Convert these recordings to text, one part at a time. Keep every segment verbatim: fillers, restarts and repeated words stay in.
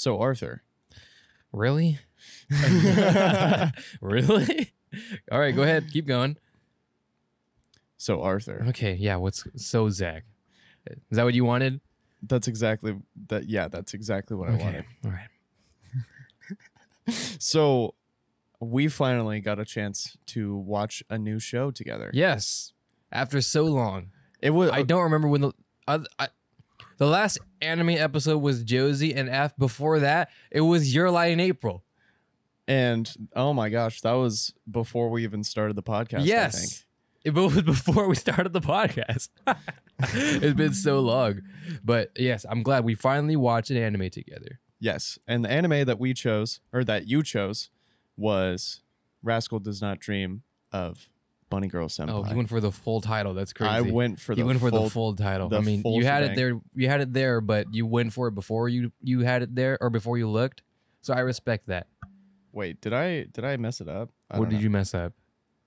So Arthur, really? Really? All right, go ahead. Keep going. So Arthur. Okay, yeah. What's so Zach? Is that what you wanted? That's exactly that. Yeah, that's exactly what okay. I wanted. All right. So we finally got a chance to watch a new show together. Yes, after so long. It was. I don't remember when the I, I, the last anime episode was Josie and F. Before that, it was Your Lie in April. And oh my gosh, that was before we even started the podcast. Yes, I think. It was before we started the podcast. It's been so long, but yes, I'm glad we finally watched an anime together. Yes, and the anime that we chose, or that you chose, was Rascal Does Not Dream of Bunny Girl Senpai. Oh, you went for the full title. That's crazy. I went for the you went full, for the full title. The I mean, you had shebang. it there. You had it there, but you went for it before you you had it there or before you looked. So I respect that. Wait, did I did I mess it up? I what did know. you mess up?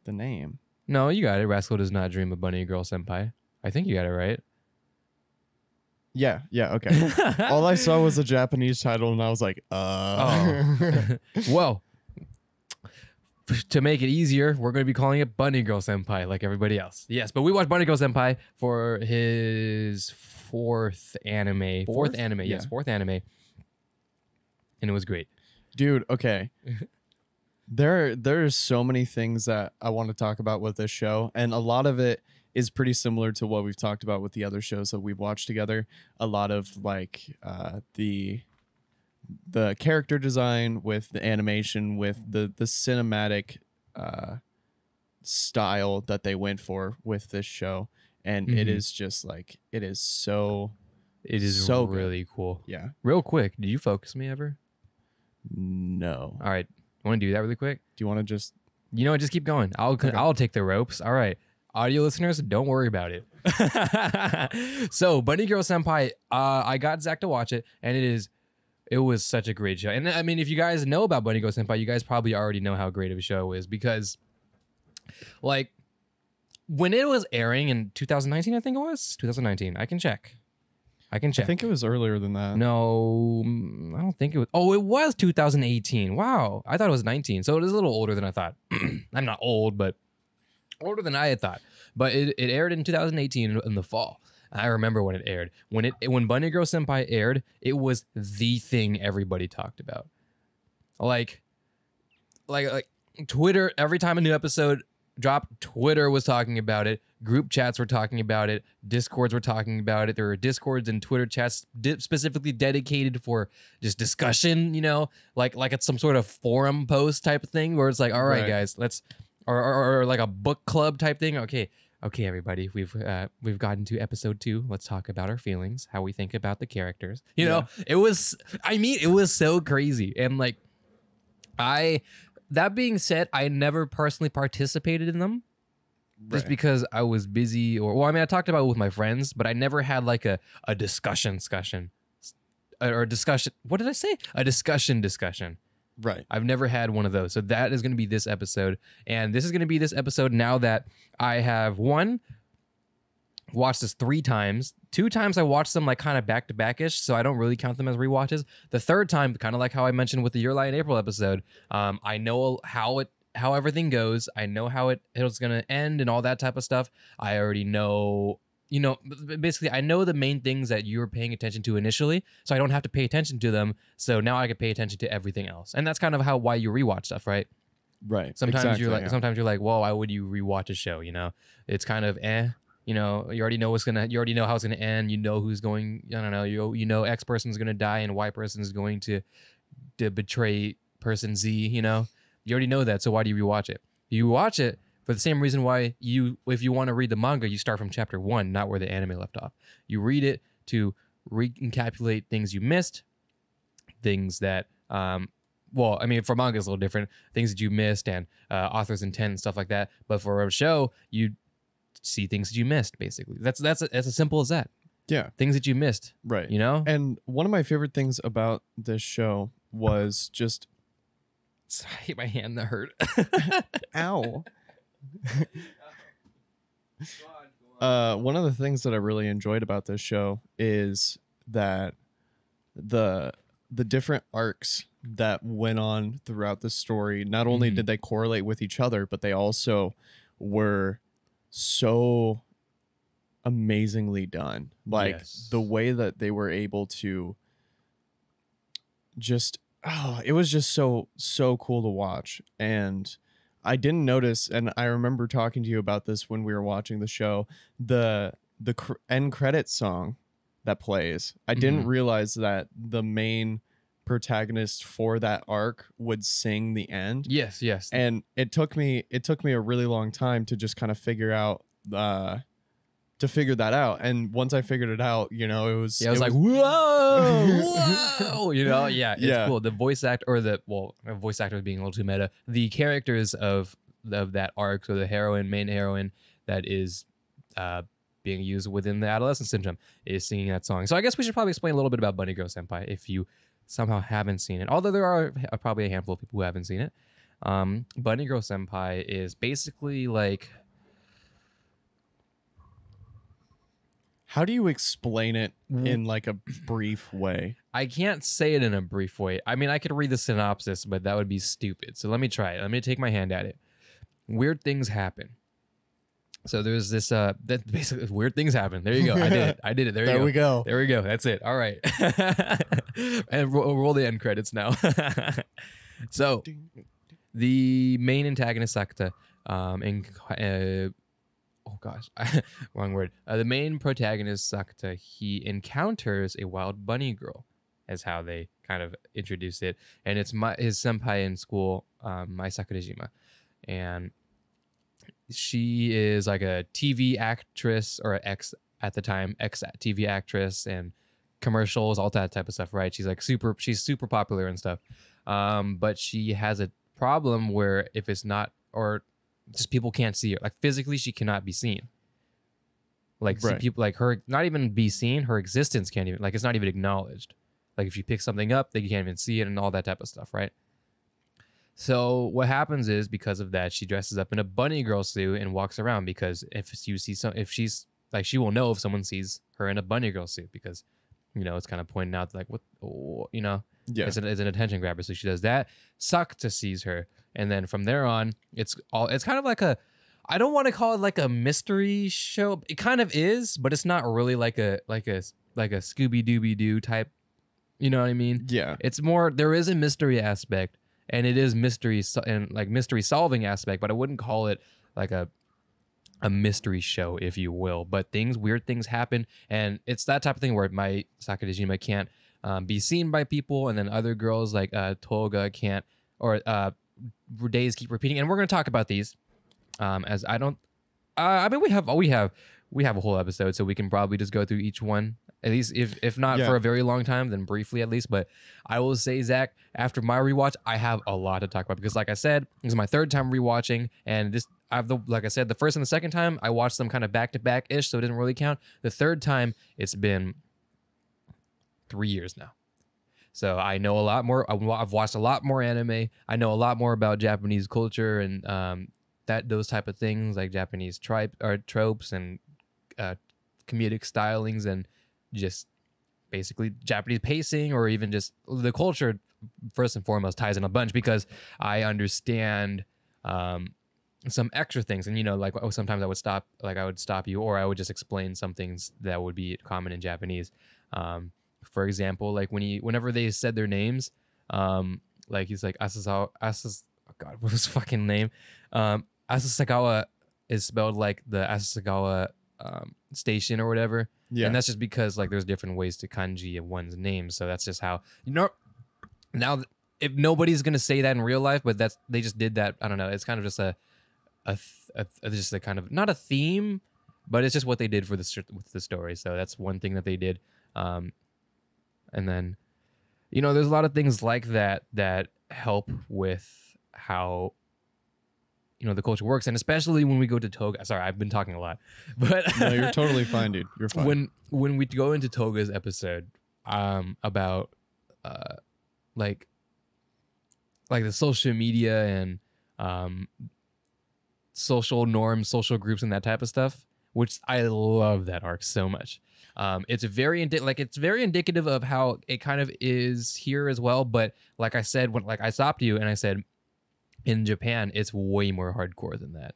The name. No, you got it. Rascal Does Not Dream of Bunny Girl Senpai. I think you got it right. Yeah, yeah, okay. All I saw was a Japanese title, and I was like, uh. Oh. Well, to make it easier, we're going to be calling it Bunny Girl Senpai like everybody else. Yes, but we watched Bunny Girl Senpai for his fourth anime. Fourth, fourth anime, yeah. yes, fourth anime. And it was great. Dude, okay. There, there are so many things that I want to talk about with this show, and a lot of it is pretty similar to what we've talked about with the other shows that we've watched together. A lot of like uh, the the character design with the animation, with the the cinematic uh, style that they went for with this show, and mm-hmm. it is just like it is so it is so really good. cool. Yeah. Real quick, did you focus me ever? No. All right. Want to do that really quick? Do you want to just... You know what? Just keep going. I'll okay. I'll take the ropes. All right. Audio listeners, don't worry about it. So, Bunny Girl Senpai, uh, I got Zach to watch it, and it is... It was such a great show. And, I mean, if you guys know about Bunny Girl Senpai, you guys probably already know how great of a show it is because, like, when it was airing in two thousand nineteen, I think it was? two thousand nineteen. I can check. I can check. I think it was earlier than that. No, I don't think it was. Oh, it was two thousand eighteen. Wow. I thought it was nineteen. So it is a little older than I thought. I'm not old, but older than I had thought. But it, it aired in two thousand eighteen in the fall. I remember when it aired. When it when Bunny Girl Senpai aired, it was the thing everybody talked about. Like, like, like Twitter, every time a new episode dropped, Twitter was talking about it. Group chats were talking about it. Discords were talking about it. There were Discords and Twitter chats specifically dedicated for just discussion, you know, like like it's some sort of forum post type of thing where it's like, all right, right. guys, let's, or, or, or like a book club type thing. Okay, okay, everybody, we've uh, we've gotten to episode two. Let's talk about our feelings, how we think about the characters. You yeah. know, it was, I mean, it was so crazy. And like, I, that being said, I never personally participated in them. Just right. because I was busy or, well, I mean, I talked about it with my friends, but I never had like a, a discussion discussion or discussion. What did I say? A discussion discussion. Right. I've never had one of those. So that is going to be this episode. And this is going to be this episode now that I have one, watched this three times. Two times I watched them like kind of back to back-ish, so I don't really count them as rewatches. The third time, kind of like how I mentioned with the Your Lie in April episode, um, I know how it, how everything goes. I know how it it's going to end and all that type of stuff. I already know, you know, basically I know the main things that you were paying attention to initially, so I don't have to pay attention to them. So now I can pay attention to everything else. And that's kind of how, why you rewatch stuff, right? Right. Sometimes exactly, you're like, yeah. sometimes you're like, well, why would you rewatch a show? You know, it's kind of, eh, you know, you already know what's going to, you already know how it's going to end. You know, who's going, I don't know, you, you know, X person's going to die and Y person's going to, to betray person Z, you know? You already know that, so why do you rewatch it? You watch it for the same reason why you, if you want to read the manga, you start from chapter one, not where the anime left off. You read it to recapitulate things you missed, things that, um, well, I mean, for manga it's a little different, things that you missed and uh, author's intent and stuff like that. But for a show, you see things that you missed, basically. That's that's that's as simple as that. Yeah, things that you missed, right? You know. And one of my favorite things about this show was just. Sorry, my hand that hurt. Ow. uh, one of the things that I really enjoyed about this show is that the the different arcs that went on throughout the story, not only mm-hmm. did they correlate with each other, but they also were so amazingly done. Like yes. the way that they were able to just, oh, it was just so, so cool to watch. And I didn't notice, and I remember talking to you about this when we were watching the show, the the cr- end credit song that plays. I mm-hmm. didn't realize that the main protagonist for that arc would sing the end. Yes, yes. And it took me it took me a really long time to just kind of figure out uh to figure that out. And once I figured it out, you know, it was yeah, I was it like, was, whoa, whoa, you know, yeah, it's yeah. cool. The voice act or the well, voice actor being a little too meta. The characters of of that arc, so the heroine, main heroine that is uh being used within the adolescent syndrome is singing that song. So I guess we should probably explain a little bit about Bunny Girl Senpai if you somehow haven't seen it, although there are probably a handful of people who haven't seen it. Um, Bunny Girl Senpai is basically like... How do you explain it in like a brief way? I can't say it in a brief way. I mean, I could read the synopsis, but that would be stupid. So let me try it. Let me take my hand at it. Weird things happen. So there's this, uh, that basically weird things happen. There you go. I did it. I did it. There, there you go. we go. There we go. That's it. All right. And roll, roll the end credits now. So the main antagonist, Sakuta, um, and, uh, oh gosh, wrong word. Uh, the main protagonist, Sakuta, he encounters a wild bunny girl, is how they kind of introduce it. And it's my, his senpai in school, um, Mai Sakurajima. And she is like a T V actress or ex at the time, ex T V actress and commercials, all that type of stuff, right? She's like super, she's super popular and stuff. Um, but she has a problem where if it's not, or just people can't see her. Like physically, she cannot be seen. Like right. see people like her, not even be seen, her existence can't even, like it's not even acknowledged. Like if you pick something up, they can't even see it and all that type of stuff, right? So what happens is because of that, she dresses up in a bunny girl suit and walks around because if you see some, if she's like, she will know if someone sees her in a bunny girl suit because, you know, it's kind of pointing out like what, oh, you know, yeah. it's, an, it's an attention grabber. So she does that. Sakuta sees her. And then from there on, it's all, it's kind of like a, I don't want to call it like a mystery show. It kind of is, but it's not really like a, like a, like a Scooby-Dooby-Doo type. You know what I mean? Yeah. It's more, there is a mystery aspect. And it is mystery so- and like mystery solving aspect, but I wouldn't call it like a a mystery show, if you will. But things, weird things happen, and it's that type of thing where my Sakurajima can't um, be seen by people, and then other girls like uh, Toga can't, or uh, days keep repeating. And we're gonna talk about these um, as I don't. Uh, I mean, we have we have we have a whole episode, so we can probably just go through each one. At least, if if not yeah. for a very long time, then briefly at least. But I will say, Zach, after my rewatch, I have a lot to talk about because, like I said, this is my third time rewatching, and this I've the like I said, the first and the second time I watched them kind of back to back ish, so it doesn't really count. The third time, it's been three years now, so I know a lot more. I've watched a lot more anime. I know a lot more about Japanese culture and um, that those type of things, like Japanese tri- or tropes and uh, comedic stylings and just basically Japanese pacing or even just the culture first and foremost ties in a bunch because I understand um, some extra things. And, you know, like oh, sometimes I would stop, like I would stop you or I would just explain some things that would be common in Japanese. Um, for example, like when he, whenever they said their names, um, like he's like, Asasao, Asas, oh God, what was his fucking name? Um, Azusagawa is spelled like the Azusagawa um, station or whatever. Yeah. And that's just because like there's different ways to kanji of one's name, so that's just how you know. Now, if nobody's gonna say that in real life, but that's they just did that. I don't know. It's kind of just a, a, a just a kind of not a theme, but it's just what they did for the with the story. So that's one thing that they did. Um, and then, you know, there's a lot of things like that that help with how. You know the culture works, and especially when we go to Toga. Sorry, I've been talking a lot, but no, you're totally fine, dude. You're fine. When when we go into Toga's episode um, about uh, like like the social media and um, social norms, social groups, and that type of stuff, which I love that arc so much. Um, it's very indi like it's very indicative of how it kind of is here as well. But like I said, when like I stopped you and I said, in Japan, it's way more hardcore than that.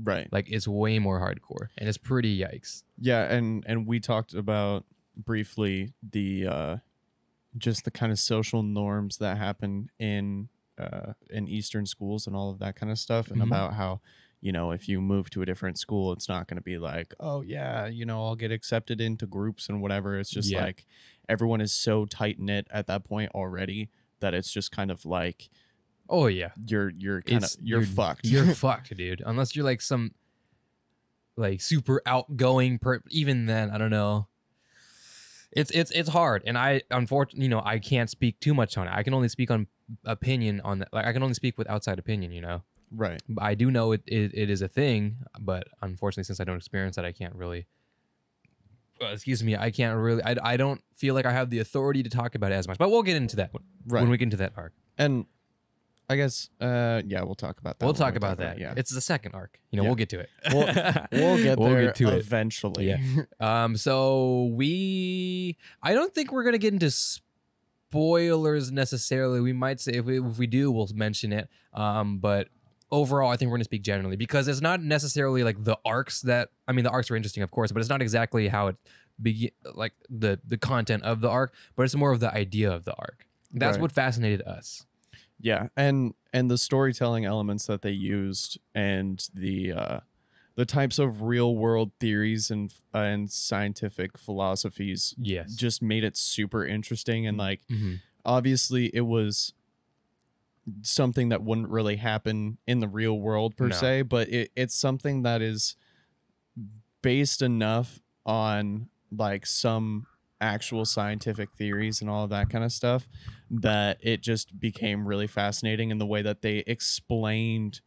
Right. Like it's way more hardcore, and it's pretty yikes. Yeah, and and we talked about briefly the uh, just the kind of social norms that happen in uh, in Eastern schools and all of that kind of stuff, and mm-hmm. about how, you know, if you move to a different school, it's not going to be like, oh, yeah, you know, I'll get accepted into groups and whatever. It's just yeah. like everyone is so tight knit at that point already that it's just kind of like, oh, yeah, you're you're kind of you're, you're fucked. You're fucked, dude. Unless you're like some like super outgoing per even then, I don't know. It's it's it's hard. And I, unfortunately, you know, I can't speak too much on it. I can only speak on opinion on that. Like I can only speak with outside opinion, you know. Right. I do know it, it it is a thing, but unfortunately, since I don't experience that, I can't really. Uh, excuse me, I can't really. I I don't feel like I have the authority to talk about it as much. But we'll get into that when, right. when we get into that arc. And I guess, uh, yeah, we'll talk about that. We'll talk about that. About, yeah, it's the second arc. You know, yeah. we'll get to it. We'll, we'll get there we'll get to eventually. It. Yeah. Um. So we, I don't think we're gonna get into spoilers necessarily. We might say if we if we do, we'll mention it. Um. But overall, I think we're gonna speak generally because it's not necessarily like the arcs that I mean. The arcs are interesting, of course, but it's not exactly how it be like the the content of the arc, but it's more of the idea of the arc. That's right. What fascinated us. Yeah, and and the storytelling elements that they used, and the uh, the types of real world theories and uh, and scientific philosophies, yes, just made it super interesting. And like, mm-hmm. obviously, it was something that wouldn't really happen in the real world per no. se, but it, it's something that is based enough on like some actual scientific theories and all of that kind of stuff that it just became really fascinating in the way that they explained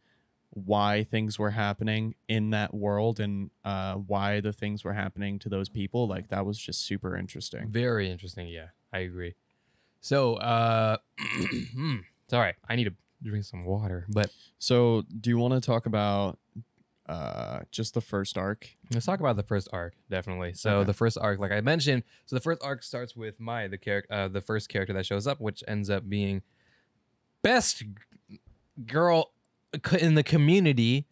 why things were happening in that world and uh why the things were happening to those people. Like that was just super interesting. Very interesting. Yeah, I agree. So uh sorry, I need to drink some water. But so do you want to talk about Uh, just the first arc? Let's talk about the first arc, definitely. So okay. the first arc, like I mentioned, so the first arc starts with Mai, the character, uh, the first character that shows up, which ends up being best girl in the community.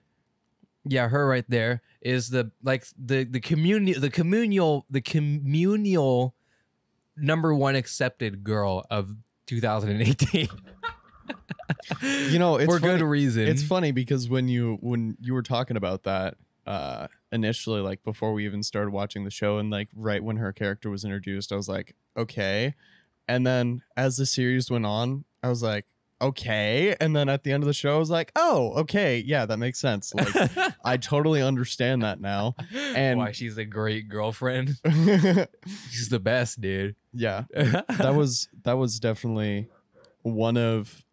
Yeah, her right there is the like the the community, the communal, the communal number one accepted girl of two thousand eighteen. You know, it's for funny. Good reason. It's funny because when you when you were talking about that uh, initially, like before we even started watching the show, and like right when her character was introduced, I was like, okay. And then as the series went on, I was like, okay. And then at the end of the show, I was like, oh, okay, yeah, that makes sense. Like, I totally understand that now. And why she's a great girlfriend. She's the best, dude. Yeah, that was that was definitely one of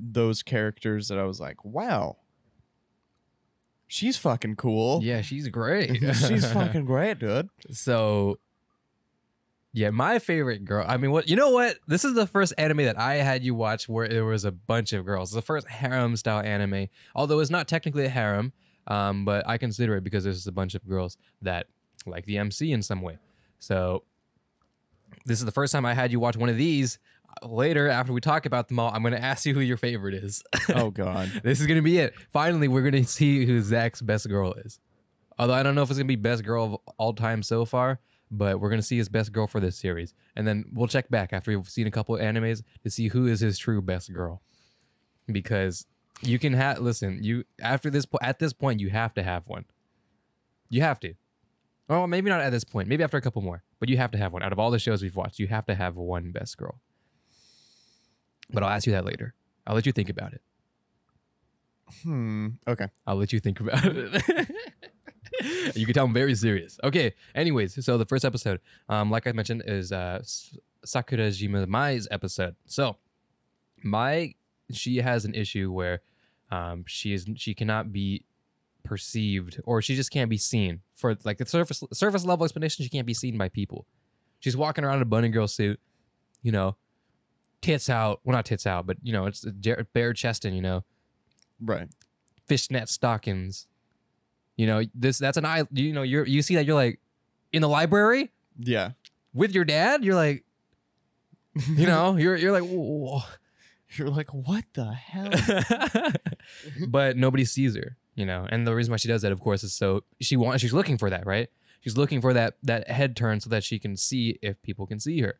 those characters that I was like, wow, she's fucking cool. Yeah, she's great. She's fucking great, dude. So yeah, my favorite girl. I mean, what, you know what? This is the first anime that I had you watch where there was a bunch of girls. The first harem style anime, although it's not technically a harem, um, but I consider it because there's a bunch of girls that like the M C in some way. So this is the first time I had you watch one of these. Later, after we talk about them all, I'm going to ask you who your favorite is. Oh, God. This is going to be it. Finally, we're going to see who Zach's best girl is. Although I don't know if it's going to be best girl of all time so far, but we're going to see his best girl for this series. And then we'll check back after we've seen a couple of animes to see who is his true best girl. Because you can have, listen, you after this po at this point, you have to have one. You have to. Well, maybe not at this point. Maybe after a couple more. But you have to have one. Out of all the shows we've watched, you have to have one best girl. But I'll ask you that later. I'll let you think about it. Hmm. Okay. I'll let you think about it. You can tell I'm very serious. Okay. Anyways, so the first episode, um, like I mentioned, is uh, Sakurajima Mai's episode. So Mai, she has an issue where um, she is she cannot be perceived, or she just can't be seen. For like the surface surface level explanation, she can't be seen by people. She's walking around in a bunny girl suit, you know. Tits out. Well, not tits out, but, you know, it's bare chesting, you know. Right. Fishnet stockings. You know, this that's an eye. You know, you're, you see that, you're like, in the library? Yeah. With your dad, you're like, you know, you're you're like, whoa. You're like, what the hell? But nobody sees her, you know. And the reason why she does that, of course, is so she wants. She's looking for that, right? She's looking for that that head turn so that she can see if people can see her.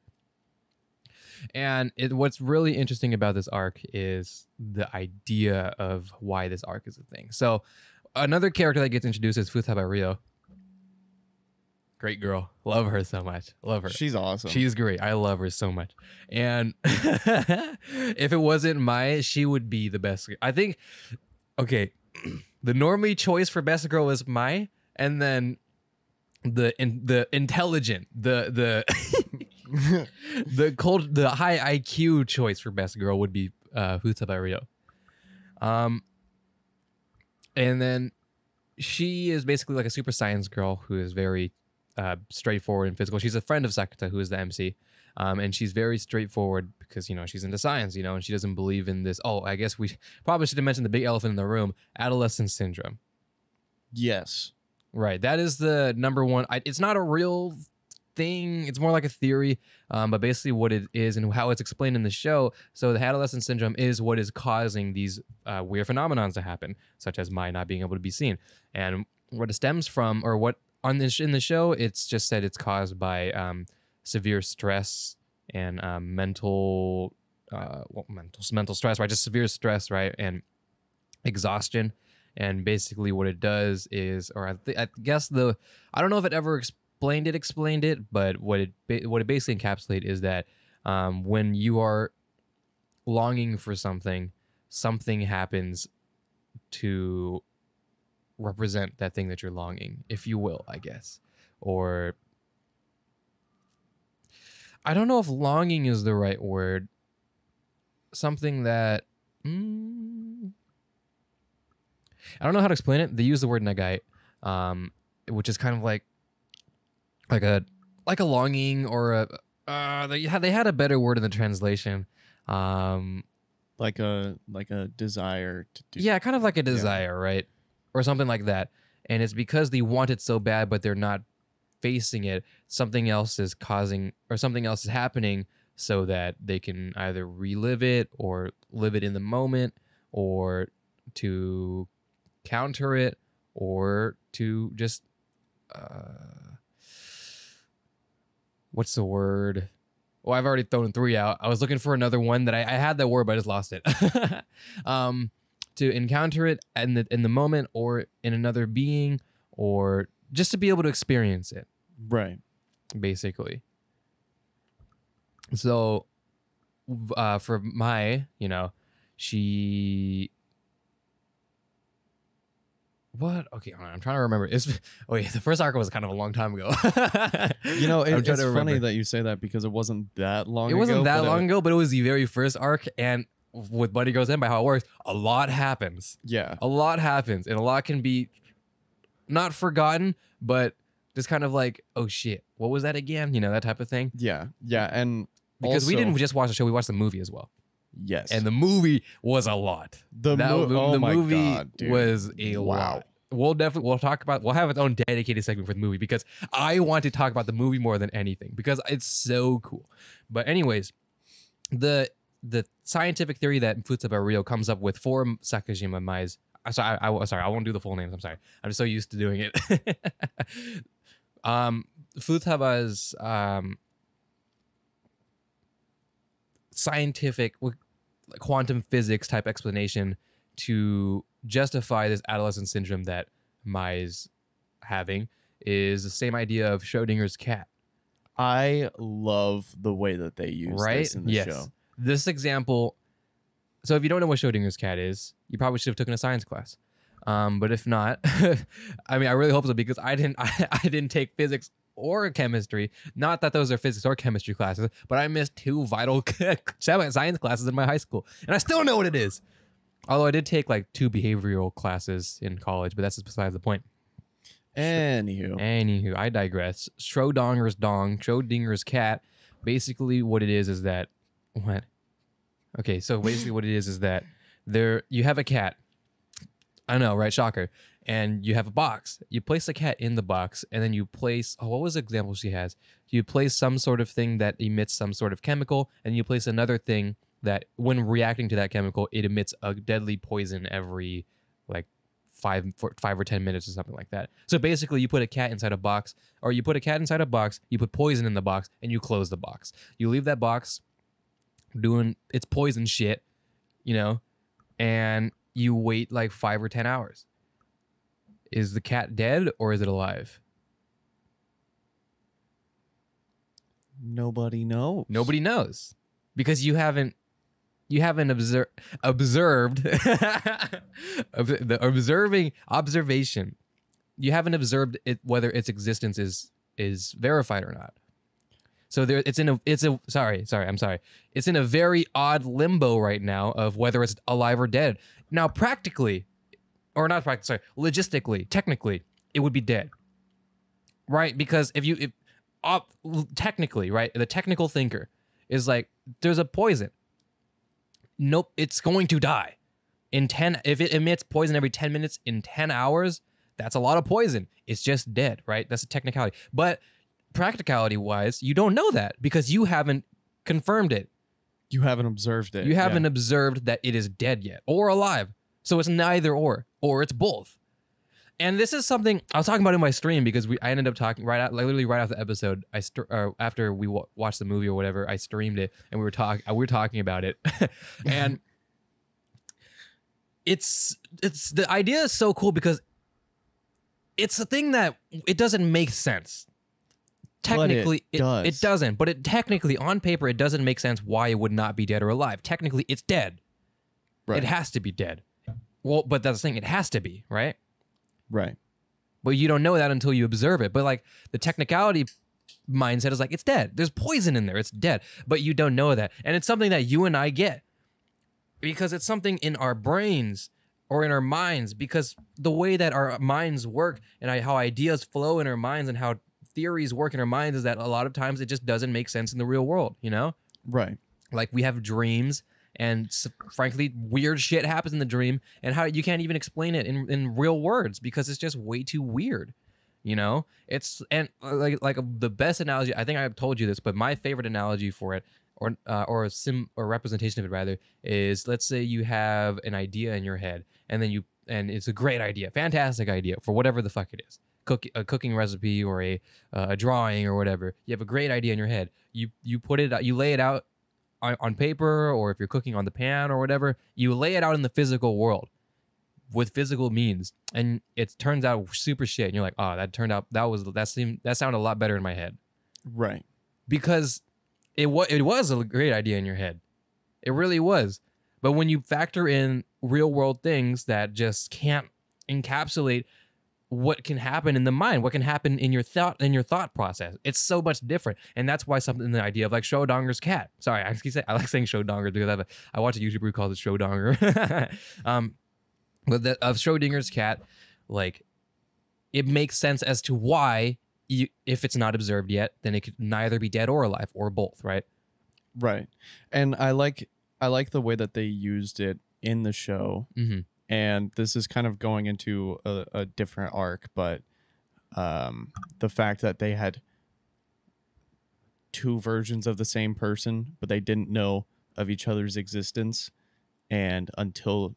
And it, what's really interesting about this arc is the idea of why this arc is a thing. So another character that gets introduced is Futaba Rio. Great girl. Love her so much. Love her. She's awesome. She's great. I love her so much. And if it wasn't Mai, she would be the best. I think, okay, the normally choice for best girl was Mai, and then the in, the intelligent, the the the cold, the high I Q choice for best girl would be uh, Futaba Rio. Um, and then she is basically like a super science girl who is very uh, straightforward and physical. She's a friend of Sakuta, who is the M C, um, and she's very straightforward because, you know, she's into science, you know, and she doesn't believe in this. Oh, I guess we probably should have mentioned the big elephant in the room: adolescent syndrome. Yes, right. That is the number one. I, it's not a real thing, it's more like a theory, um, but basically what it is and how it's explained in the show. So the adolescent syndrome is what is causing these uh, weird phenomenons to happen, such as Mai not being able to be seen. And what it stems from, or what on this in the show, it's just said it's caused by um, severe stress and um, mental, uh, well, mental, mental stress, right? Just severe stress, right, and exhaustion. And basically what it does is, or I, th I guess the, I don't know if it ever explains. Explained it, explained it, but what it what it basically encapsulates is that um, when you are longing for something, something happens to represent that thing that you're longing, if you will, I guess. Or I don't know if longing is the right word. Something that mm, I don't know how to explain it. They use the word nagai, um, which is kind of like. Like a like a longing or a uh, they had they had a better word in the translation, um, like a like a desire to do. Yeah, kind of like a desire, yeah. Right, or something like that. And it's because they want it so bad, but they're not facing it. Something else is causing, or something else is happening, so that they can either relive it or live it in the moment, or to counter it, or to just. Uh, What's the word? Well, I've already thrown three out. I was looking for another one that I, I had that word, but I just lost it. um, to encounter it in the in the moment, or in another being, or just to be able to experience it. Right. Basically. So, uh, for Mai, you know, she. What? Okay, hold on. I'm trying to remember. It's, oh, yeah, the first arc was kind of a long time ago. You know, it, it's funny remember. that you say that because it wasn't that long ago. It wasn't ago, that long it, ago, but it was the very first arc. And with Bunny Girl Senpai, how it works, a lot happens. Yeah. A lot happens. And a lot can be not forgotten, but just kind of like, oh, shit, what was that again? You know, that type of thing. Yeah. Yeah. And because also, we didn't just watch the show, we watched the movie as well. Yes. And the movie was a lot. The, that, mo the, oh the my movie God, dude. was a wow. lot. We'll definitely, we'll talk about, we'll have its own dedicated segment for the movie because I want to talk about the movie more than anything because it's so cool. But anyways, the the scientific theory that Futaba Rio comes up with for Sakurajima Mai's, sorry, I, I, sorry, I won't do the full names. I'm sorry. I'm so used to doing it. um, Futaba's um, scientific quantum physics type explanation to justify this adolescent syndrome that Mai's having is the same idea of Schrodinger's cat. I love the way that they use right? this in the yes. show. This example, so if you don't know what Schrodinger's cat is, you probably should have taken a science class. Um, but if not, I mean, I really hope so because I didn't, I, I didn't take physics or chemistry. Not that those are physics or chemistry classes, but I missed two vital science classes in my high school, and I still know what it is. Although I did take like two behavioral classes in college, but that's besides the point. Anywho. Anywho, I digress. Schrodinger's dong, Schrodinger's cat. Basically what it is is that... What? Okay, so basically what it is is that there you have a cat. I know, right? Shocker. and you have a box. You place the cat in the box, and then you place, oh, what was the example she has? You place some sort of thing that emits some sort of chemical, and you place another thing that when reacting to that chemical, it emits a deadly poison every like five, four, five or ten minutes or something like that. So basically you put a cat inside a box, or you put a cat inside a box, you put poison in the box, and you close the box. You leave that box doing its poison shit, you know, and you wait like five or ten hours. Is the cat dead or is it alive? Nobody knows. Nobody knows. Because you haven't you haven't obser observed the observing observation. You haven't observed it, whether its existence is is verified or not. So there, it's in a it's a sorry sorry I'm sorry. It's in a very odd limbo right now of whether it's alive or dead. Now practically, or not practically, sorry, logistically, technically, it would be dead, right? Because if you if op, technically, right, the technical thinker is like, there's a poison. Nope, it's going to die. In ten, if it emits poison every ten minutes in ten hours, that's a lot of poison. It's just dead, right? That's a technicality. But practicality-wise, you don't know that because you haven't confirmed it. You haven't observed it. You haven't yeah. observed that it is dead yet or alive. So it's neither or, or it's both. And this is something I was talking about in my stream because we I ended up talking right out, like literally right after the episode. I uh, after we w watched the movie or whatever, I streamed it and we were talking. We were talking about it, and it's it's the idea is so cool because it's a thing that it doesn't make sense. Technically, it, it, does. it doesn't. But it technically, on paper, it doesn't make sense why it would not be dead or alive. Technically, it's dead. Right. It has to be dead. Well, but that's the thing. It has to be right. Right. But you don't know that until you observe it. But like the technicality mindset is like, it's dead. There's poison in there. It's dead. But you don't know that. And it's something that you and I get because it's something in our brains or in our minds, because the way that our minds work and how ideas flow in our minds and how theories work in our minds is that a lot of times it just doesn't make sense in the real world, you know? Right. Like we have dreams. And frankly, weird shit happens in the dream, and how you can't even explain it in, in real words because it's just way too weird, you know. It's and like like the best analogy. I think I've told you this, but my favorite analogy for it, or uh, or a sim or representation of it rather, is let's say you have an idea in your head, and then you and it's a great idea, fantastic idea for whatever the fuck it is, cook a cooking recipe or a uh, a drawing or whatever. You have a great idea in your head. You you put it you lay it out. On paper, or if you're cooking on the pan or whatever, you lay it out in the physical world with physical means, and it turns out super shit. And you're like, oh, that turned out that was that seemed that sounded a lot better in my head, right? Because it was it was a great idea in your head, it really was. But when you factor in real world things that just can't encapsulate what can happen in the mind, what can happen in your thought in your thought process. It's so much different. And that's why something the idea of like Schrodinger's cat. Sorry, I keep saying I like saying Schrodinger because I have a, I watch a YouTuber who calls it Schrodinger. um but the, of Schrodinger's cat, like it makes sense as to why you, if it's not observed yet, then it could neither be dead or alive or both, right? Right. And I like I like the way that they used it in the show. Mm-hmm. And this is kind of going into a, a different arc, but um, the fact that they had two versions of the same person, but they didn't know of each other's existence. And until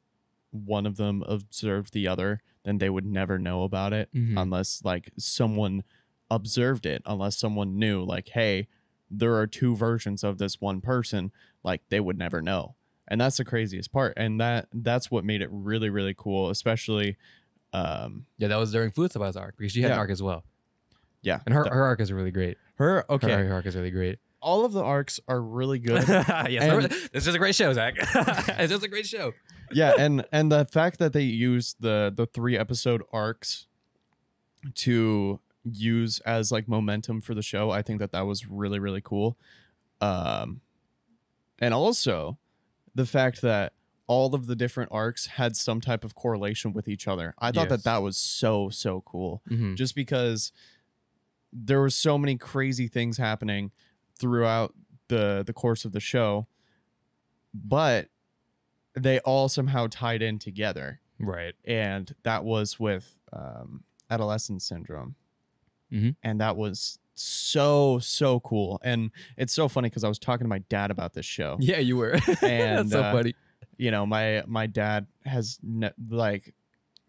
one of them observed the other, then they would never know about it. Mm-hmm. Unless like someone observed it, unless someone knew like, hey, there are two versions of this one person, like they would never know. And that's the craziest part. And that that's what made it really, really cool, especially. Um, yeah, that was during Futsaba's arc because she had yeah. an arc as well. Yeah. And her, her arc is really great. Her, okay. Her, her arc is really great. All of the arcs are really good. Yes, this is a great show, Zach. It's just a great show. Yeah. And and the fact that they used the, the three episode arcs to use as like momentum for the show, I think that that was really, really cool. Um, and also, the fact that all of the different arcs had some type of correlation with each other. I thought yes. that that was so, so cool. Mm-hmm. Just because there were so many crazy things happening throughout the, the course of the show, but they all somehow tied in together. Right. And that was with um, adolescent syndrome. Mm-hmm. And that was so, so cool. And it's so funny because I was talking to my dad about this show. Yeah, you were. And that's so uh, funny. You know, my, my dad has ne- like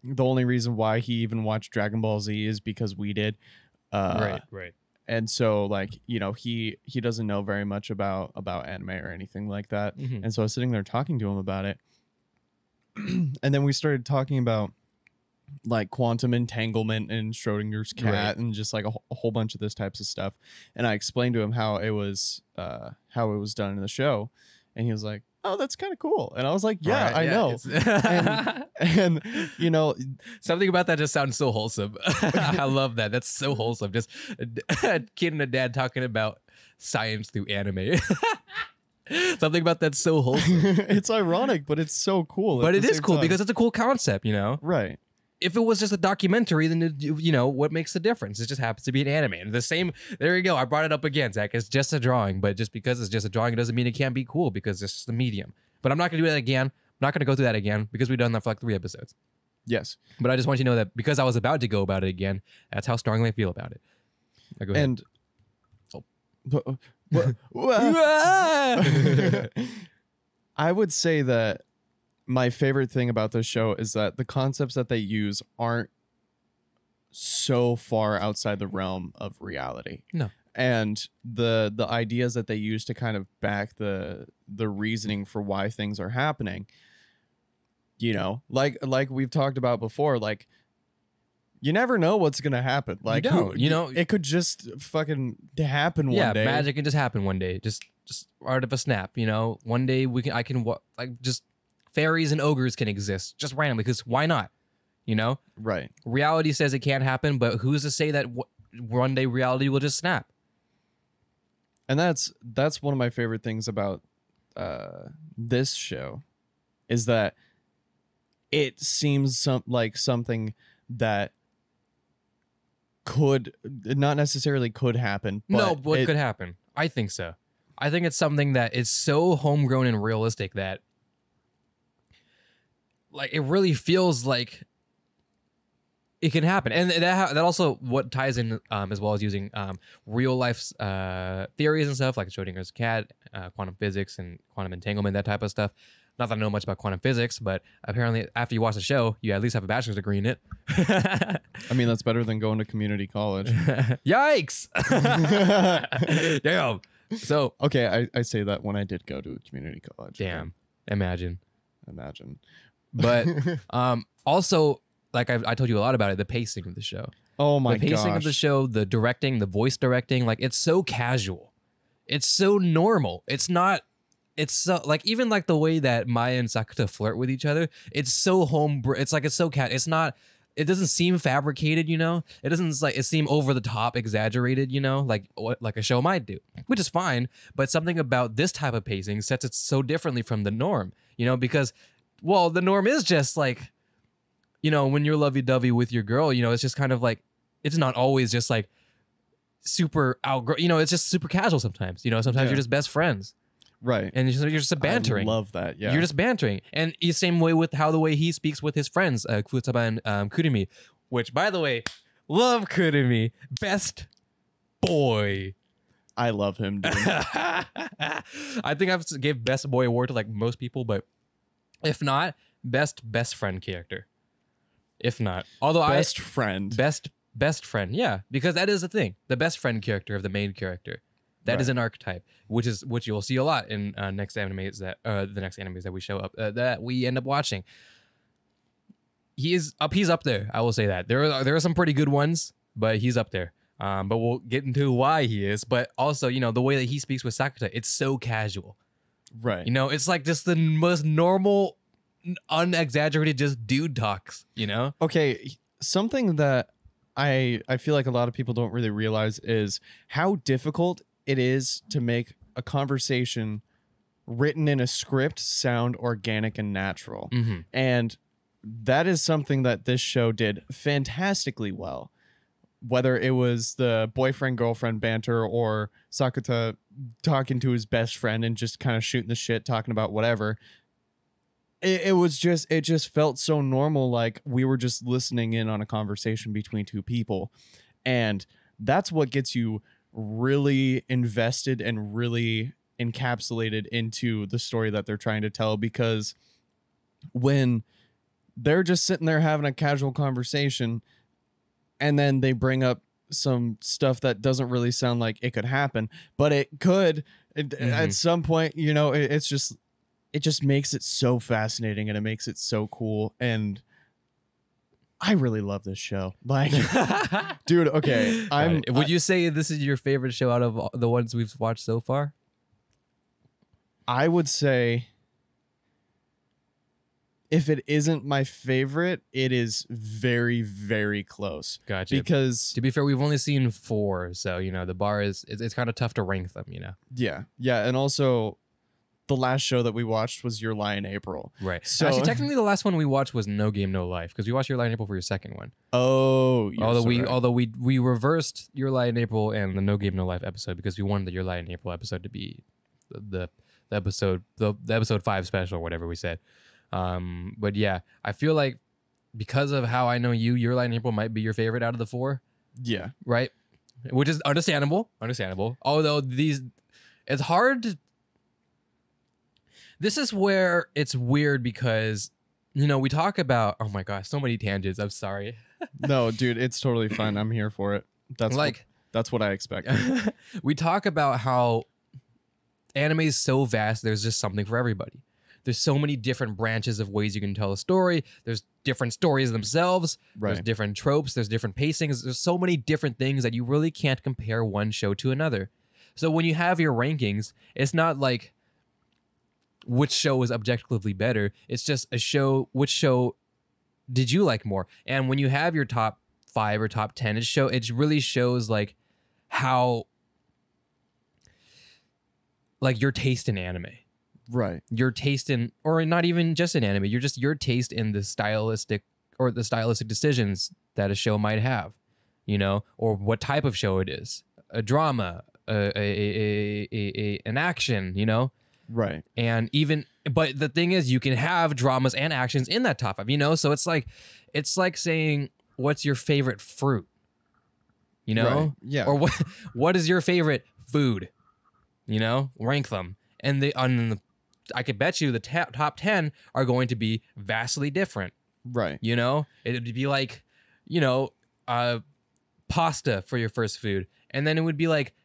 the only reason why he even watched Dragon Ball Z is because we did. Uh, right, right. And so, like, you know, he he doesn't know very much about about anime or anything like that. Mm-hmm. And so I was sitting there talking to him about it. And then we started talking about, like, quantum entanglement and Schrodinger's cat, right, and just, like, a, a whole bunch of this types of stuff. And I explained to him how it was uh, how it was done in the show. And he was like, oh, that's kind of cool. And I was like, yeah, right, I yeah, know. and, and, you know, something about that just sounds so wholesome. I love that. That's so wholesome. Just a kid and a dad talking about science through anime. Something about that's so wholesome. It's ironic, but it's so cool. But it is cool time. Because it's a cool concept, you know? Right. If it was just a documentary, then, it, you know, what makes the difference? It just happens to be an anime. And the same, there you go. I brought it up again, Zach. It's just a drawing, but just because it's just a drawing, it doesn't mean it can't be cool because it's just the medium. But I'm not going to do that again. I'm not going to go through that again because we've done that for like three episodes. Yes. But I just want you to know that because I was about to go about it again, that's how strongly I feel about it. Now, go ahead. And oh. but, but, I would say that my favorite thing about this show is that the concepts that they use aren't so far outside the realm of reality. No. And the the ideas that they use to kind of back the the reasoning for why things are happening, you know, like like we've talked about before, like, you never know what's going to happen. Like, you, who, you know, it could just fucking happen one yeah, day. Yeah, magic can just happen one day. Just just out of a snap, you know. One day we can I can like just fairies and ogres can exist just randomly because why not? You know? Right. Reality says it can't happen, but who's to say that w- one day reality will just snap? And that's that's one of my favorite things about uh, this show is that it seems some like something that could not necessarily could happen. But no, but it could happen. I think so. I think it's something that is so homegrown and realistic that like it really feels like it can happen, and that that also what ties in um, as well as using um, real life uh, theories and stuff like Schrodinger's cat, uh, quantum physics, and quantum entanglement, that type of stuff. Not that I know much about quantum physics, but apparently after you watch the show, you at least have a bachelor's degree in it. I mean, that's better than going to community college. Yikes! Damn. So okay, I, I say that when I did go to community college. Damn. But imagine. Imagine. But um, also, like I've, I told you a lot about it, the pacing of the show. Oh my gosh. The pacing gosh. of the show, the directing, the voice directing, like it's so casual. It's so normal. It's not, it's so, like even like the way that Maya and Sakuta flirt with each other, it's so home, it's like it's so, ca- it's not, it doesn't seem fabricated, you know? It doesn't like it seem over the top, exaggerated, you know? Like like a show might do, which is fine. But something about this type of pacing sets it so differently from the norm, you know? Because well, the norm is just like, you know, when you're lovey-dovey with your girl, you know, it's just kind of like, it's not always just like super outgrown, you know, it's just super casual sometimes, you know, sometimes yeah. you're just best friends. Right. And you're just, you're just bantering. I love that, yeah. You're just bantering. And the same way with how the way he speaks with his friends, uh, Futaba and um, Kunimi, which, by the way, love Kunimi, best boy. I love him, dude. I think I've gave best boy award to like most people, but if not, best best friend character. If not, although best I, friend, best best friend, yeah, because that is the thing. The best friend character of the main character, that right. is an archetype, which is which you'll see a lot in uh, next animes that uh, the next animes that we show up uh, that we end up watching. He is up. He's up there. I will say that there are there are some pretty good ones, but he's up there. Um, but we'll get into why he is. But also, you know, the way that he speaks with Sakuta, it's so casual. Right. You know, it's like just the most normal, unexaggerated, just dude talks, you know? Okay. Something that I I feel like a lot of people don't really realize is how difficult it is to make a conversation written in a script sound organic and natural. Mm-hmm. And that is something that this show did fantastically well. Whether it was the boyfriend-girlfriend banter or Sakuta talking to his best friend and just kind of shooting the shit, talking about whatever. it, it was just, it just felt so normal. Like we were just listening in on a conversation between two people. And that's what gets you really invested and really encapsulated into the story that they're trying to tell, because when they're just sitting there having a casual conversation and then they bring up some stuff that doesn't really sound like it could happen, but it could it, mm-hmm. at some point, you know, it, it's just, it just makes it so fascinating and it makes it so cool. And I really love this show. Like, dude, okay. I'm, right. Would I, you say this is your favorite show out of the ones we've watched so far? I would say if it isn't my favorite, it is very, very close. Gotcha. Because to be fair, we've only seen four. So, you know, the bar is, it's, it's kind of tough to rank them, you know? Yeah. Yeah. And also the last show that we watched was Your Lie in April. Right. So actually, technically the last one we watched was No Game, No Life. Because we watched Your Lie in April for your second one. Oh, yes. Although, so we, right. although we, we reversed Your Lie in April and the No Game, No Life episode because we wanted the Your Lie in April episode to be the, the, the episode, the, the episode five special or whatever we said. Um, but yeah, I feel like because of how I know you, Your Lie in April might be your favorite out of the four. Yeah. Right? Which is understandable. Understandable. Although these, it's hard to, this is where it's weird because, you know, we talk about, oh my gosh, so many tangents. I'm sorry. No, dude, it's totally fine. I'm here for it. That's like, what, that's what I expect. We talk about how anime is so vast. There's just something for everybody. There's so many different branches of ways you can tell a story. There's different stories themselves. Right. There's different tropes. There's different pacings. There's so many different things that you really can't compare one show to another. So when you have your rankings, it's not like which show is objectively better. It's just a show, which show did you like more? And when you have your top five or top ten, it, show, it really shows like how, like your taste in anime. Right. Your taste in, or not even just in anime, you're just your taste in the stylistic or the stylistic decisions that a show might have, you know, or what type of show it is. A drama, a, a, a, a, a an action, you know? Right. And even, but the thing is you can have dramas and actions in that top five, you know? So it's like, it's like saying, what's your favorite fruit? You know? Right. Yeah. Or what, what is your favorite food? You know? Rank them. And they, on the, I could bet you the top ten are going to be vastly different. Right. You know, it'd be like, you know, uh, pasta for your first food. And then it would be like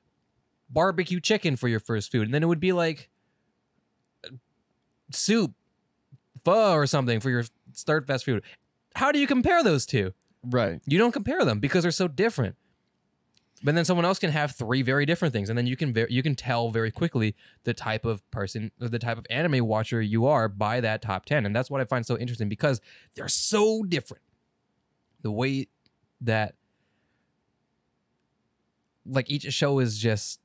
barbecue chicken for your first food. And then it would be like soup, pho or something for your third best food. How do you compare those two? Right. You don't compare them because they're so different. But then someone else can have three very different things, and then you can you can tell very quickly the type of person or the type of anime watcher you are by that top ten, and that's what I find so interesting because they're so different. The way that like each show is just,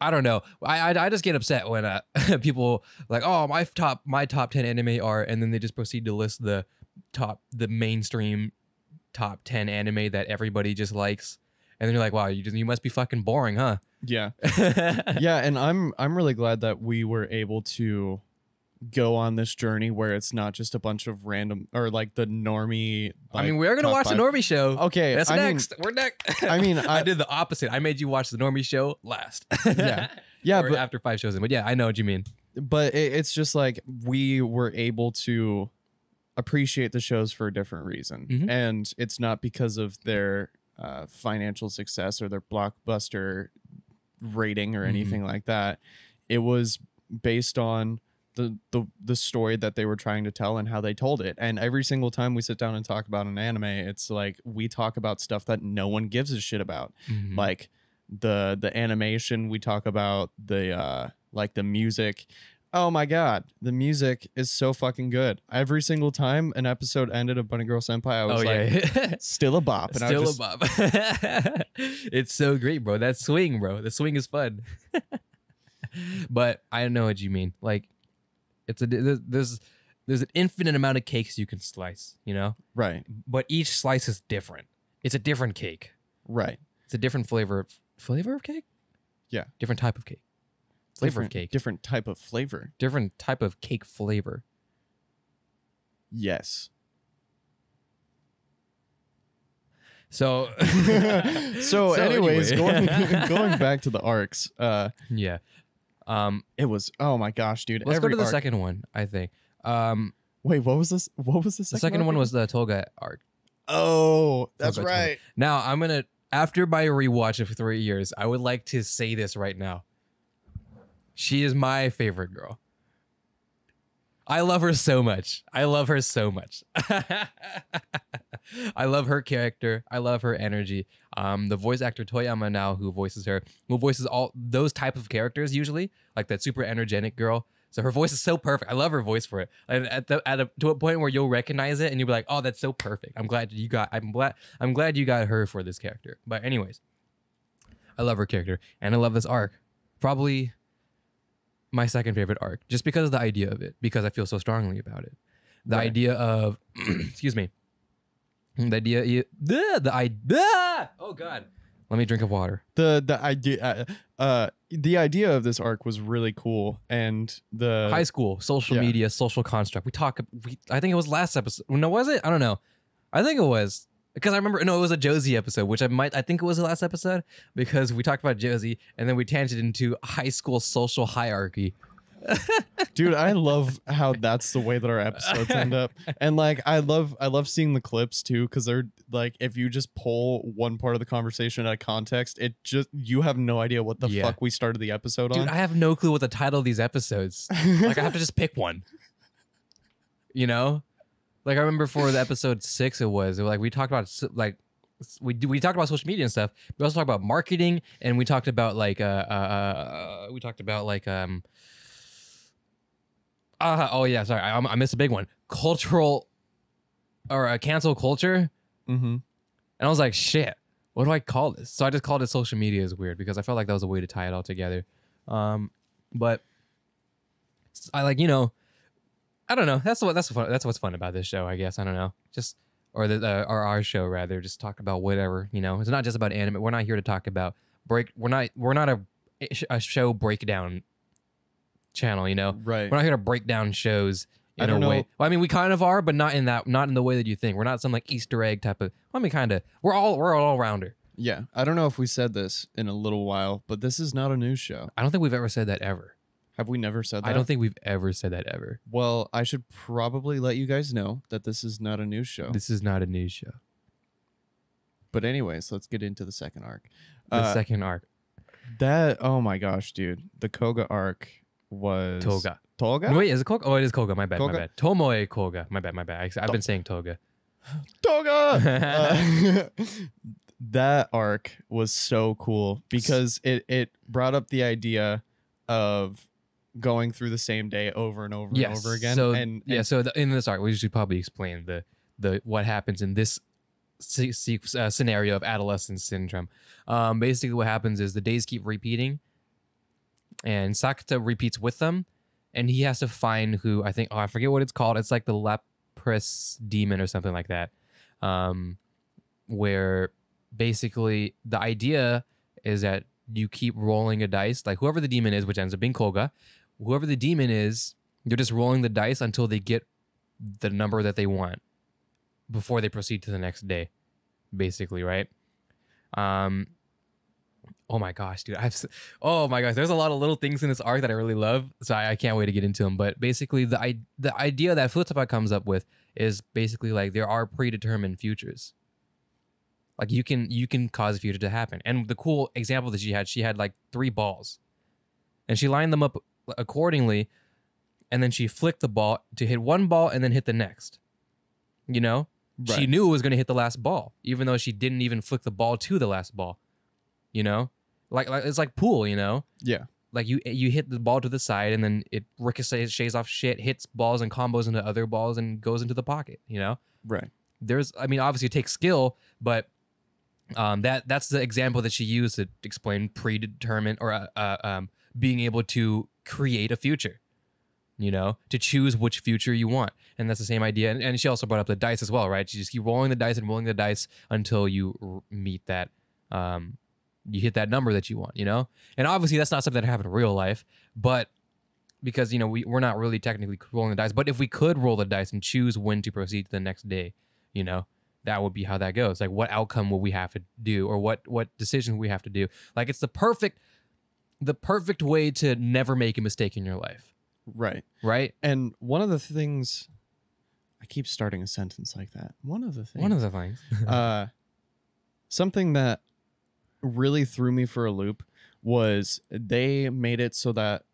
I don't know. I I, I just get upset when uh, people like, oh my top my top ten anime are, and then they just proceed to list the top the mainstream. top ten anime that everybody just likes, and then you're like, wow, you just you must be fucking boring, huh? Yeah. Yeah. And i'm i'm really glad that we were able to go on this journey where it's not just a bunch of random or like the normie, like, I mean, we're gonna watch five. The normie show. Okay, that's I next mean, we're next. I mean, I, I did the opposite. I made you watch the normie show last. Yeah. Yeah. Or but after five shows in. But yeah, I know what you mean. But it, it's just like we were able to appreciate the shows for a different reason. Mm-hmm. And it's not because of their uh, financial success or their blockbuster rating or mm-hmm. anything like that. It was based on the, the the story that they were trying to tell and how they told it. And every single time we sit down and talk about an anime, it's like we talk about stuff that no one gives a shit about. Mm-hmm. Like the the animation, we talk about the uh, like the music. Oh my God, the music is so fucking good. Every single time an episode ended of Bunny Girl Senpai, I was oh, like, yeah. Still a bop. And still I just... a bop. It's so great, bro. That swing, bro. The swing is fun. But I know what you mean. Like, it's a there's there's an infinite amount of cakes you can slice, you know? Right. But each slice is different. It's a different cake. Right. It's a different flavor of, flavor of cake? Yeah. Different type of cake. flavor different, of cake. Different type of flavor. Different type of cake flavor. Yes. So, so, so anyways, anyway. going, going back to the arcs. Uh, yeah. Um, it was, oh my gosh, dude. Let's go to the arc. Second one, I think. Um, Wait, what was this? What was the second one? The second arc? one was the Tolga arc. Oh, that's Tolga right. Tolga. Now, I'm going to, after my rewatch of three years, I would like to say this right now. She is my favorite girl. I love her so much. I love her so much. I love her character. I love her energy. Um, the voice actor Toyama now, who voices her, who voices all those type of characters usually, like that super energetic girl. So her voice is so perfect. I love her voice for it. And at the at a, to a point where you'll recognize it and you'll be like, "Oh, that's so perfect." I'm glad you got. I'm glad. I'm glad you got her for this character. But anyways, I love her character and I love this arc. Probably my second favorite arc, just because of the idea of it, because I feel so strongly about it. The right. idea of, excuse me, the idea, the, the idea. Oh God, let me drink of water. The the idea, uh, uh, the idea of this arc was really cool, and the high school social yeah. media, social construct. We talk. We, I think it was last episode. No, was it? I don't know. I think it was. Because I remember, no, it was a Josie episode, which I might, I think it was the last episode, because we talked about Josie, and then we tangented into high school social hierarchy. Dude, I love how that's the way that our episodes end up. And like, I love, I love seeing the clips too, because they're like, if you just pull one part of the conversation out of context, it just, you have no idea what the yeah. fuck we started the episode Dude, on. Dude, I have no clue what the title of these episodes. Like, I have to just pick one. You know? Like I remember for the episode six, it was, it was like we talked about like we we talked about social media and stuff. We also talked about marketing, and we talked about like uh, uh, uh we talked about like um uh, oh yeah sorry I, I missed a big one cultural or uh, cancel culture. Mm-hmm. And I was like, shit, what do I call this? So I just called it social media is weird because I felt like that was a way to tie it all together. Um, but I like you know. I don't know. That's what that's what, that's what's fun about this show, I guess. I don't know. Just or the uh, or our show rather. Just talk about whatever, you know. It's not just about anime. We're not here to talk about break. We're not we're not a a show breakdown channel, you know. Right. We're not here to break down shows in I don't a know. way. Well, I mean, we kind of are, but not in that not in the way that you think. We're not some like Easter egg type of. Well, I mean, kind of. We're all we're all rounder. Yeah. I don't know if we said this in a little while, but this is not a news show. I don't think we've ever said that ever. Have we never said that? I don't think we've ever said that ever. Well, I should probably let you guys know that this is not a news show. This is not a news show. But anyways, let's get into the second arc. The uh, second arc. That, oh my gosh, dude. The Koga arc was... Toga. Toga? No, wait, is it Koga? Oh, it is Koga. My bad, Koga? my bad. Tomoe Koga. My bad, my bad. I've to been saying Toga. Toga! uh, that arc was so cool because it, it brought up the idea of... going through the same day over and over yes. and over again. So, and, and yeah, so the, in this arc, we should probably explain the the what happens in this c c uh, scenario of adolescence syndrome. Um, basically, what happens is the days keep repeating, and Sakuta repeats with them, and he has to find who I think. Oh, I forget what it's called. It's like the Laplace's Demon or something like that, um, where basically the idea is that you keep rolling a dice, like whoever the demon is, which ends up being Koga. Whoever the demon is, they're just rolling the dice until they get the number that they want before they proceed to the next day, basically, right? Um, oh my gosh, dude. I've Oh my gosh, there's a lot of little things in this arc that I really love, so I, I can't wait to get into them. But basically, the, the idea that Futaba comes up with is basically like there are predetermined futures. Like you can you can cause a future to happen. And the cool example that she had, she had like three balls. And she lined them up accordingly. And then she flicked the ball to hit one ball and then hit the next. You know? Right. She knew it was going to hit the last ball, even though she didn't even flick the ball to the last ball. You know? Like, like it's like pool, you know? Yeah. Like you you hit the ball to the side and then it ricochets off shit, hits balls and combos into other balls and goes into the pocket, you know? Right. There's, I mean, obviously it takes skill, but... Um, that that's the example that she used to explain predetermined or uh, uh, um, being able to create a future, you know, to choose which future you want. And that's the same idea. And, and she also brought up the dice as well, right? You just keep rolling the dice and rolling the dice until you r meet that um, you hit that number that you want, you know? And obviously that's not something that happened in real life, but because, you know, we, we're not really technically rolling the dice, but if we could roll the dice and choose when to proceed to the next day, you know, that would be how that goes. Like, what outcome will we have to do, or what what decision we have to do? Like, it's the perfect, the perfect way to never make a mistake in your life. Right. Right? And one of the things... I keep starting a sentence like that. One of the things. One of the things. uh, something that really threw me for a loop was they made it so that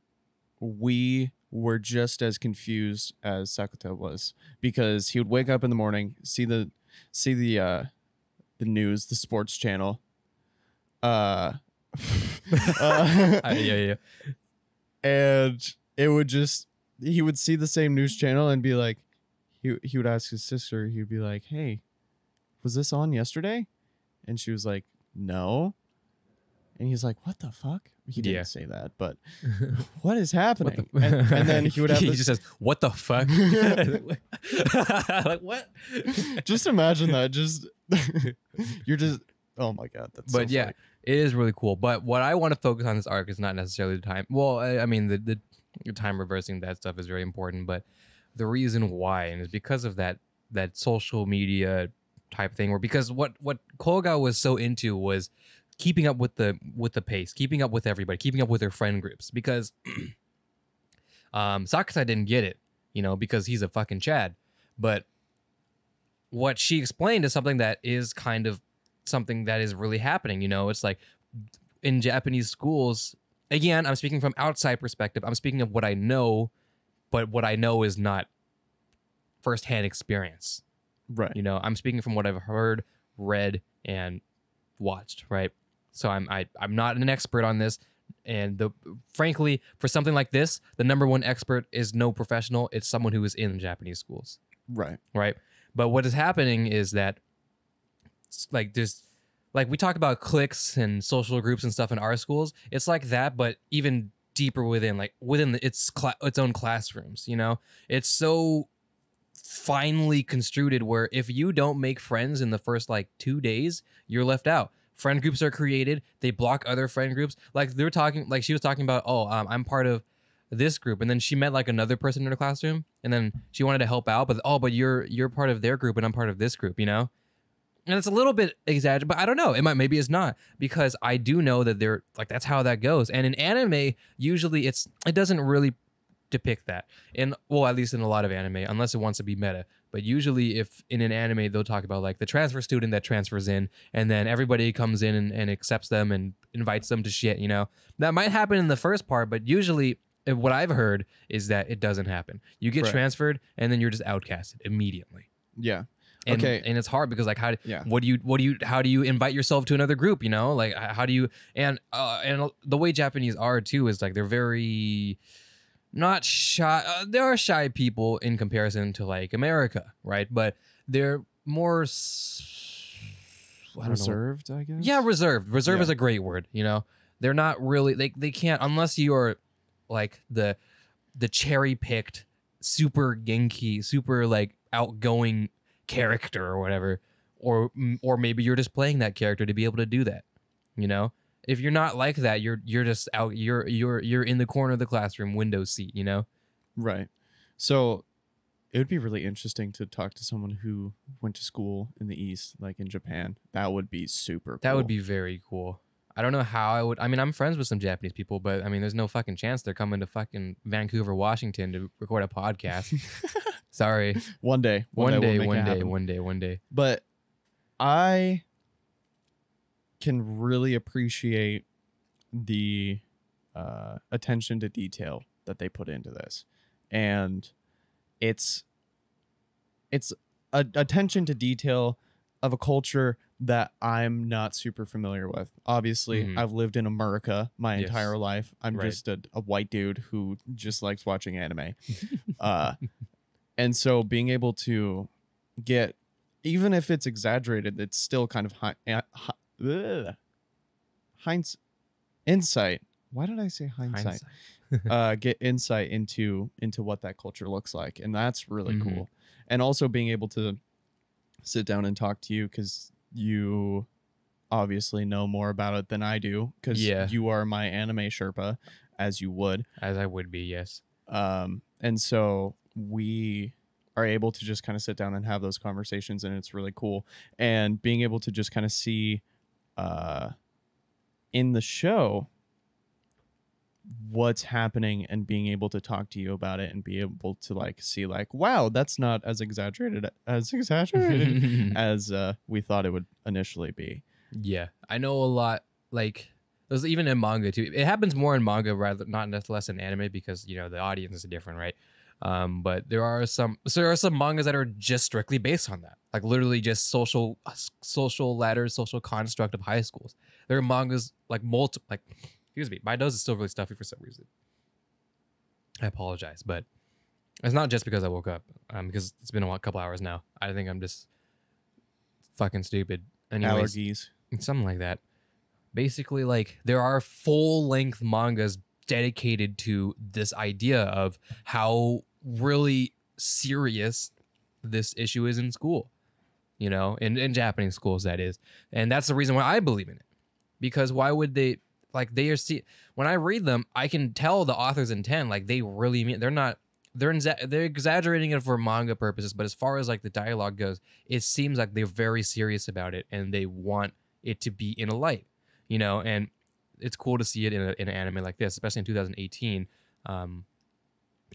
we were just as confused as Sakuta was, because he would wake up in the morning, see the see the uh, the news, the sports channel. Uh, uh yeah, yeah. And it would just he would see the same news channel and be like, he he would ask his sister, he'd be like, "Hey, was this on yesterday?" And she was like, "No." And he's like, "What the fuck?" He didn't yeah. say that, but what is happening? What the and, and then he would have. He this... just says, "What the fuck?" Like, what? Just imagine that. Just you're just. Oh my god, that's. But so yeah, funny. It is really cool. But what I want to focus on this arc is not necessarily the time. Well, I, I mean, the, the the time reversing that stuff is very important, but the reason why, and it's because of that that social media type thing, or because what what Koga was so into was keeping up with the with the pace, keeping up with everybody, keeping up with their friend groups, because um, Sakuta didn't get it, you know, because he's a fucking Chad. But what she explained is something that is kind of something that is really happening, you know. It's like in Japanese schools, again, I'm speaking from outside perspective, I'm speaking of what I know, but what I know is not firsthand experience. Right. You know, I'm speaking from what I've heard, read, and watched, right? So I'm I, I'm not an expert on this, and the frankly, for something like this, the number one expert is no professional. It's someone who is in Japanese schools, right? Right. But what is happening is that, like, there's like we talk about cliques and social groups and stuff in our schools. It's like that, but even deeper within, like within the, its cl- its own classrooms. You know, it's so finely construed where if you don't make friends in the first like two days, you're left out. Friend groups are created. They block other friend groups. Like they were talking, like she was talking about, oh, um, I'm part of this group. And then she met like another person in her classroom, and then she wanted to help out. But, oh, but you're you're part of their group and I'm part of this group, you know? And it's a little bit exaggerated, but I don't know. It might, maybe it's not, because I do know that they're like, that's how that goes. And in anime, usually it's, it doesn't really depict that. And well, at least in a lot of anime, unless it wants to be meta. But usually if in an anime, they'll talk about like the transfer student that transfers in, and then everybody comes in and, and accepts them and invites them to shit, you know. That might happen in the first part, but usually what I've heard is that it doesn't happen. You get right. transferred, and then you're just outcasted immediately. Yeah. And, okay. and it's hard because like how do, yeah. what do you what do you how do you invite yourself to another group, you know, like how do you and uh, and the way Japanese are too is like they're very not shy. Uh, there are shy people in comparison to like America, right? But they're more I reserved, know. I guess. Yeah, reserved. Reserve yeah. is a great word, you know. They're not really they they can't unless you are like the the cherry picked super genki, super like outgoing character or whatever, or or maybe you're just playing that character to be able to do that, you know. If you're not like that, you're you're just out you're you're you're in the corner of the classroom window seat, you know. Right. So it would be really interesting to talk to someone who went to school in the East, like in Japan. That would be super cool. That would be very cool. I don't know how I would. I mean, I'm friends with some Japanese people, but I mean, there's no fucking chance they're coming to fucking Vancouver, Washington to record a podcast. Sorry. One day. One, one day, we'll one day, one day, one day. But I can really appreciate the uh, attention to detail that they put into this. And it's it's a, attention to detail of a culture that I'm not super familiar with. Obviously, mm-hmm. I've lived in America my yes. entire life. I'm right. just a, a white dude who just likes watching anime. uh, and so being able to get, even if it's exaggerated, it's still kind of hi- uh, hi- ugh, hinds- insight. Why did I say hindsight? hindsight. uh, get insight into, into what that culture looks like. And that's really mm-hmm. cool. And also being able to sit down and talk to you because you obviously know more about it than I do, because yeah. you are my anime Sherpa, as you would. As I would be, yes. Um, and so we are able to just kind of sit down and have those conversations, and it's really cool. And being able to just kind of see uh, in the show what's happening, and being able to talk to you about it, and be able to like see like, wow, that's not as exaggerated as exaggerated as uh, we thought it would initially be. Yeah, I know a lot, like there's even in manga too. It happens more in manga rather not less in anime, because you know the audience is different, right? Um, but there are some so there are some mangas that are just strictly based on that, like literally just social social ladders, social construct of high schools. There are mangas like multiple like. Excuse me, my nose is still really stuffy for some reason. I apologize, but it's not just because I woke up. Um, because it's been a couple hours now. I think I'm just fucking stupid. Anyways, allergies, something like that. Basically, like there are full-length mangas dedicated to this idea of how really serious this issue is in school. You know, in in Japanese schools, that is, and that's the reason why I believe in it. Because why would they? Like they are see when I read them, I can tell the author's intent. Like they really mean they're not they're they're exaggerating it for manga purposes. But as far as like the dialogue goes, it seems like they're very serious about it, and they want it to be in a light, you know. And it's cool to see it in, a, in an anime like this, especially in two thousand eighteen, um,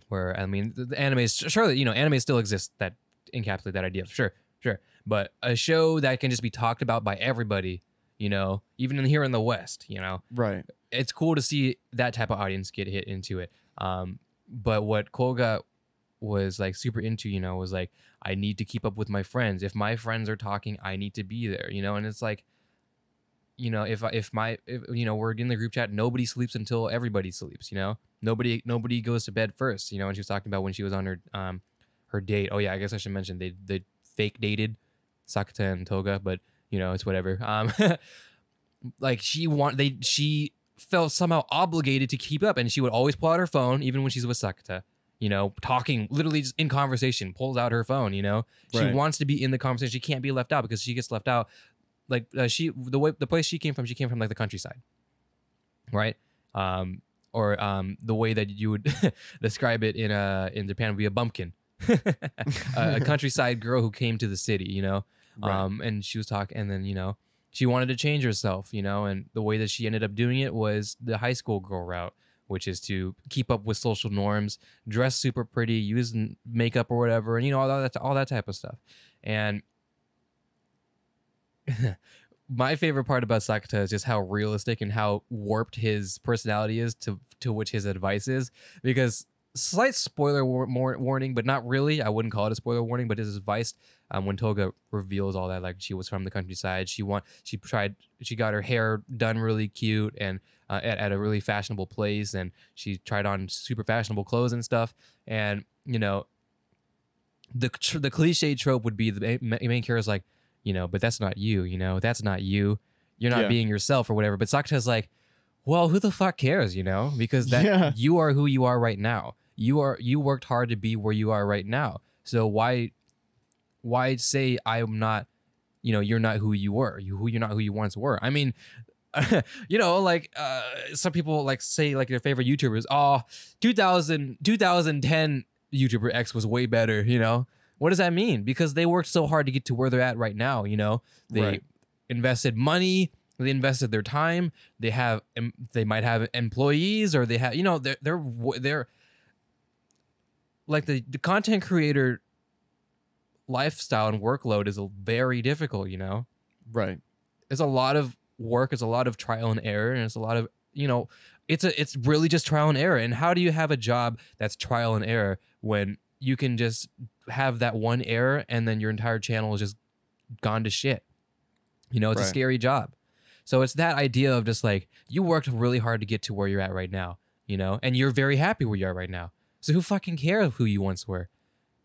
where I mean the, the anime is sure that you know anime still exists that encapsulate that idea. Sure, sure, but a show that can just be talked about by everybody. You know, even in here in the West, you know, right? It's cool to see that type of audience get hit into it. Um, but what Koga was like super into, you know, was like, I need to keep up with my friends. If my friends are talking, I need to be there, you know. And it's like, you know, if if my, if, you know, we're in the group chat, nobody sleeps until everybody sleeps, you know. Nobody nobody goes to bed first, you know. And she was talking about when she was on her um her date. Oh yeah, I guess I should mention they they fake dated Sakuta and Toga, but. You know, it's whatever. Um, like she want they she felt somehow obligated to keep up, and she would always pull out her phone, even when she's with Sakuta. You know, talking literally just in conversation, pulls out her phone. You know, right. She wants to be in the conversation. She can't be left out because she gets left out. Like uh, she the way the place she came from, she came from like the countryside, right? Um, or um, the way that you would describe it in uh in Japan would be a bumpkin, a, a countryside girl who came to the city. You know. Right. Um, and she was talking, and then, you know, she wanted to change herself, you know, and the way that she ended up doing it was the high school girl route, which is to keep up with social norms, dress super pretty, use makeup or whatever, and, you know, all that, all that type of stuff. And my favorite part about Sakuta is just how realistic and how warped his personality is to, to which his advice is, because slight spoiler war more warning, but not really. I wouldn't call it a spoiler warning, but his advice um, when Toga reveals all that, like she was from the countryside, she want she tried, she got her hair done really cute and uh, at, at a really fashionable place, and she tried on super fashionable clothes and stuff. And you know, the tr the cliche trope would be the main, main character's like, you know, but that's not you, you know, that's not you, you're not yeah. being yourself or whatever. But Sakuta's like, well, who the fuck cares, you know, because that yeah. you are who you are right now. You are you worked hard to be where you are right now. So why why say I'm not, you know, you're not who you were. You who you're not who you once were. I mean, you know, like uh, some people like say like their favorite YouTubers, oh, two thousand ten YouTuber X was way better, you know. What does that mean? Because they worked so hard to get to where they're at right now, you know. They right. invested money, they invested their time, they have they might have employees, or they have, you know, they're they're they're like the, the content creator lifestyle and workload is very difficult, you know? Right. It's a lot of work. It's a lot of trial and error. And it's a lot of, you know, it's a, it's really just trial and error. And how do you have a job that's trial and error when you can just have that one error and then your entire channel is just gone to shit? You know, it's right. a scary job. So it's that idea of just like, you worked really hard to get to where you're at right now, you know? And you're very happy where you are right now. So who fucking cares who you once were?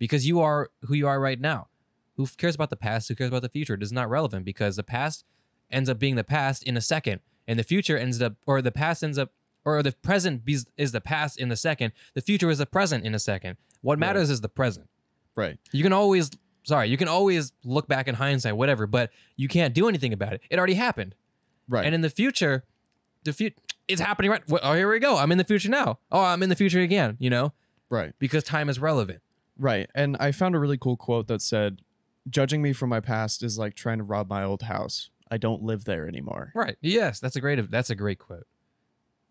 Because you are who you are right now. Who cares about the past? Who cares about the future? It is not relevant, because the past ends up being the past in a second. And the future ends up, or the past ends up, or the present is the past in a second. The future is the present in a second. What matters right. is the present. Right. You can always Sorry, you can always look back in hindsight, whatever, but you can't do anything about it. It already happened. Right. And in the future, the fu- it's happening right. Oh, here we go. I'm in the future now. Oh, I'm in the future again, you know? Right. Because time is relevant. Right. And I found a really cool quote that said, judging me from my past is like trying to rob my old house. I don't live there anymore. Right. Yes, that's a great that's a great quote.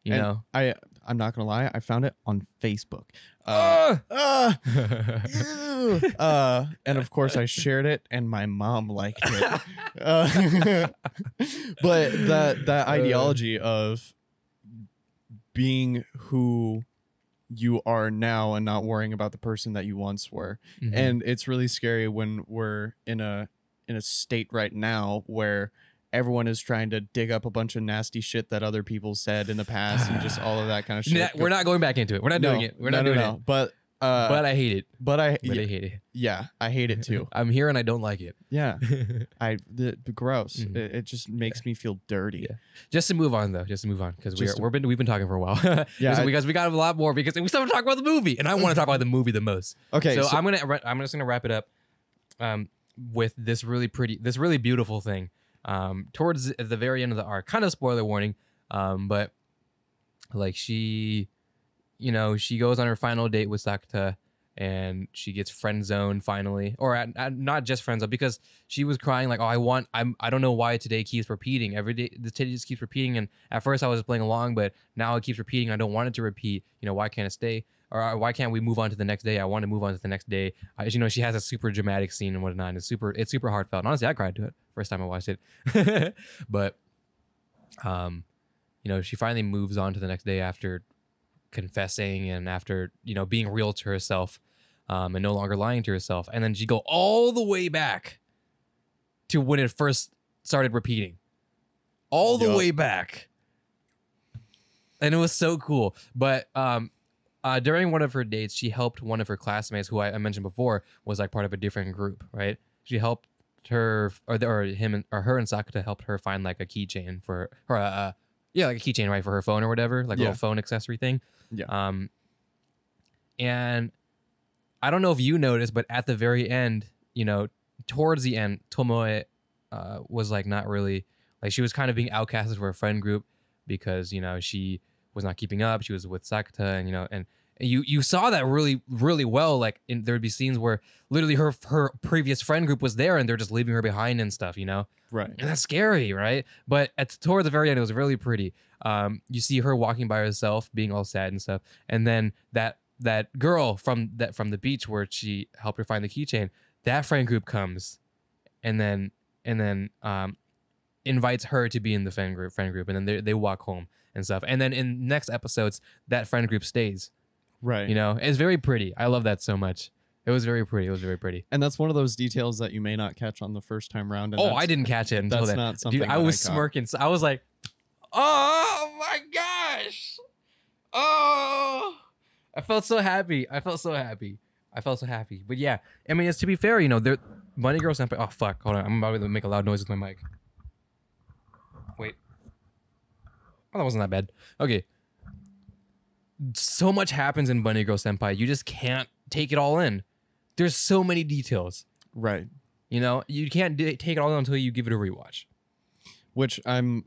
You and know, I I'm not gonna lie, I found it on Facebook. Uh, uh, uh, uh, and of course I shared it, and my mom liked it. Uh, but that that ideology of being who you are now and not worrying about the person that you once were, mm-hmm. and it's really scary when we're in a in a state right now where everyone is trying to dig up a bunch of nasty shit that other people said in the past and just all of that kind of shit. We're not going back into it. We're not no, doing it. We're no, not no, doing no. it. But uh, but I hate it. But I, but I hate it. Yeah, I hate it too. I'm here and I don't like it. Yeah, I the, the gross. Mm-hmm. it, it just makes me feel dirty. Yeah. Just to move on though, just to move on because we're we've been we've been talking for a while. yeah, I, because we got a lot more because we still talk about the movie and I want to talk about the movie the most. Okay, so, so I'm gonna I'm just gonna wrap it up um, with this really pretty, this really beautiful thing. Um, towards the very end of the arc, kind of spoiler warning, um, but like she, you know, she goes on her final date with Sakuta and she gets friend zoned finally, or at, at not just friend zoned because she was crying like, oh, I want, I'm, I don't know why today keeps repeating every day. The day just keeps repeating. And at first I was playing along, but now it keeps repeating. I don't want it to repeat. You know, why can't it stay? Or why can't we move on to the next day? I want to move on to the next day. I, you know, she has a super dramatic scene and whatnot. And it's super, it's super heartfelt. And honestly, I cried to it first time I watched it. But, um, you know, she finally moves on to the next day after confessing and after, you know, being real to herself, um, and no longer lying to herself. And then she go all the way back to when it first started repeating, all the yep. way back. And it was so cool, but um. Uh, during one of her dates, she helped one of her classmates, who I, I mentioned before, was like part of a different group, right? She helped her, or, the, or him, and, or her and Sakuta helped her find like a keychain for, or a, uh, yeah, like a keychain, right, for her phone or whatever, like yeah. a little phone accessory thing. Yeah. Um. And I don't know if you noticed, but at the very end, you know, towards the end, Tomoe uh, was like not really, like she was kind of being outcasted for her friend group because, you know, she was not keeping up. She was with Sakuta, and you know, and you you saw that really really well. Like in, there would be scenes where literally her her previous friend group was there, and they're just leaving her behind and stuff, you know. Right. And that's scary, right? But at toward the very end, it was really pretty. Um, you see her walking by herself, being all sad and stuff, and then that that girl from that from the beach where she helped her find the keychain, that friend group comes, and then and then um, invites her to be in the friend group friend group, and then they they walk home. And stuff, and then in next episodes, that friend group stays, right? You know, it's very pretty. I love that so much. It was very pretty. It was very pretty. And that's one of those details that you may not catch on the first time round. And oh, I didn't catch it until that's then. Not something. Dude, I was I smirking. I was like, "Oh my gosh! Oh, I felt so happy. I felt so happy. I felt so happy." But yeah, I mean, it's to be fair, you know, there, Bunny Girl Senpai. Oh fuck! Hold on, I'm about to make a loud noise with my mic. Wait. That wasn't that bad. Okay, so much happens in Bunny Girl Senpai. You just can't take it all in. There's so many details, right? You know, you can't d- take it all in until you give it a rewatch, which I'm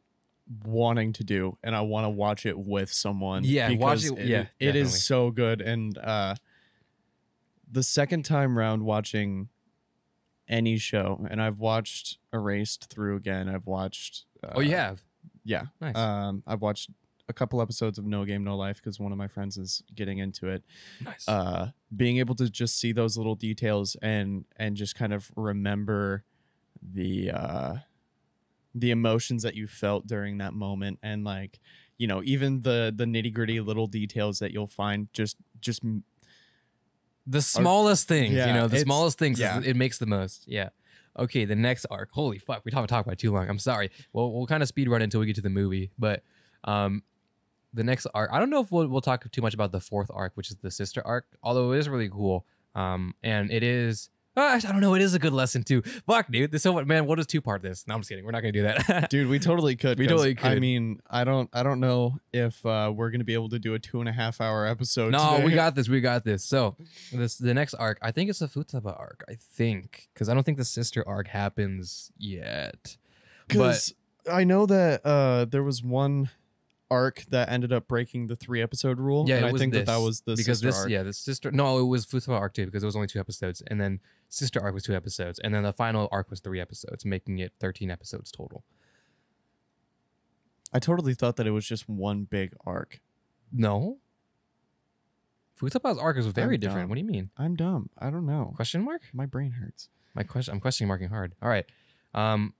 wanting to do, and I want to watch it with someone. Yeah, watch it. it yeah, it definitely. Is so good. And uh, the second time round watching any show, and I've watched Erased through again. I've watched. Uh, oh, you have. Yeah, nice. um, I've watched a couple episodes of No Game No Life because one of my friends is getting into it. Nice. Uh, being able to just see those little details and and just kind of remember the uh, the emotions that you felt during that moment, and like, you know, even the the nitty gritty little details that you'll find just just the smallest are, things. Yeah, you know, the smallest things. Yeah. It makes the most. Yeah. Okay, the next arc. Holy fuck, we haven't talked about it too long. I'm sorry. Well, we'll kind of speed run until we get to the movie. But um, the next arc, I don't know if we'll, we'll talk too much about the fourth arc, which is the sister arc, although it is really cool. Um, and it is Uh, I don't know. It is a good lesson too. Fuck, dude. This so what, man. We'll just two part this. No, I'm just kidding. We're not gonna do that, dude. We totally could. We totally could. I mean, I don't. I don't know if uh, we're gonna be able to do a two and a half hour episode. No, today. we got this. We got this. So this the next arc. I think it's a Futaba arc. I think because I don't think the sister arc happens yet. Because I know that uh, there was one arc that ended up breaking the three episode rule. Yeah, and I think this, that that was the because sister this. Arc. Yeah, the sister. No, it was Futaba arc too because it was only two episodes, and then. Sister arc was two episodes, and then the final arc was three episodes, making it thirteen episodes total. I totally thought that it was just one big arc. No. Futaba's arc is very I'm different. Dumb. What do you mean? I'm dumb. I don't know. Question mark? My brain hurts. My question. I'm question marking hard. All right. Um,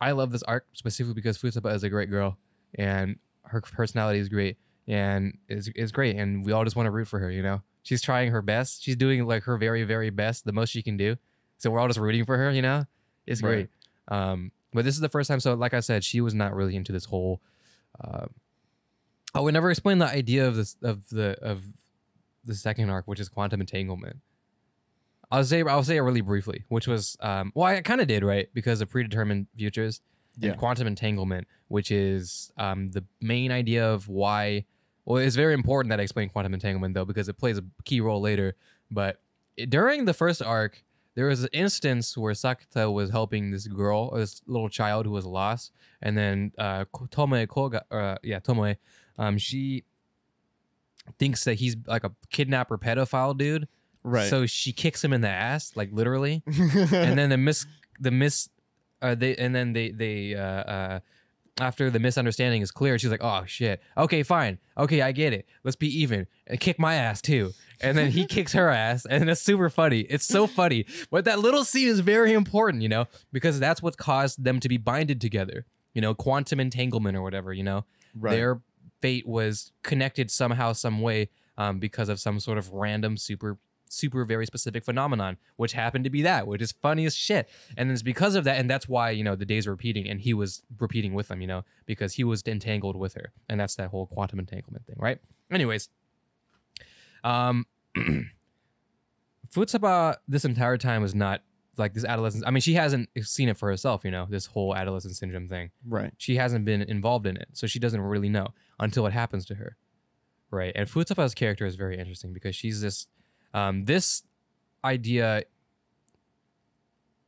I love this arc specifically because Futaba is a great girl, and her personality is great, and is is great, and we all just want to root for her, you know. She's trying her best. She's doing like her very, very best, the most she can do. So we're all just rooting for her, you know? It's great. Right. Um, but this is the first time. So like I said, she was not really into this whole... Uh, I would never explain the idea of, this, of, the, of the second arc, which is quantum entanglement. I'll say, I'll say it really briefly, which was... Um, well, I kind of did, right? Because of predetermined futures yeah. and quantum entanglement, which is um, the main idea of why... Well, it's very important that I explain quantum entanglement, though, because it plays a key role later. But it, during the first arc, there was an instance where Sakuta was helping this girl, or this little child who was lost. And then uh, Tomoe Koga, uh, yeah, Tomoe, um, she thinks that he's like a kidnapper pedophile dude. Right. So she kicks him in the ass, like literally. and then the mis, the mis, uh, they, and then they, they, uh, uh, after the misunderstanding is clear, she's like, oh, shit. Okay, fine. Okay, I get it. Let's be even. And kick my ass, too. And then he kicks her ass, and it's super funny. It's so funny. But that little scene is very important, you know, because that's what caused them to be binded together. You know, quantum entanglement or whatever, you know. Right. Their fate was connected somehow, some way, um, because of some sort of random, super, super, very specific phenomenon, which happened to be that, which is funny as shit. And it's because of that, and that's why, you know, the days are repeating, and he was repeating with them, you know, because he was entangled with her, and that's that whole quantum entanglement thing, right? Anyways, um, Futaba this entire time is not, like, this adolescence, I mean, she hasn't seen it for herself, you know, this whole adolescent syndrome thing. Right. She hasn't been involved in it, so she doesn't really know until it happens to her, right? And Futaba's character is very interesting because she's this Um, this idea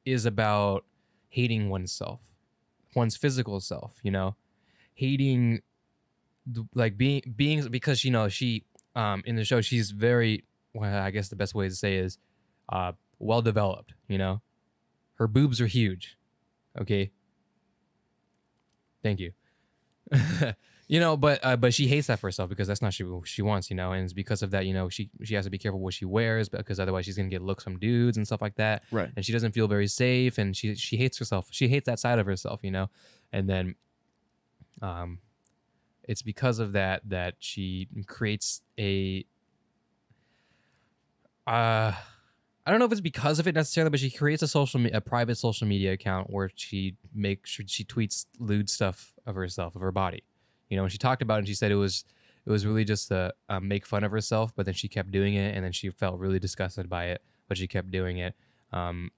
is about hating oneself, one's physical self, you know, hating like being being because, you know, she um, in the show, she's very, well, I guess the best way to say is uh, well developed, you know, her boobs are huge. OK. Thank you. You know, but uh, but she hates that for herself because that's not she, what she wants, you know, and it's because of that, you know, she she has to be careful what she wears because otherwise she's going to get looks from dudes and stuff like that. Right. And she doesn't feel very safe, and she she hates herself. She hates that side of herself, you know, and then um, it's because of that that she creates a... Uh, I don't know if it's because of it necessarily, but she creates a social, a private social media account where she makes sure she tweets lewd stuff of herself, of her body. You know, when she talked about it, and she said it was it was really just to uh, make fun of herself, but then she kept doing it, and then she felt really disgusted by it, but she kept doing it. Um,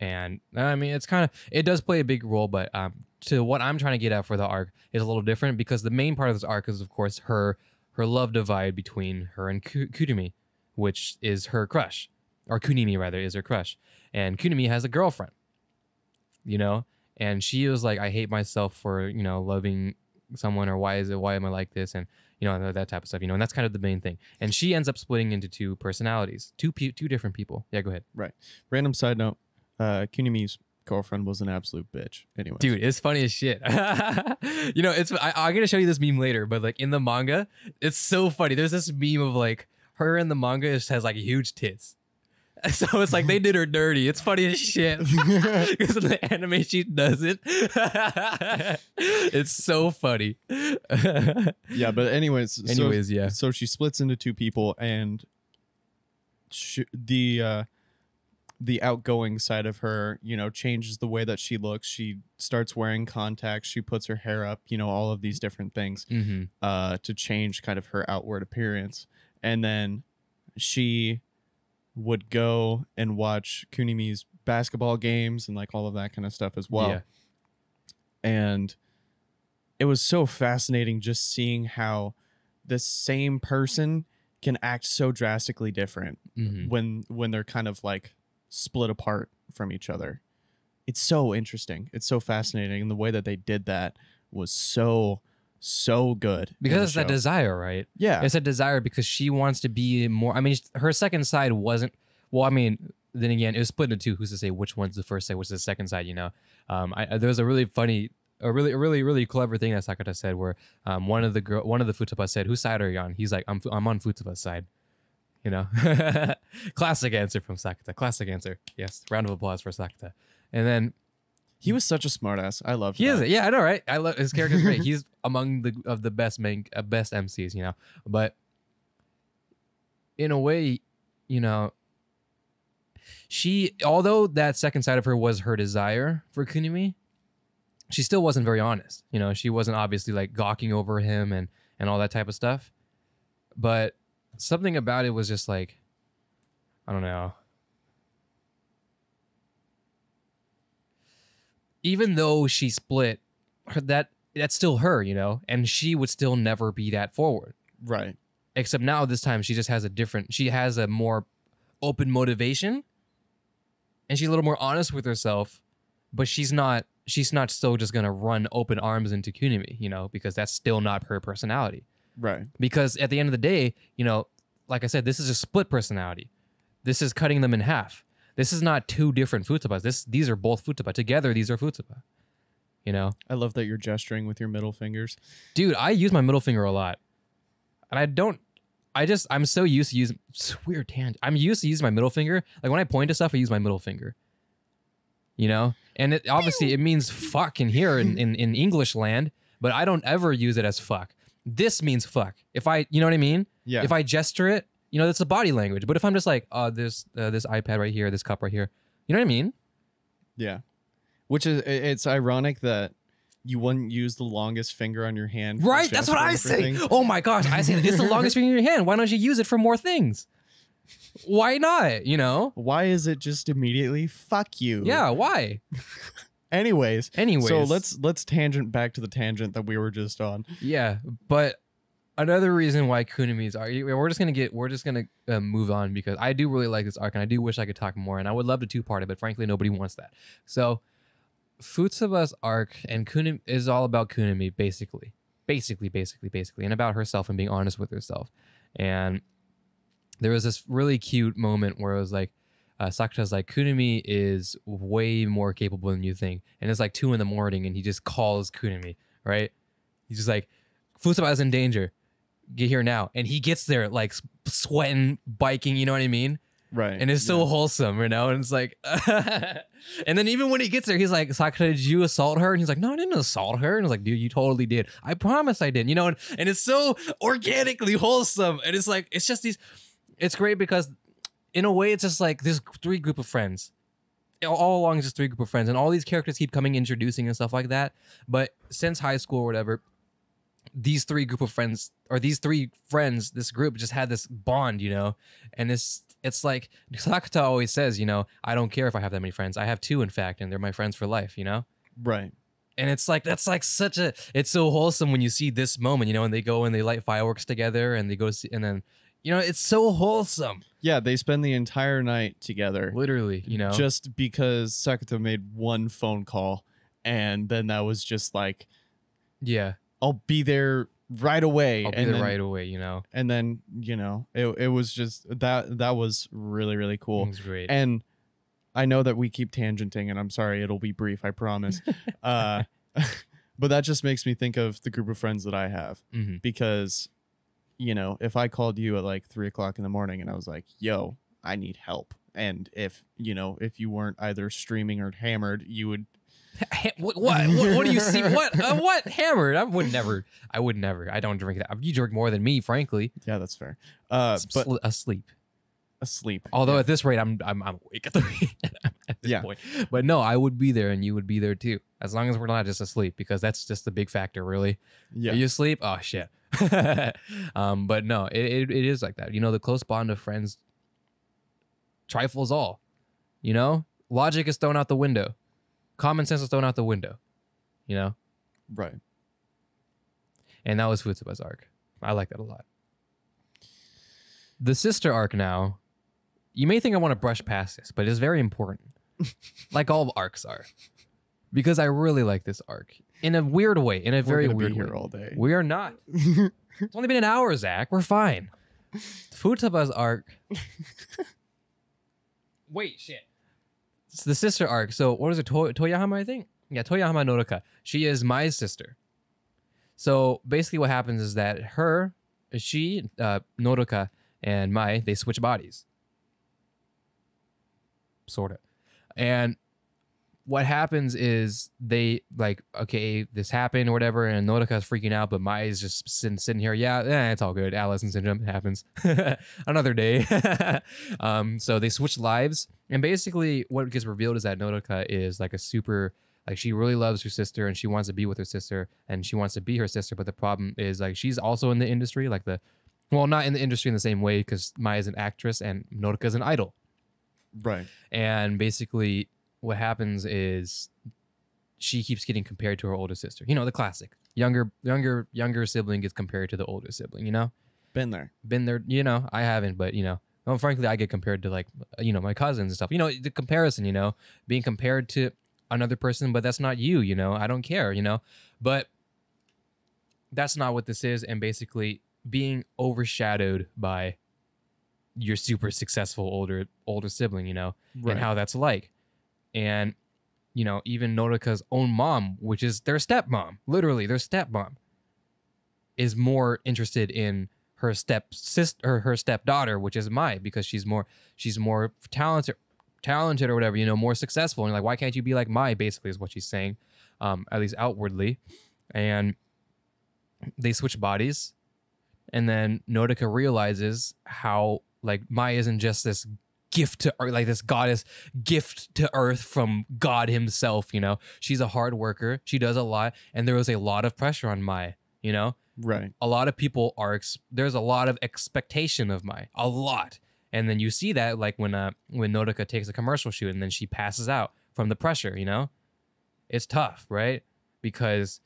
and I mean, it's kind of, it does play a big role, but um, to what I'm trying to get at for the arc is a little different because the main part of this arc is, of course, her her love divide between her and Kunimi, which is her crush, or Kunimi rather is her crush, and Kunimi has a girlfriend, you know, and she was like, I hate myself for, you know, loving someone, or why is it, why am I like this, and you know, that type of stuff, you know, and that's kind of the main thing, and she ends up splitting into two personalities, two pe two different people. Yeah, go ahead. Right. Random side note, uh Kunimi's girlfriend was an absolute bitch. Anyway, dude, it's funny as shit. You know, it's I, I'm gonna show you this meme later, but like in the manga, it's so funny. There's this meme of like her in the manga has like huge tits. So it's like they did her dirty. It's funny as shit. Because in the anime, she doesn't. It's so funny. Yeah, but anyways. Anyways, so, yeah. So she splits into two people, and she, the uh, the outgoing side of her, you know, changes the way that she looks. She starts wearing contacts. She puts her hair up, you know, all of these different things mm-hmm. uh, to change kind of her outward appearance. And then she... would go and watch Kunimi's basketball games and like all of that kind of stuff as well. Yeah. And it was so fascinating just seeing how the same person can act so drastically different mm-hmm. when when they're kind of like split apart from each other. It's so interesting. It's so fascinating. And the way that they did that was so so good, because it's that desire, right? Yeah, it's a desire because she wants to be more. I mean, her second side wasn't, well, I mean, then again, it was split into two. Who's to say which one's the first side, which is the second side, you know? Um, I, there was a really funny, a really, really, really clever thing that Sakuta said, where um, one of the girl, one of the Futaba said, "Whose side are you on?" He's like, "I'm, I'm on Futaba's side," you know. Classic answer from Sakuta. Classic answer. Yes, round of applause for Sakuta. And then. He was such a smartass. I loved him. He that. is. Yeah, I know, right? I love his character's great. He's among the of the best main, uh, best M Cs, you know. But in a way, you know, she, although that second side of her was her desire for Kunimi, she still wasn't very honest. You know, she wasn't obviously like gawking over him and and all that type of stuff. But something about it was just like, I don't know. Even though she split, that that's still her, you know, and she would still never be that forward. Right. Except now this time she just has a different, she has a more open motivation and she's a little more honest with herself, but she's not, she's not still just going to run open arms into Kunimi, you know, because that's still not her personality. Right. Because at the end of the day, you know, like I said, this is a split personality. This is cutting them in half. This is not two different Futabas. This, these are both Futaba. Together, these are Futaba. You know? I love that you're gesturing with your middle fingers. Dude, I use my middle finger a lot. And I don't... I just... I'm so used to using... Weird tangent. I'm used to using my middle finger. Like, when I point to stuff, I use my middle finger. You know? And it obviously, it means fuck in here in, in, in English land. But I don't ever use it as fuck. This means fuck. If I... You know what I mean? Yeah. If I gesture it... You know, that's the body language. But if I'm just like, oh, this uh, this iPad right here, this cup right here, you know what I mean? Yeah. Which is, it's ironic that you wouldn't use the longest finger on your hand. Right, that's what I say. Things. Oh my gosh, I say it's the longest finger in your hand. Why don't you use it for more things? Why not, you know? Why is it just immediately, fuck you? Yeah, why? Anyways. Anyways. So let's, let's tangent back to the tangent that we were just on. Yeah, but... Another reason why Kunimi's arc, we're just gonna get, we're just gonna uh, move on because I do really like this arc and I do wish I could talk more and I would love to two-part it, but frankly nobody wants that. So, Futsuba's arc and Kunimi is all about Kunimi basically, basically, basically, basically, and about herself and being honest with herself. And there was this really cute moment where it was like, uh, Sakuta's like, Kunimi is way more capable than you think, and it's like two in the morning and he just calls Kunimi, right? He's just like, Futsuba's in danger. Get here now, and he gets there like sweating, biking, you know what I mean? Right. And it's so yeah. wholesome, you know. And it's like, and then even when he gets there, he's like, "Sakuta, did you assault her?" And he's like, "No, I didn't assault her." And I was like, "Dude, you totally did. I promise I didn't." You know, and, and it's so organically wholesome, and it's like, it's just these. It's great because, in a way, it's just like this three group of friends. All along, it's just three group of friends, and all these characters keep coming, introducing, and stuff like that. But since high school or whatever. These three group of friends, or these three friends, this group just had this bond, you know, and it's it's like Sakuta always says, you know, I don't care if I have that many friends. I have two, in fact, and they're my friends for life, you know. Right. And it's like that's like such a it's so wholesome when you see this moment, you know, and they go and they light fireworks together, and they go see, and then you know it's so wholesome. Yeah, they spend the entire night together, literally, you know, just because Sakuta made one phone call, and then that was just like, yeah. I'll be there right away. I'll be and there then, right away, you know. And then, you know, it it was just that that was really, really cool. It was great. And I know that we keep tangenting, and I'm sorry, it'll be brief, I promise. uh, but that just makes me think of the group of friends that I have. Mm-hmm. Because, you know, if I called you at like three o'clock in the morning and I was like, yo, I need help. And if, you know, if you weren't either streaming or hammered, you would What, what what what do you see what uh, what hammered I would never I would never I don't drink that. You drink more than me, frankly. Yeah, that's fair. Uh but asleep asleep although yeah. At this rate I'm I'm, I'm awake at, the, at this yeah. point, but no, I would be there and you would be there too, as long as we're not just asleep, because that's just the big factor, really. Yeah, are you asleep? Oh shit. um but no, it, it, it is like that, you know. The close bond of friends trifles all. You know, logic is thrown out the window. Common sense is thrown out the window. You know, right. And that was Futsuba's arc. I like that a lot. The sister arc now. You may think I want to brush past this, but it's very important. Like all arcs are. Because I really like this arc. In a weird way. In a very weird way. We're gonna be here all day. We are not. It's only been an hour, Zach. We're fine. Futaba's arc. Wait, shit. It's the sister arc. So what is it? To- Toyohama, I think? Yeah, Toyohama Nodoka. She is my sister. So basically what happens is that her, she, uh, Nodoka, and Mai, they switch bodies. Sort of. And what happens is they like, okay, this happened or whatever, and Nodoka's freaking out, but Mai is just sitting, sitting here. Yeah, eh, it's all good. Adolescent syndrome happens another day. um, so they switch lives, and basically what gets revealed is that Nodoka is like a super, like she really loves her sister, and she wants to be with her sister, and she wants to be her sister. But the problem is like she's also in the industry, like the, well, not in the industry in the same way because Mai is an actress and Nodoka is an idol. Right. And basically what happens is she keeps getting compared to her older sister. You know, the classic. Younger younger, younger sibling gets compared to the older sibling, you know? Been there. Been there. You know, I haven't, but, you know. Well, frankly, I get compared to, like, you know, my cousins and stuff. You know, the comparison, you know? Being compared to another person, but that's not you, you know? I don't care, you know? But that's not what this is. And basically being overshadowed by your super successful older older sibling, you know? Right. And how that's like. And, you know, even Nodoka's own mom, which is their stepmom, literally their stepmom, is more interested in her step sister, or her stepdaughter, which is Mai, because she's more she's more talented, talented or whatever, you know, more successful. And you're like, why can't you be like Mai? Basically, is what she's saying, um, at least outwardly. And they switch bodies, and then Nodoka realizes how like Mai isn't just this gift to earth, like this goddess gift to earth from God himself, you know? She's a hard worker. She does a lot. And there was a lot of pressure on Mai, you know? Right. A lot of people are, ex- there's a lot of expectation of Mai. A lot. And then you see that like when uh, when Nodoka takes a commercial shoot and then she passes out from the pressure, you know? It's tough, right? Because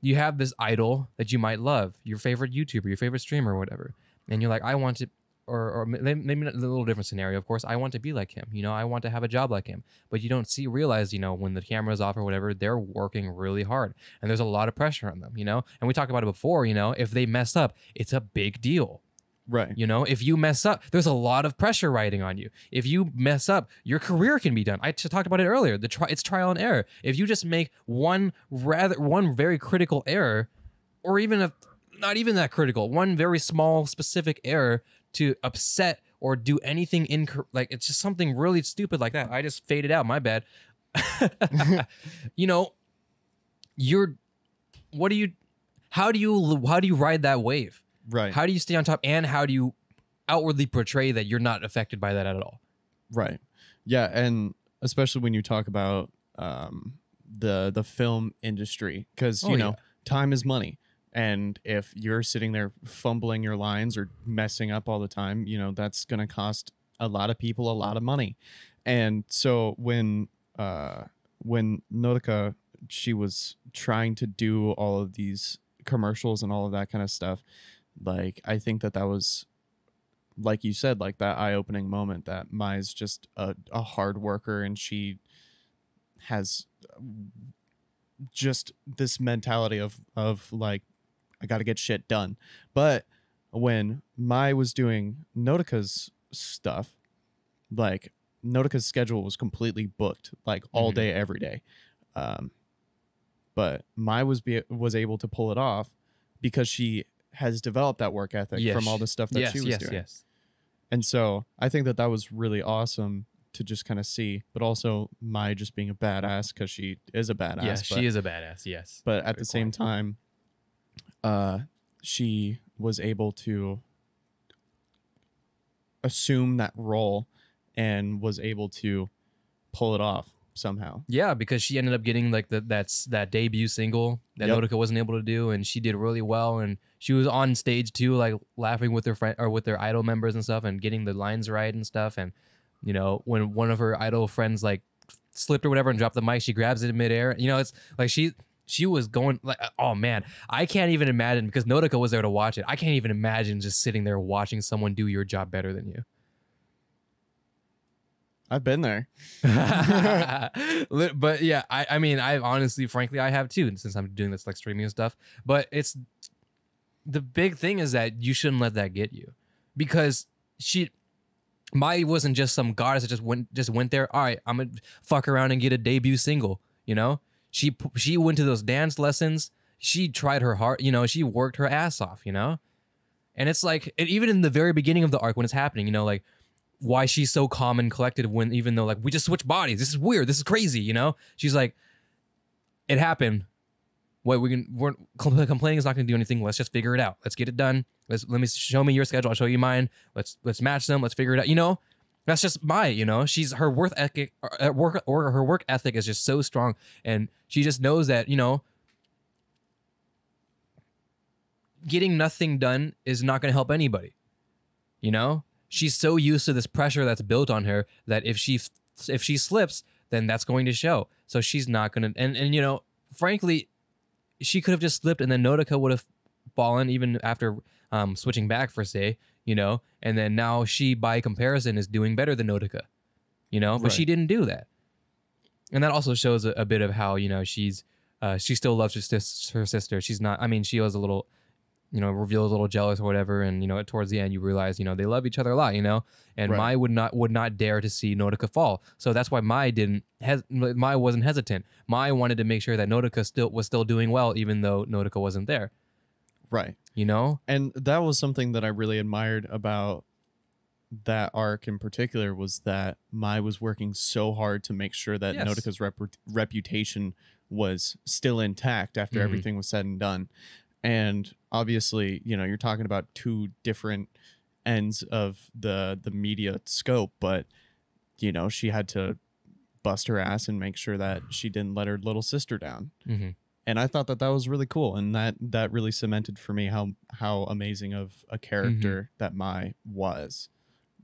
you have this idol that you might love, your favorite YouTuber, your favorite streamer, whatever. And you're like, I want to... Or, or maybe a little different scenario, of course. I want to be like him. You know, I want to have a job like him. But you don't see, realize, you know, when the camera's off or whatever, they're working really hard. And there's a lot of pressure on them, you know? And we talked about it before, you know, if they mess up, it's a big deal. Right. You know, if you mess up, there's a lot of pressure riding on you. If you mess up, your career can be done. I t- talked about it earlier. The tri- It's trial and error. If you just make one rather one very critical error, or even a, not even that critical, one very small specific error, to upset or do anything inc- like it's just something really stupid like that. I just faded out. My bad. You know, you're. What do you? How do you? How do you ride that wave? Right. How do you stay on top? And how do you outwardly portray that you're not affected by that at all? Right. Yeah, and especially when you talk about um, the the film industry, because you oh, know yeah. time is money. And if you're sitting there fumbling your lines or messing up all the time, you know, that's going to cost a lot of people a lot of money. And so when uh, when Nodoka, she was trying to do all of these commercials and all of that kind of stuff, like, I think that that was, like you said, like that eye-opening moment that Mai's just a, a hard worker and she has just this mentality of of like, I got to get shit done. But when Mai was doing Nodoka's stuff, like Nodoka's schedule was completely booked, like all mm-hmm. day, every day. Um, but Mai was be, was able to pull it off because she has developed that work ethic yes. from all the stuff that yes, she was yes, doing. Yes. And so I think that that was really awesome to just kind of see, but also Mai just being a badass because she is a badass. Yes, but, she is a badass. Yes. But at the same time, Uh, she was able to assume that role and was able to pull it off somehow. Yeah, because she ended up getting like the, that's that debut single that yep. Nodoka wasn't able to do, and she did really well. And she was on stage too, like laughing with her friend or with their idol members and stuff, and getting the lines right and stuff. And You know, when one of her idol friends like slipped or whatever and dropped the mic, she grabs it in midair. You know, it's like she she was going like, oh man, I can't even imagine, because Nodoka was there to watch it. I can't even imagine just sitting there watching someone do your job better than you. I've been there. But yeah, I, I mean, I honestly, frankly, I have too, since I'm doing this like streaming and stuff. But it's the big thing is that you shouldn't let that get you, because she, Mai wasn't just some goddess that just went just went there. All right, I'm gonna fuck around and get a debut single. You know, she she went to those dance lessons. She tried her heart. You know, she worked her ass off. You know, and it's like it, even in the very beginning of the arc when it's happening, you know, like, why she's so calm and collected when, even though like, we just switched bodies. This is weird. This is crazy. You know, she's like, it happened. What we can, we're complaining is not going to do anything. Let's just figure it out. Let's get it done. Let's let me show me your schedule. I'll show you mine. Let's let's match them. Let's figure it out. You know, that's just Mai. You know, she's her work ethic, or work or her work ethic is just so strong, and she just knows that, you know, getting nothing done is not going to help anybody. You know. She's so used to this pressure that's built on her that if she if she slips, then that's going to show. So she's not going to... And, and, you know, frankly, she could have just slipped and then Nodoka would have fallen even after um, switching back for say, you know, and then now she, by comparison, is doing better than Nodoka, you know, but right. She didn't do that. And that also shows a, a bit of how, you know, she's uh, she still loves her, sis her sister. She's not... I mean, she was a little... you know, reveals a little jealous or whatever, and, you know, towards the end you realize, you know, they love each other a lot, you know, and right. Mai would not would not dare to see Nodoka fall, so that's why Mai didn't hes Mai wasn't hesitant. Mai wanted to make sure that Nodoka still was still doing well, even though Nodoka wasn't there, right? You know, and that was something that I really admired about that arc in particular, was that Mai was working so hard to make sure that yes. Nodoka's rep reputation was still intact after mm-hmm. everything was said and done. And obviously, you know, you're talking about two different ends of the the media scope, but, you know, she had to bust her ass and make sure that she didn't let her little sister down. Mm-hmm. And I thought that that was really cool. And that that really cemented for me how how amazing of a character mm-hmm. that Mai was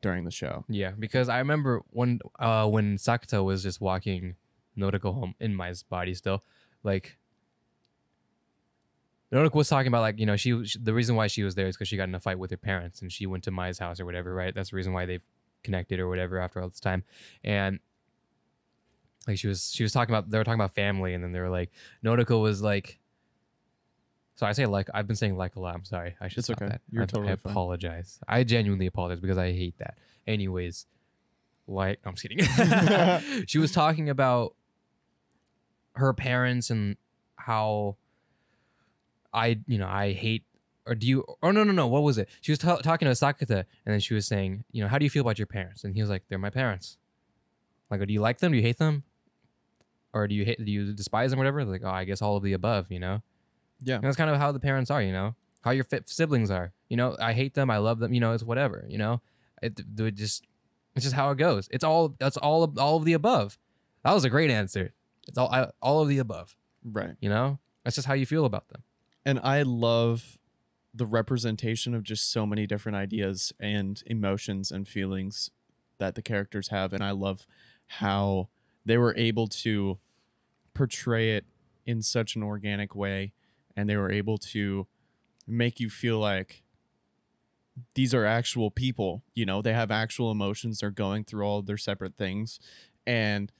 during the show. Yeah, because I remember when, uh, when Sakuta was just walking Nodoka home in Mai's body still, like... Nodoka was talking about, like, you know, she, she the reason why she was there is because she got in a fight with her parents and she went to Mai's house or whatever, right? That's the reason why they've connected or whatever after all this time. And like she was she was talking about, they were talking about family, and then they were like, Nodoka was like, so I say like, I've been saying like a lot. I'm sorry. I should it's stop okay. that. You're I, totally I apologize. Fine. I genuinely apologize because I hate that. Anyways, like, I'm just kidding. She was talking about her parents and how... I, you know, I hate, or do you, oh, no, no, no, what was it? She was talking to Sakuta, and then she was saying, you know, how do you feel about your parents? And he was like, they're my parents. Like, oh, do you like them? Do you hate them? Or do you hate, do you despise them or whatever? Like, oh, I guess all of the above, you know? Yeah. And that's kind of how the parents are, you know? How your fit siblings are. You know, I hate them, I love them, you know, it's whatever, you know? It, it just, it's just how it goes. It's all, that's all, all of the above. That was a great answer. It's all, I, all of the above. Right. You know? That's just how you feel about them. And I love the representation of just so many different ideas and emotions and feelings that the characters have. And I love how they were able to portray it in such an organic way. And they were able to make you feel like these are actual people. You know, they have actual emotions. They're going through all their separate things. And...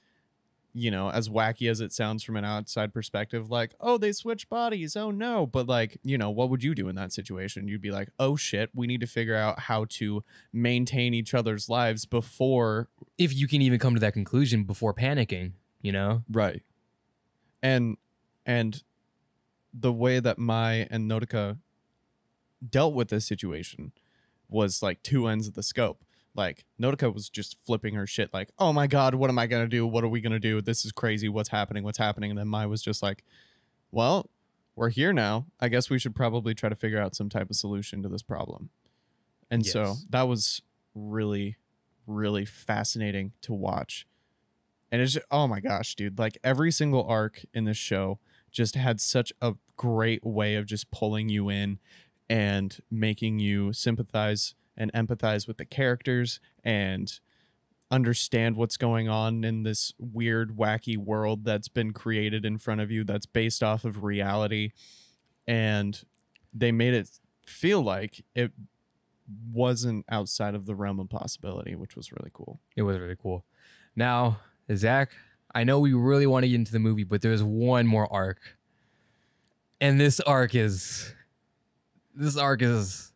you know, as wacky as it sounds from an outside perspective, like, oh, they switch bodies, oh no. But like, you know, what would you do in that situation? You'd be like, oh shit, we need to figure out how to maintain each other's lives before... if you can even come to that conclusion before panicking, you know? Right. And and the way that Mai and Nodoka dealt with this situation was like two ends of the scope. Like, Nodoka was just flipping her shit, like, oh my god, what am I gonna do? What are we gonna do? This is crazy. What's happening? What's happening? And then Mai was just like, well, we're here now. I guess we should probably try to figure out some type of solution to this problem. And yes. so that was really, really fascinating to watch. And it's just, oh my gosh, dude. Like, every single arc in this show just had such a great way of just pulling you in and making you sympathize and empathize with the characters and understand what's going on in this weird, wacky world that's been created in front of you that's based off of reality. And they made it feel like it wasn't outside of the realm of possibility, which was really cool. It was really cool. Now, Zach, I know we really want to get into the movie, but there's one more arc. And this arc is... This arc is...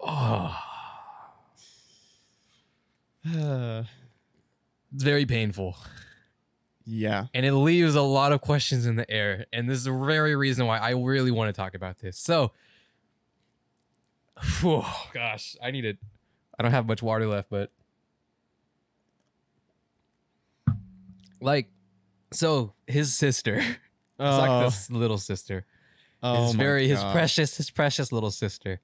Oh... It's very painful. Yeah. And it leaves a lot of questions in the air. And this is the very reason why I really want to talk about this. So, oh gosh, I need it. I don't have much water left, but like, so his sister, oh. like this little sister, oh his very, God. his precious, his precious little sister.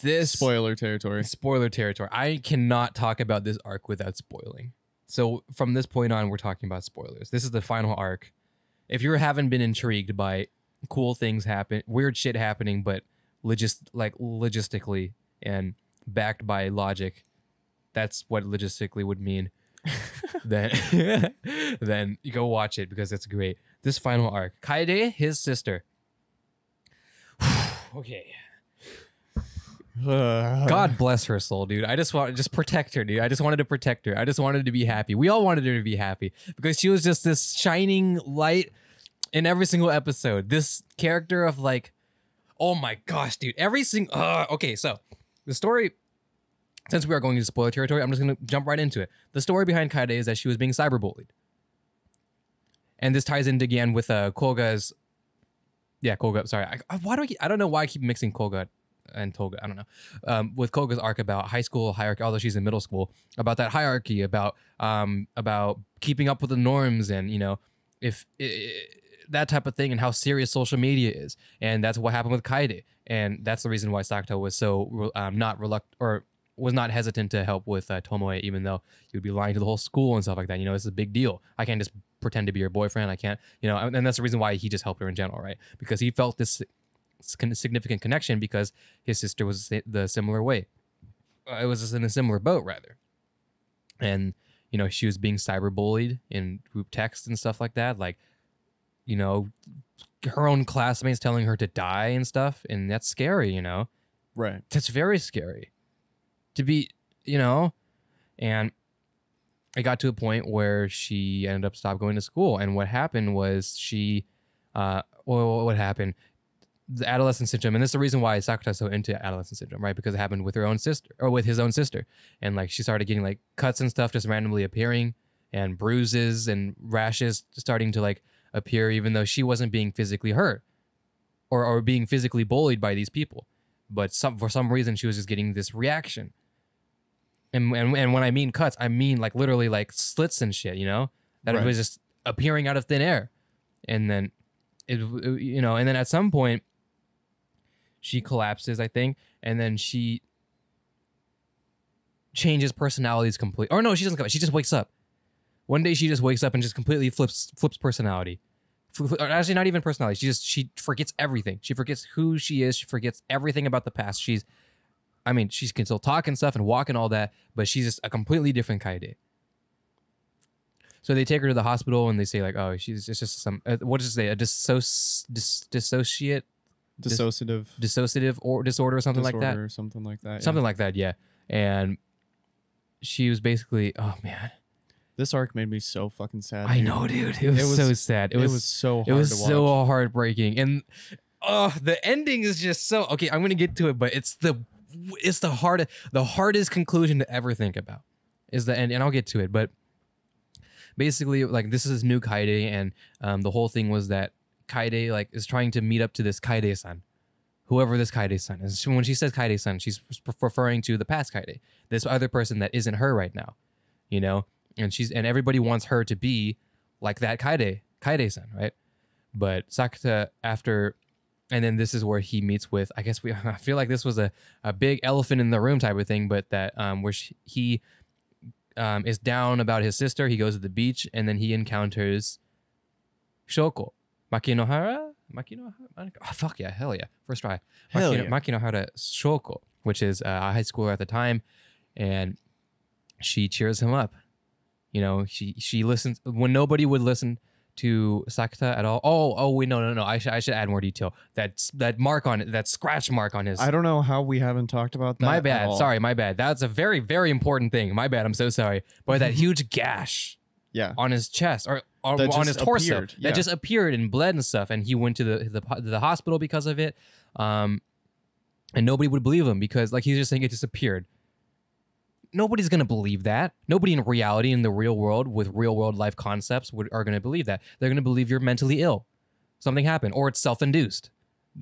This spoiler territory. Spoiler territory. I cannot talk about this arc without spoiling. So from this point on, we're talking about spoilers. This is the final arc. If you haven't been intrigued by cool things happen, weird shit happening, but logist like logistically and backed by logic, that's what logistically would mean. then, then you go watch it because it's great. This final arc, Kaede, his sister. Okay. God bless her soul, dude. I just want just protect her, dude. I just wanted to protect her. I just wanted to be happy. We all wanted her to be happy because she was just this shining light in every single episode. This character of like, oh my gosh, dude. Every single. Uh, okay, so the story. Since we are going into spoiler territory, I'm just gonna jump right into it. The story behind Kaede is that she was being cyberbullied, and this ties in again with uh, Koga's. Yeah, Koga. Sorry, I, I, why do I? Keep, I don't know why I keep mixing Koga and Toga, I don't know, um, with Koga's arc about high school hierarchy, although she's in middle school, about that hierarchy, about um, about keeping up with the norms and, you know, if it, it, that type of thing and how serious social media is. And that's what happened with Kaede. And that's the reason why Sakuta was so um, not reluctant or was not hesitant to help with uh, Tomoe, even though he would be lying to the whole school and stuff like that. You know, it's a big deal. I can't just pretend to be your boyfriend. I can't, you know, and that's the reason why he just helped her in general, right? Because he felt this significant connection because his sister was the similar way. It was just in a similar boat, rather. And, you know, she was being cyberbullied in group texts and stuff like that. Like, you know, her own classmates telling her to die and stuff. And that's scary, you know? Right. That's very scary to be, you know? And it got to a point where she ended up stopping going to school. And what happened was she, uh, well, what happened? The adolescent syndrome, and this is the reason why Sakuta is so into adolescent syndrome, right? Because it happened with her own sister, or with his own sister, and like she started getting like cuts and stuff just randomly appearing, and bruises and rashes starting to like appear, even though she wasn't being physically hurt, or or being physically bullied by these people, but some for some reason she was just getting this reaction. And and and when I mean cuts, I mean like literally like slits and shit, you know, that right. It was just appearing out of thin air, and then it, it you know, and then at some point. She collapses, I think, and then she changes personalities completely. Or no, she doesn't collapse. She just wakes up. One day she just wakes up and just completely flips flips personality. Fli- or actually, not even personality. She just she forgets everything. She forgets who she is. She forgets everything about the past. She's, I mean, she can still talk and stuff and walk and all that, but she's just a completely different Kaede. So they take her to the hospital and they say like, oh, she's it's just some uh, what does it say a disso- dis- dissociate. Dissociative, dissociative or disorder or something disorder like that, or something like that, something yeah. like that, yeah. And she was basically, oh man, this arc made me so fucking sad. I dude. know, dude, it was, it was so sad. It, it was, was so hard it was to watch. so heartbreaking, and oh, the ending is just so okay. I'm gonna get to it, but it's the it's the hardest the hardest conclusion to ever think about is the end, and I'll get to it. But basically, like this is new Kaede, and um, the whole thing was that. Kaede like is trying to meet up to this Kaede-san, whoever this Kaede-san is. When she says Kaede-san, she's referring to the past Kaede, this other person that isn't her right now, you know. And she's and everybody wants her to be like that Kaede, Kaede-san, right? But Sakuta after, and then this is where he meets with. I guess we. I feel like this was a a big elephant in the room type of thing, but that um where she, he um is down about his sister. He goes to the beach and then he encounters Shoko. Makinohara? Makinohara? Oh, fuck yeah. Hell yeah. First try. Hell Makino- yeah. Makinohara Shoko, which is uh, a high schooler at the time. And she cheers him up. You know, she she listens when nobody would listen to Sakuta at all. Oh, oh, wait, no, no, no. I should I should add more detail. That that mark on it, that scratch mark on his. I don't know how we haven't talked about that. My bad. At all. Sorry, my bad. That's a very, very important thing. My bad. I'm so sorry. But that huge gash, yeah, on his chest or, or on his torso appeared. Yeah. That just appeared and bled and stuff, and he went to the the, the hospital because of it. Um, and nobody would believe him because, like, he's just saying it disappeared. Nobody's going to believe that. Nobody in reality, in the real world, with real world life concepts would, are going to believe that. They're going to believe you're mentally ill. Something happened. Or it's self-induced.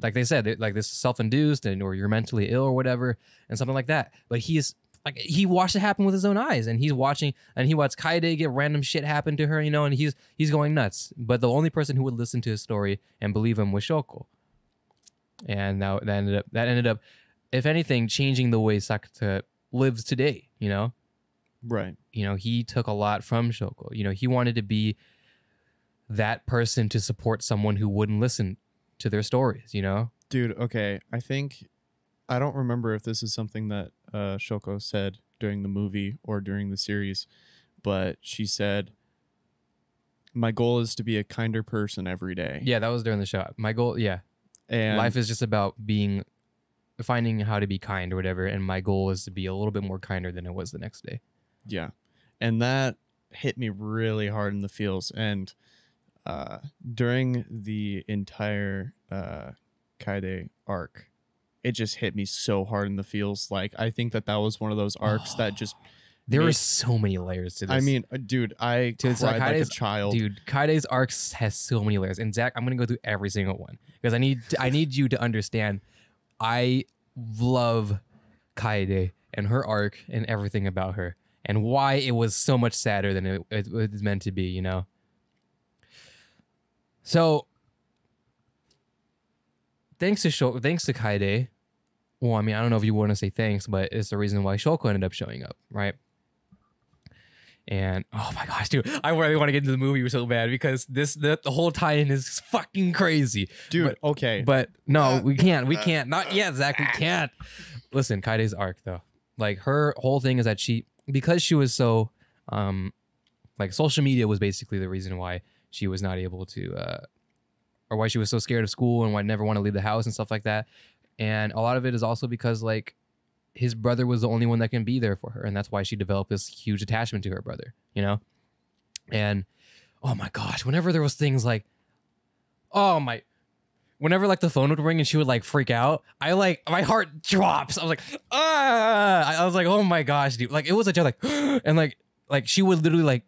Like they said, like this is self-induced and or you're mentally ill or whatever and something like that. But he is, like, he watched it happen with his own eyes. And he's watching, and he watched Kaede get random shit happen to her, you know, and he's he's going nuts. But the only person who would listen to his story and believe him was Shoko. And that, that ended up, that ended up, if anything, changing the way Sakuta lives today, you know? Right. You know, he took a lot from Shoko. You know, he wanted to be that person to support someone who wouldn't listen to their stories, you know? Dude, okay. I think, I don't remember if this is something that uh, Shoko said during the movie or during the series, but she said, my goal is to be a kinder person every day. Yeah, that was during the show. My goal, yeah. And life is just about being, finding how to be kind or whatever, and my goal is to be a little bit more kinder than it was the next day. Yeah, and that hit me really hard in the feels. And uh, during the entire uh, Kaede arc, it just hit me so hard in the feels. Like, I think that that was one of those arcs that just... There are so many layers to this. I mean, dude, I dude, cried so like a child. Dude, Kaide's arc has so many layers. And Zach, I'm going to go through every single one because I need to, I need you to understand. I love Kaede and her arc and everything about her and why it was so much sadder than it, it, it was meant to be, you know? So, thanks to Shoko, thanks to Kaede. Well, I mean, I don't know if you want to say thanks, but it's the reason why Shoko ended up showing up, right? And oh my gosh, dude, I really want to get into the movie so bad because this the, the whole tie-in is fucking crazy, dude. But, okay, but no, uh, we can't, we can't, not yet, Zach. We can't. Listen, Kaide's arc though, like her whole thing is that she, because she was so, um, like social media was basically the reason why she was not able to, uh, or why she was so scared of school and why never want to leave the house and stuff like that. And a lot of it is also because like, his brother was the only one that can be there for her. And that's why she developed this huge attachment to her brother, you know? And, oh my gosh, whenever there was things like, oh my, whenever like the phone would ring and she would like freak out, I like, my heart drops. I was like, ah, I was like, oh my gosh, dude. Like it was a joke, like, and like, like she would literally like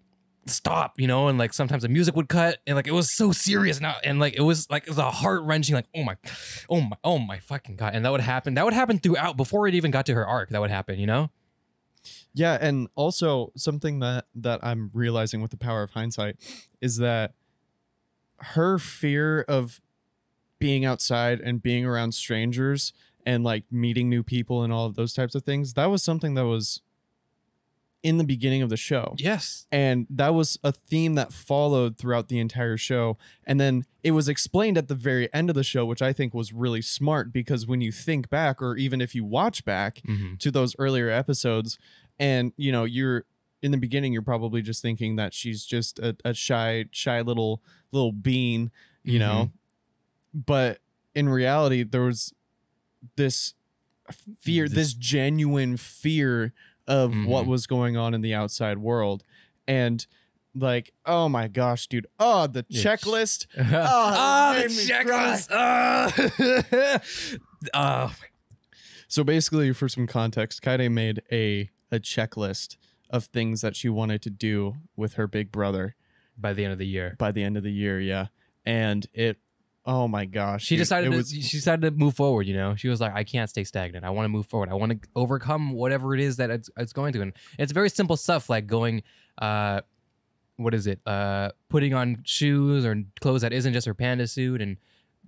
stop, you know? And like, sometimes the music would cut and like, it was so serious now. And like, it was like, it was a heart wrenching, like, oh my, oh my, oh my fucking God. And that would happen. That would happen throughout before it even got to her arc. That would happen, you know? Yeah. And also something that, that I'm realizing with the power of hindsight is that her fear of being outside and being around strangers and like meeting new people and all of those types of things, that was something that was in the beginning of the show. Yes. And that was a theme that followed throughout the entire show. And then it was explained at the very end of the show, which I think was really smart because when you think back, or even if you watch back mm-hmm. to those earlier episodes and, you know, you're in the beginning, you're probably just thinking that she's just a, a shy, shy little, little bean, you mm-hmm. know, but in reality, there was this fear, this, this genuine fear of mm-hmm. what was going on in the outside world. And like, oh my gosh, dude. Oh, the yeah. checklist. oh, oh the checklist. Oh. oh. So basically, for some context, Kaede made a, a checklist of things that she wanted to do with her big brother. By the end of the year. By the end of the year, yeah. And it, oh my gosh. She dude, decided to, was, she decided to move forward, you know? She was like, I can't stay stagnant. I want to move forward. I want to overcome whatever it is that it's, it's going to. And it's very simple stuff like going, uh, what is it? Uh, putting on shoes or clothes that isn't just her panda suit and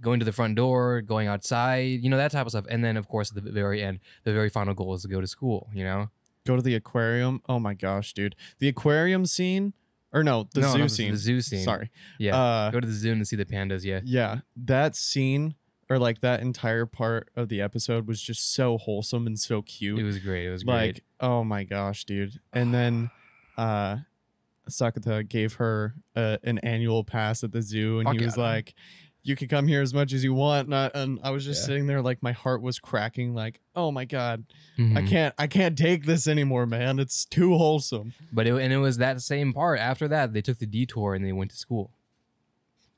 going to the front door, going outside, you know, that type of stuff. And then, of course, at the very end, the very final goal is to go to school, you know? Go to the aquarium. Oh my gosh, dude. The aquarium scene. Or no, the no, zoo no, scene. The zoo scene. Sorry. Yeah. Uh, Go to the zoo and see the pandas. Yeah. Yeah. That scene or like that entire part of the episode was just so wholesome and so cute. It was great. It was great. Like, oh my gosh, dude. And then uh, Sakuta gave her uh, an annual pass at the zoo, and Fuck he was yeah. like, you can come here as much as you want. And I, and I was just yeah. sitting there like my heart was cracking, like, oh my God, mm-hmm. I can't, I can't take this anymore, man. It's too wholesome. But it, and it was that same part. After that, they took the detour and they went to school.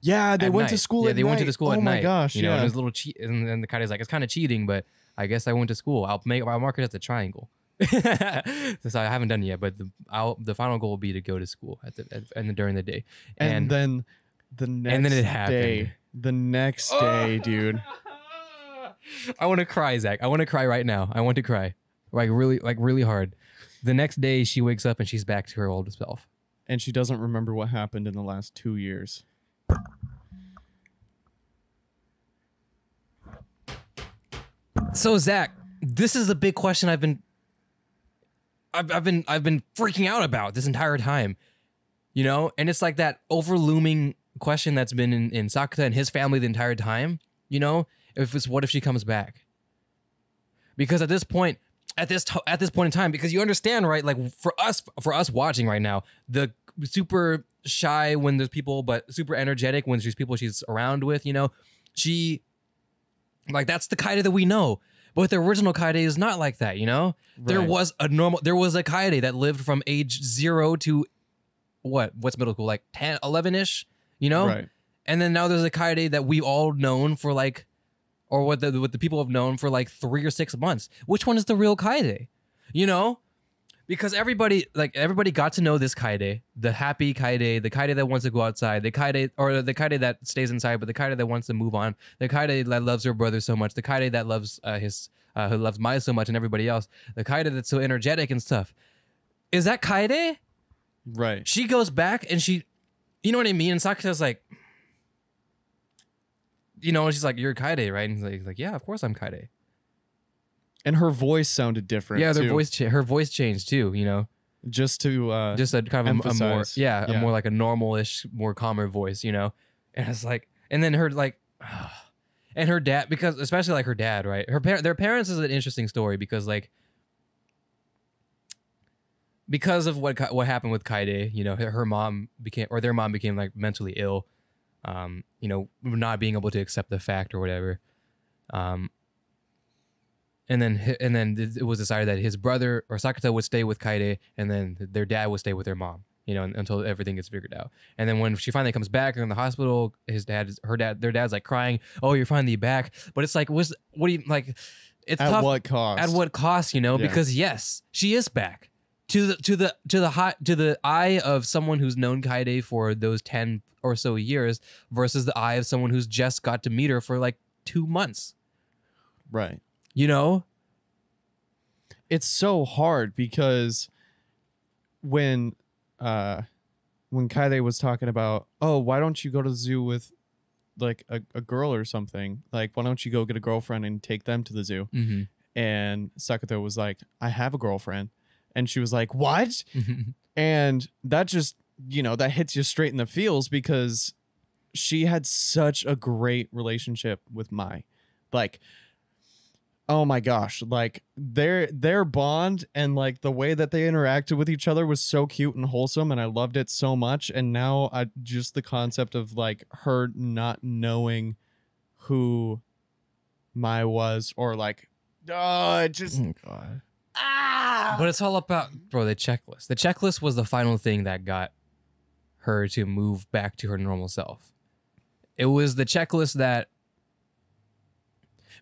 Yeah, they at went night. to school yeah, at night. Yeah, they went to the school oh at night. Oh my gosh, you know, yeah. And it was a little cheat. And then the Kaede's like, it's kind of cheating, but I guess I went to school. I'll make, I'll mark it as a triangle. Since I haven't done it yet, but the, I'll, the final goal will be to go to school at the, at, at, during the day. And, and then the next and then it happened. day. The next day, dude. I want to cry, Zach. I want to cry right now. I want to cry. Like really, like really hard. The next day she wakes up and she's back to her old self. And she doesn't remember what happened in the last two years. So Zach, this is the big question I've been I've I've been I've been freaking out about this entire time. You know, and it's like that overlooming question that's been in, in Sakuta and his family the entire time, you know, if it's what if she comes back? Because at this point, at this t at this point in time, because you understand, right? Like for us, for us watching right now, the super shy when there's people, but super energetic when there's people she's around with, you know, she, like that's the Kaede that we know. But the original Kaede is not like that, you know. Right. There was a normal, there was a Kaede that lived from age zero to what? What's middle school? Like ten, eleven-ish. You know, right. And then now there's a Kaede that we've all known for like, or what the what the people have known for like three or six months. Which one is the real Kaede? You know, because everybody like everybody got to know this Kaede, the happy Kaede, the Kaede that wants to go outside, the Kaede or the Kaede that stays inside, but the Kaede that wants to move on, the Kaede that loves her brother so much, the Kaede that loves uh, his uh, who loves Mai so much and everybody else, the Kaede that's so energetic and stuff. Is that Kaede? Right. She goes back and she. You know what I mean? And Sakuta's like, you know, she's like, you're Kaede, right? And he's like, yeah, of course I'm Kaede. And her voice sounded different. Yeah, their voice, her voice changed too, you know? Just to uh, Just a kind of a, a more, yeah, yeah, a more like a normal-ish, more calmer voice, you know? And it's like, and then her like, and her dad, because especially like her dad, right? Her par Their parents is an interesting story because like, because of what what happened with Kaede, you know, her mom became, or their mom became like mentally ill, um, you know, not being able to accept the fact or whatever, um, and then and then it was decided that his brother or Sakuta would stay with Kaede, and then their dad would stay with their mom, you know, until everything gets figured out. And then when she finally comes back in the hospital, his dad, her dad, their dad's like crying, "Oh, you're finally back," but it's like, what's, what do you like? It's at tough, what cost? At what cost? You know, yeah. Because yes, she is back. To the to the to the hot to the eye of someone who's known Kaede for those ten or so years versus the eye of someone who's just got to meet her for like two months. Right. You know? It's so hard because when uh when Kaede was talking about, oh, why don't you go to the zoo with like a, a girl or something? Like, why don't you go get a girlfriend and take them to the zoo? Mm-hmm. And Sakuta was like, I have a girlfriend. And she was like, what? And that just, you know, that hits you straight in the feels because she had such a great relationship with Mai. Like, oh my gosh, like their their bond and like the way that they interacted with each other was so cute and wholesome. And I loved it so much. And now I just the concept of like her not knowing who Mai was or like, oh, it just... Oh, God. But it's all about, bro, the checklist. The checklist was the final thing that got her to move back to her normal self. It was the checklist that,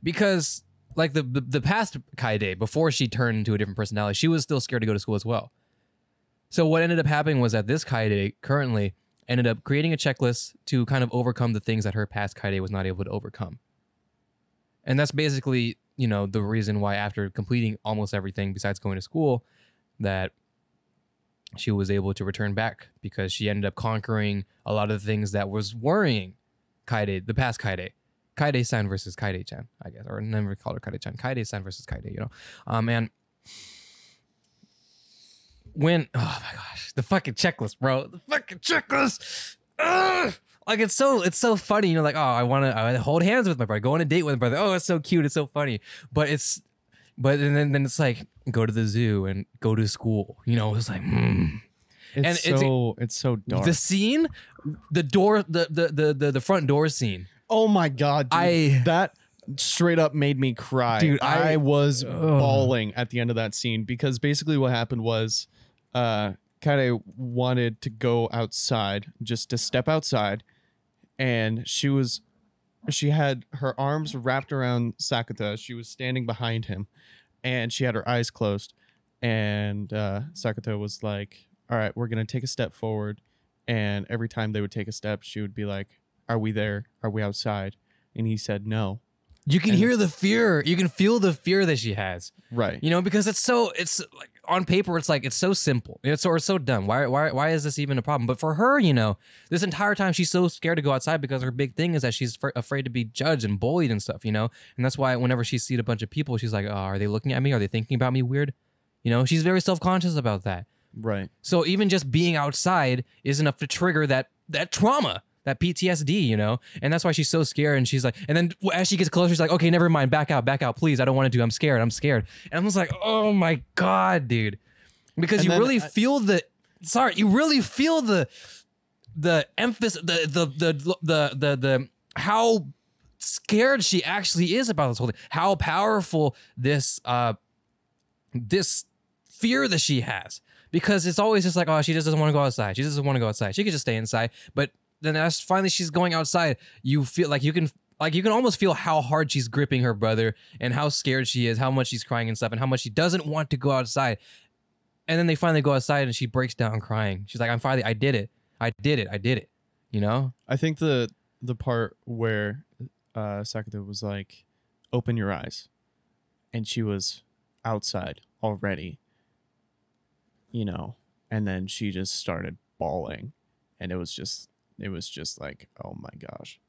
because like the the, the past Kaede, before she turned into a different personality, she was still scared to go to school as well. So what ended up happening was that this Kaede currently ended up creating a checklist to kind of overcome the things that her past Kaede was not able to overcome. And that's basically... you know, the reason why after completing almost everything besides going to school that she was able to return back because she ended up conquering a lot of the things that was worrying Kaede, the past Kaede. Kaede-san versus Kaede-chan, I guess, or never called her Kaede-chan. Kaede-san versus Kaede, you know. Um, and when, oh my gosh, the fucking checklist, bro. The fucking checklist. Ugh! Like, it's so it's so funny. You know, like, oh, I want to I hold hands with my brother, go on a date with my brother. Oh, it's so cute. It's so funny. But it's, but and then, then it's like, go to the zoo and go to school. You know, it's like, mm. It's and so, it's, it's so dark. The scene, the door, the, the, the, the, the front door scene. Oh my God, dude. I, that straight up made me cry. Dude, I, I was uh, bawling at the end of that scene because basically what happened was, uh, Kaede wanted to go outside, just to step outside, and she was, she had her arms wrapped around Sakuta. She was standing behind him, and she had her eyes closed, and uh, Sakuta was like, all right, we're going to take a step forward. And every time they would take a step, she would be like, are we there? Are we outside? And he said, no. You can and hear the fear. You can feel the fear that she has. Right. You know, because it's so, it's like on paper, it's like, it's so simple. It's or so dumb. Why, why, why is this even a problem? But for her, you know, this entire time she's so scared to go outside because her big thing is that she's afraid to be judged and bullied and stuff, you know? And that's why whenever she sees a bunch of people, she's like, oh, are they looking at me? Are they thinking about me weird? You know, she's very self-conscious about that. Right. So even just being outside is enough to trigger that that trauma, that P T S D, you know? And that's why she's so scared. And she's like, and then as she gets closer, she's like, okay, never mind. Back out, back out, please. I don't want to do. I'm scared. I'm scared. And I'm just like, oh my God, dude. Because and you really I, feel the, sorry, you really feel the, the emphasis, the, the, the, the, the, the, the how scared she actually is about this whole thing. How powerful this, uh, this fear that she has. Because it's always just like, oh, she just doesn't want to go outside. She just doesn't want to go outside. She could just stay inside. But then as finally she's going outside, you feel like you can like you can almost feel how hard she's gripping her brother and how scared she is, how much she's crying and stuff, and how much she doesn't want to go outside. And then they finally go outside and she breaks down crying. She's like, I'm finally, I did it. I did it. I did it. You know? I think the the part where uh, Sakuta was like, open your eyes. And she was outside already. You know, and then she just started bawling, and it was just, it was just like, oh my gosh,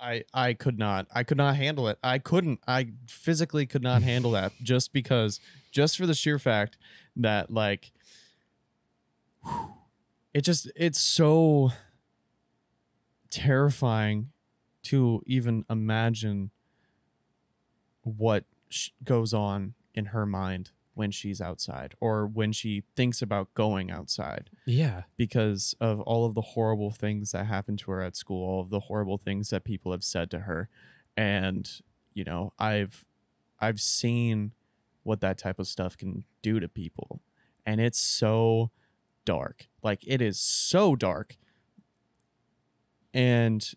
I, I could not, I could not handle it. I couldn't, I physically could not handle that just because, just for the sheer fact that like, whew, it just, it's so terrifying to even imagine what sh- goes on in her mind when she's outside or when she thinks about going outside. Yeah. Because of all of the horrible things that happened to her at school, all of the horrible things that people have said to her. And, you know, I've I've seen what that type of stuff can do to people. And it's so dark. Like, it is so dark. And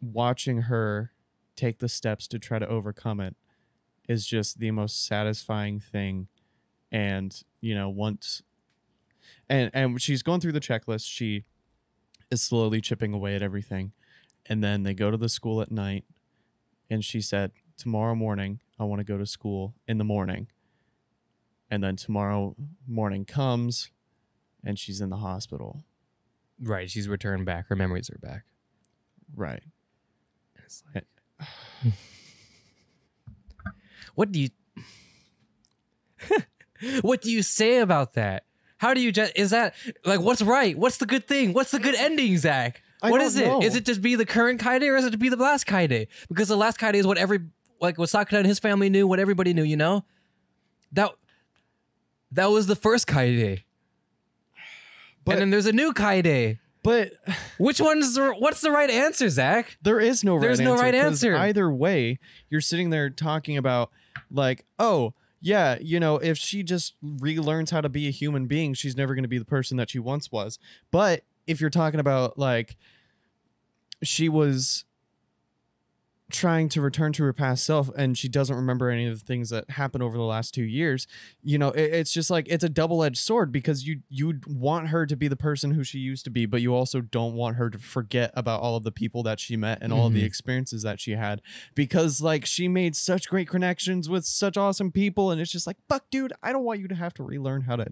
watching her take the steps to try to overcome it is just the most satisfying thing. And, you know, once and and she's going through the checklist, she is slowly chipping away at everything. And then they go to the school at night. And she said, tomorrow morning, I want to go to school in the morning. And then tomorrow morning comes and she's in the hospital. Right. She's returned back. Her memories are back. Right. It's like, what do you. What do you say about that? How do you just, is that like, what's right? What's the good thing? What's the good ending, Zach? I what is it? Know. Is it to be the current Kaede or is it to be the last Kaede? Because the last Kaede is what every, like what Sakuta and his family knew, what everybody knew, you know? That, that was the first Kaede. But, and then there's a new Kaede. But which one's the, what's the right answer, Zach? There is no right There's answer. There's no right answer. Either way, you're sitting there talking about like, oh, yeah, you know, if she just relearns how to be a human being, she's never going to be the person that she once was. But if you're talking about, like, she was trying to return to her past self and she doesn't remember any of the things that happened over the last two years, you know, it, it's just like, it's a double-edged sword because you you want her to be the person who she used to be, but you also don't want her to forget about all of the people that she met and mm-hmm. all of the experiences that she had because, like, she made such great connections with such awesome people and it's just like, fuck, dude, I don't want you to have to relearn how to,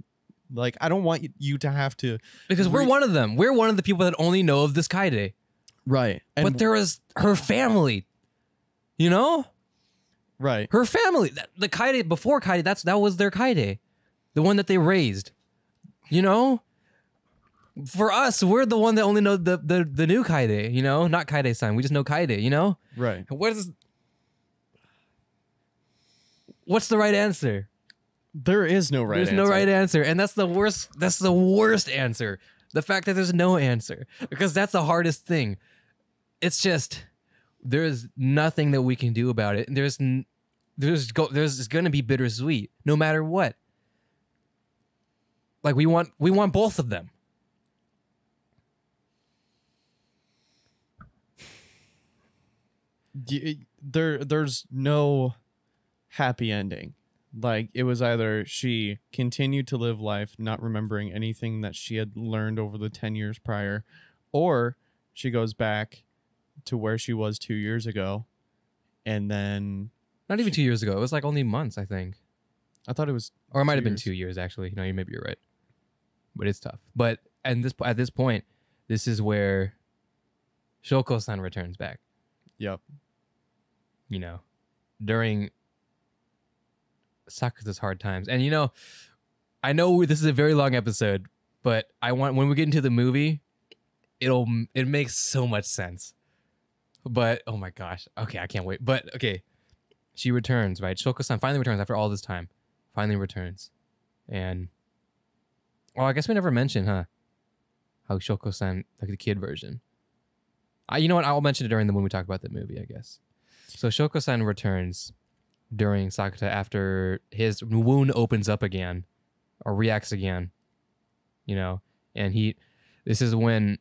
like, I don't want you to have to. Because re- we're one of them. We're one of the people that only know of this Kaede. Right. And but there is her family. You know? Right. Her family. The Kaede, before Kaede, that's, that was their Kaede. The one that they raised. You know? for us, we're the one that only know the the, the new Kaede, you know, not Kaede-san. We just know Kaede, you know? Right. What is? What's the right answer? There is no right. There's answer. There's no right answer, and that's the worst. That's the worst answer. The fact that there's no answer, because that's the hardest thing. It's just there is nothing that we can do about it. There's there's go, there's going to be bittersweet, no matter what. Like we want we want both of them. There there's no happy ending. Like, it was either she continued to live life, not remembering anything that she had learned over the ten years prior, or she goes back to where she was two years ago, and then... Not even she, two years ago. It was, like, only months, I think. I thought it was... Or it might have been two years, actually. No, you maybe you're right. But it's tough. But and this at this point, this is where Shoko-san returns back. Yep. You know, during... Sakuta's hard times. And you know, I know this is a very long episode, but I want when we get into the movie, it'll it makes so much sense. But oh my gosh, okay, I can't wait. But okay, she returns, right? Shoko-san finally returns after all this time. Finally returns, and oh, I guess we never mentioned, huh? How Shoko-san, like the kid version. I, you know what? I'll mention it during the when we talk about the movie, I guess. So Shoko-san returns. During Sakuta, after his wound opens up again or reacts again, you know, and he, this is when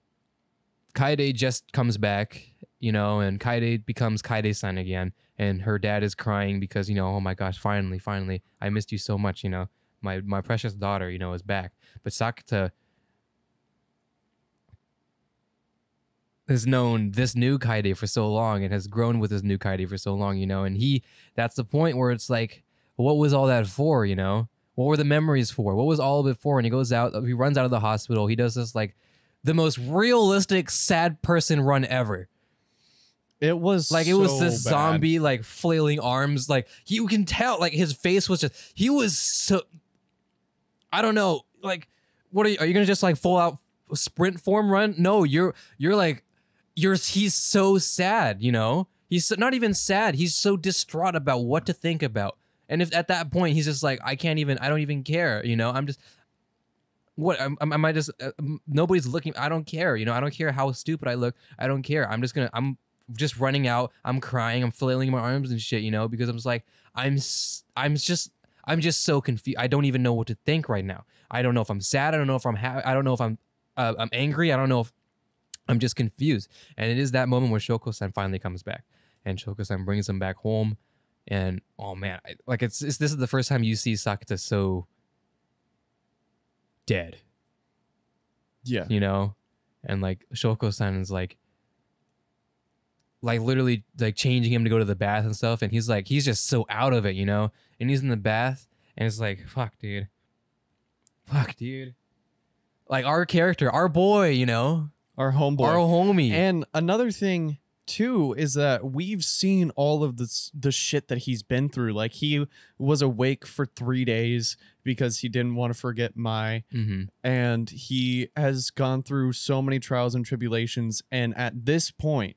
Kaede just comes back, you know, and Kaede becomes Kaede-san again. And her dad is crying because, you know, oh my gosh, finally, finally, I missed you so much, you know, my, my precious daughter, you know, is back. But Sakuta has known this new Kaede for so long and has grown with his new Kaede for so long, you know, and he, that's the point where it's like, what was all that for, you know? What were the memories for? What was all of it for? And he goes out, he runs out of the hospital. He does this, like, the most realistic, sad person run ever. It was like, it so was this bad. Zombie, like, flailing arms. Like, you can tell, like, his face was just, he was so, I don't know, like, what are you, are you going to just, like, full out sprint form run? No, you're, you're like, You're, he's so sad, you know? He's so, not even sad. He's so distraught about what to think about. And if at that point, he's just like, I can't even, I don't even care, you know? I'm just, what, am I just, uh, nobody's looking, I don't care, you know? I don't care how stupid I look. I don't care. I'm just gonna, I'm just running out. I'm crying. I'm flailing my arms and shit, you know? Because I'm just like, I'm, I'm just, I'm just so confused. I don't even know what to think right now. I don't know if I'm sad. I don't know if I'm, ha I don't know if I'm, uh, I'm angry. I don't know if, I'm just confused. And it is that moment where Shoko-san finally comes back. And Shoko-san brings him back home. And, oh, man. I, like, it's, it's this is the first time you see Sakuta so dead. Yeah. You know? And, like, Shoko-san is, like, like, literally, like, changing him to go to the bath and stuff. And he's, like, he's just so out of it, you know? And he's in the bath. And it's like, fuck, dude. Fuck, dude. Like, our character, our boy, you know? Our homeboy. Our homie. And another thing, too, is that we've seen all of this, the shit that he's been through. Like, he was awake for three days because he didn't want to forget Mai. Mm-hmm. And he has gone through so many trials and tribulations. And at this point,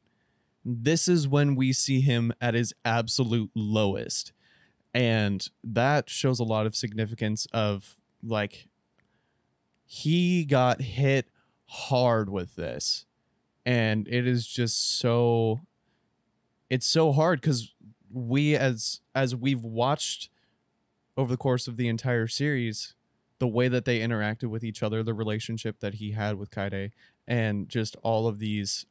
this is when we see him at his absolute lowest. And that shows a lot of significance of, like, he got hit hard with this, and it is just so it's so hard because we as as we've watched over the course of the entire series, the way that they interacted with each other, the relationship that he had with Kaede, and just all of these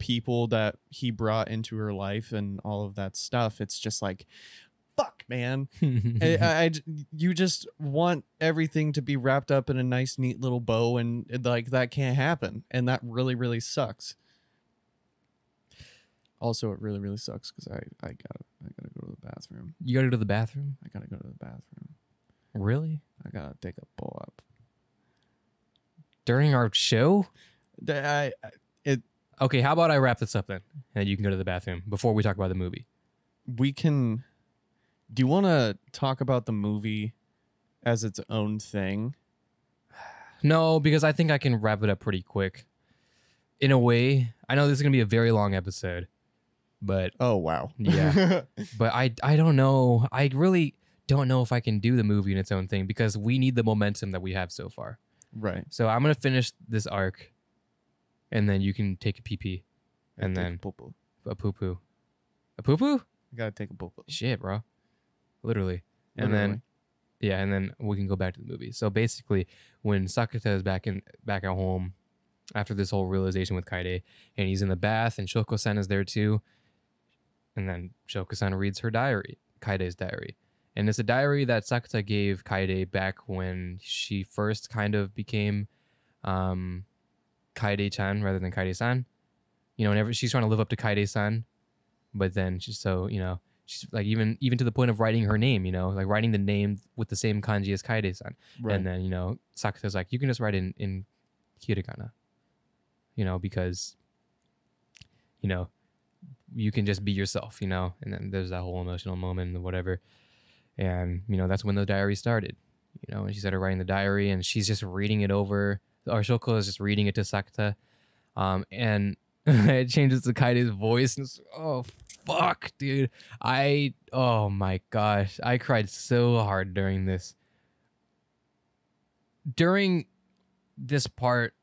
people that he brought into her life and all of that stuff, it's just like, fuck, man. I, I, you just want everything to be wrapped up in a nice, neat little bow, and like that can't happen. And that really, really sucks. Also, it really, really sucks because I, I gotta, I gotta go to the bathroom. You gotta go to the bathroom? I gotta go to the bathroom. Really? I gotta take a bulb during our show. I, I, it. Okay, how about I wrap this up then, and you can go to the bathroom before we talk about the movie. We can. Do you want to talk about the movie as its own thing? No, because I think I can wrap it up pretty quick. In a way, I know this is going to be a very long episode, but... Oh, wow. Yeah. But I, I don't know. I really don't know if I can do the movie in its own thing because we need the momentum that we have so far. Right. So I'm going to finish this arc and then you can take a pee-pee and then... Take a poo-poo. A poo-poo. A poo-poo? You got to take a poo-poo. Shit, bro. Literally. And Literally. then... Yeah, and then we can go back to the movie. So basically, when Sakuta is back in back at home after this whole realization with Kaede, and he's in the bath, and Shoko-san is there too, and then Shoko-san reads her diary, Kaede's diary. And it's a diary that Sakuta gave Kaede back when she first kind of became um, Kaede-chan rather than Kaede-san. You know, whenever she's trying to live up to Kaede-san, but then she's so, you know, she's like even even to the point of writing her name, you know, like writing the name with the same kanji as Kaede-san. Right. And then, you know, Sakuta's like, you can just write in, in hiragana, you know, because, you know, you can just be yourself, you know. And then there's that whole emotional moment and whatever. And, you know, that's when the diary started, you know, and she started writing the diary and she's just reading it over. Or Shoko is just reading it to Sakuta. Um, and it changes to Kaide's voice. And it's, oh, fuck, dude. I, oh my gosh. I cried so hard during this. During this part,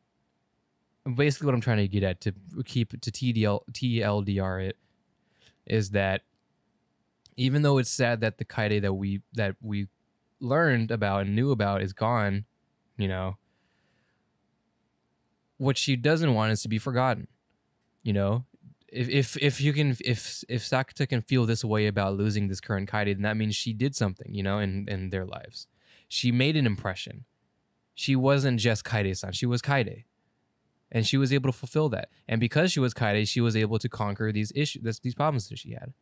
basically what I'm trying to get at to keep, to T D L, T L D R it, is that even though it's sad that the Kaede that we, that we learned about and knew about is gone, you know, what she doesn't want is to be forgotten, you know? If if if you can if if Sakuta can feel this way about losing this current Kaede, then that means she did something, you know, in, in their lives. She made an impression. She wasn't just Kaede-san, she was Kaede. And she was able to fulfill that. And because she was Kaede, she was able to conquer these issues, this, these problems that she had.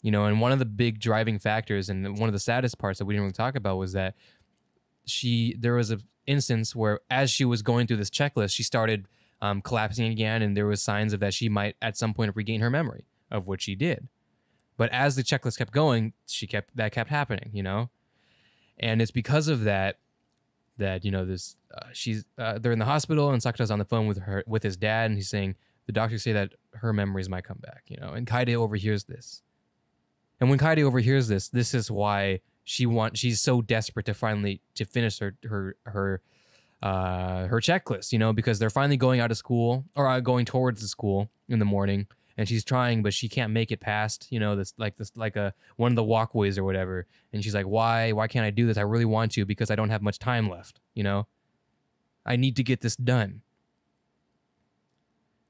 You know, and one of the big driving factors and one of the saddest parts that we didn't really talk about was that she there was an instance where as she was going through this checklist, she started Um, collapsing again, and there was signs of that she might at some point regain her memory, of which she did. But as the checklist kept going, she kept that kept happening, you know. And it's because of that that you know this. Uh, she's uh, they're in the hospital, and Sakuta's on the phone with her with his dad, and he's saying the doctors say that her memories might come back, you know. And Kaede overhears this, and when Kaede overhears this, this is why she want she's so desperate to finally to finish her her her. Uh, her checklist, you know, because they're finally going out of school or uh, going towards the school in the morning, and she's trying, but she can't make it past, you know, this like this like a one of the walkways or whatever. And she's like, why, why can't I do this? I really want to because I don't have much time left, you know. I need to get this done.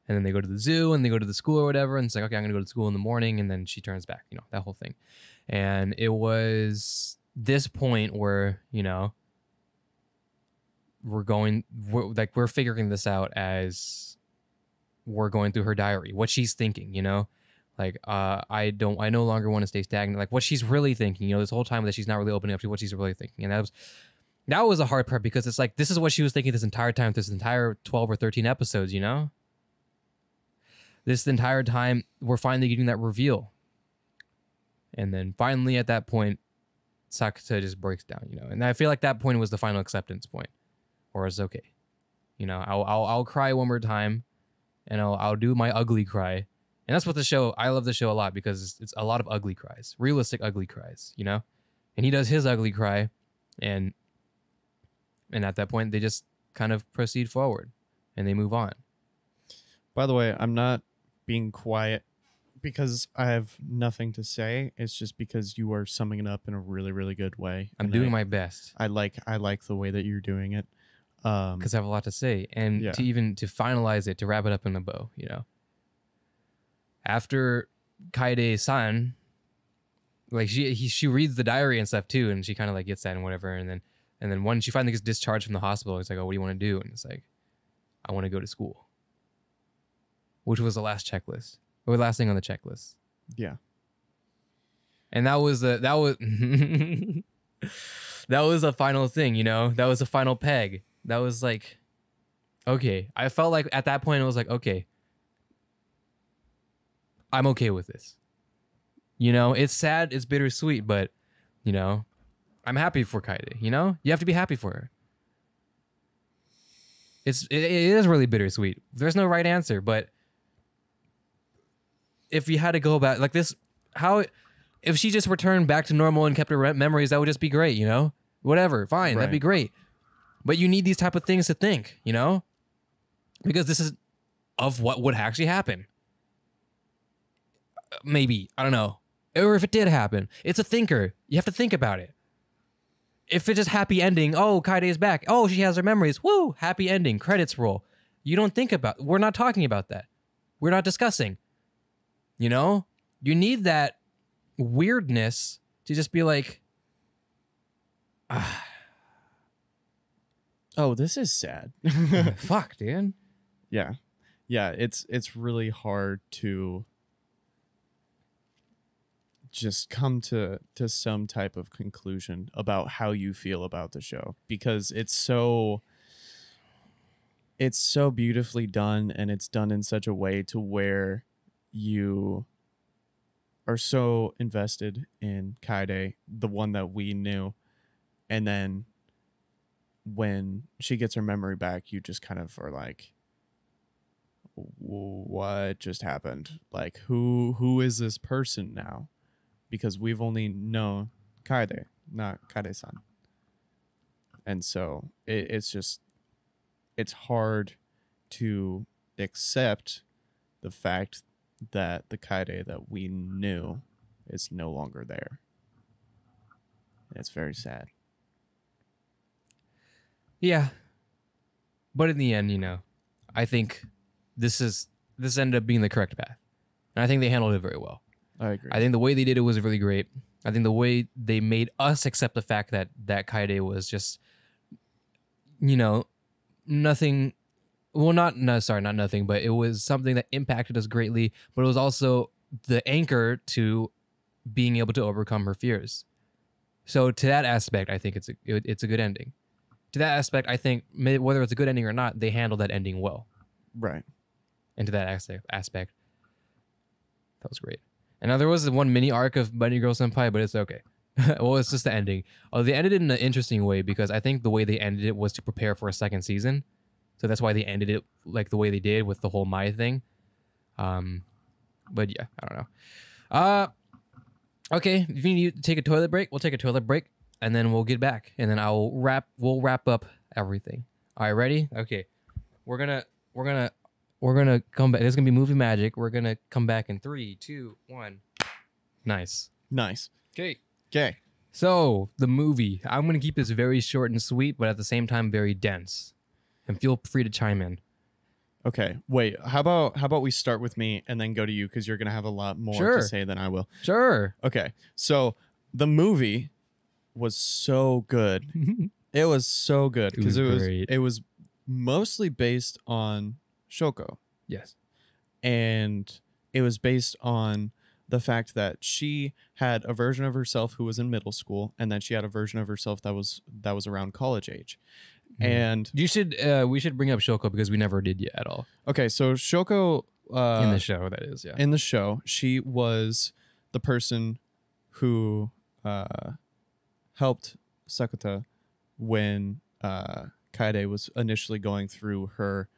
And then they go to the zoo and they go to the school or whatever, and it's like, okay, I'm gonna go to school in the morning, and then she turns back, you know, that whole thing. And it was this point where you know. We're going we're, like we're figuring this out as we're going through her diary, what she's thinking, you know, like uh, I don't I no longer want to stay stagnant, like what she's really thinking, you know, this whole time that she's not really opening up to what she's really thinking. And that was that was a hard part because it's like this is what she was thinking this entire time, this entire twelve or thirteen episodes, you know, this entire time we're finally getting that reveal. And then finally at that point, Sakuta just breaks down, you know, and I feel like that point was the final acceptance point. Or it's okay, you know. I'll I'll I'll cry one more time, and I'll I'll do my ugly cry, and that's what the show. I love the show a lot because it's, it's a lot of ugly cries, realistic ugly cries, you know. And he does his ugly cry, and and at that point they just kind of proceed forward, and they move on. By the way, I'm not being quiet because I have nothing to say. It's just because you are summing it up in a really really good way. I'm doing I, my best. I like I like the way that you're doing it. Because um, I have a lot to say, and yeah. to even to finalize it, to wrap it up in a bow, you know. After Kaede-san, like she he, she reads the diary and stuff too, and she kind of like gets that and whatever, and then and then when she finally gets discharged from the hospital, it's like, oh, what do you want to do? And it's like, I want to go to school, which was the last checklist, or the last thing on the checklist. Yeah. And that was the that was that was the final thing, you know. That was the final peg. That was like, okay, I felt like at that point, it was like, okay, I'm okay with this. You know, it's sad, it's bittersweet, but, you know, I'm happy for Kaede, you know? You have to be happy for her. It's it, it is really bittersweet. There's no right answer, but if you had to go back like this, how if she just returned back to normal and kept her memories, that would just be great, you know? Whatever, fine, right. That'd be great. But you need these type of things to think, you know? Because this is of what would actually happen. Maybe, I don't know. Or if it did happen, it's a thinker. You have to think about it. If it's just happy ending, oh, Kaede is back. Oh, she has her memories. Woo, happy ending, credits roll. You don't think about, we're not talking about that. We're not discussing. You know? You need that weirdness to just be like, ah. Oh, this is sad. Fuck, dude. Yeah. Yeah, it's it's really hard to just come to to some type of conclusion about how you feel about the show, because it's so it's so beautifully done, and it's done in such a way to where you are so invested in Kaede, the one that we knew, and then when she gets her memory back, you just kind of are like, what just happened? Like, who who is this person now? Because we've only known Kaede, not Kaede-san. And so it, it's just, it's hard to accept the fact that the Kaede that we knew is no longer there. It's very sad. Yeah. But in the end, you know, I think this is, this ended up being the correct path. And I think they handled it very well. I agree. I think the way they did it was really great. I think the way they made us accept the fact that that Kaede was just, you know, nothing. Well, not, no, sorry, not nothing, but it was something that impacted us greatly. But it was also the anchor to being able to overcome her fears. So to that aspect, I think it's a, it, it's a good ending. To that aspect, I think whether it's a good ending or not, they handled that ending well. Right. And to that aspect, that was great. And now there was one mini arc of Bunny Girl Senpai, but it's okay. Well, it's just the ending. Oh, they ended it in an interesting way, because I think the way they ended it was to prepare for a second season. So that's why they ended it like the way they did with the whole Mai thing. Um, but yeah, I don't know. Uh, okay, if you need to take a toilet break, we'll take a toilet break, and then we'll get back, and then I'll wrap. We'll wrap up everything. All right, ready? Okay, we're gonna we're gonna. We're going to come back. There's going to be movie magic. We're going to come back in three, two, one. Nice. Nice. Okay. Okay. So, the movie. I'm going to keep this very short and sweet, but at the same time, very dense. And feel free to chime in. Okay. Wait. How about how about we start with me and then go to you? Because you're going to have a lot more sure. to say than I will. Sure. Okay. So, the movie was so good. It was so good. Because it was, it was, it was mostly based on Shoko. Yes. And it was based on the fact that she had a version of herself who was in middle school, and then she had a version of herself that was that was around college age. Mm. And you should uh we should bring up Shoko, because we never did yet at all. Okay, so Shoko uh in the show, that is, yeah. In the show, she was the person who uh helped Sakuta when uh Kaede was initially going through her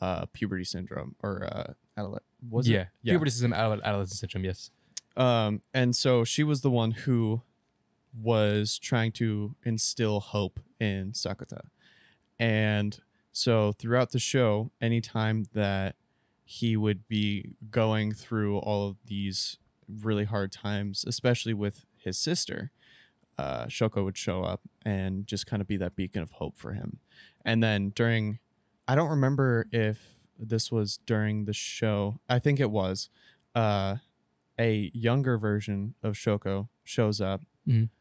Uh, puberty syndrome or uh, adolescent was yeah. it? Yeah, puberty syndrome, adolescent, adolescent syndrome. Yes, um, and so she was the one who was trying to instill hope in Sakuta, and so throughout the show, anytime that he would be going through all of these really hard times, especially with his sister, uh, Shoko would show up and just kind of be that beacon of hope for him, and then during. I don't remember if this was during the show. I think it was. Uh, a younger version of Shoko shows up mm-hmm.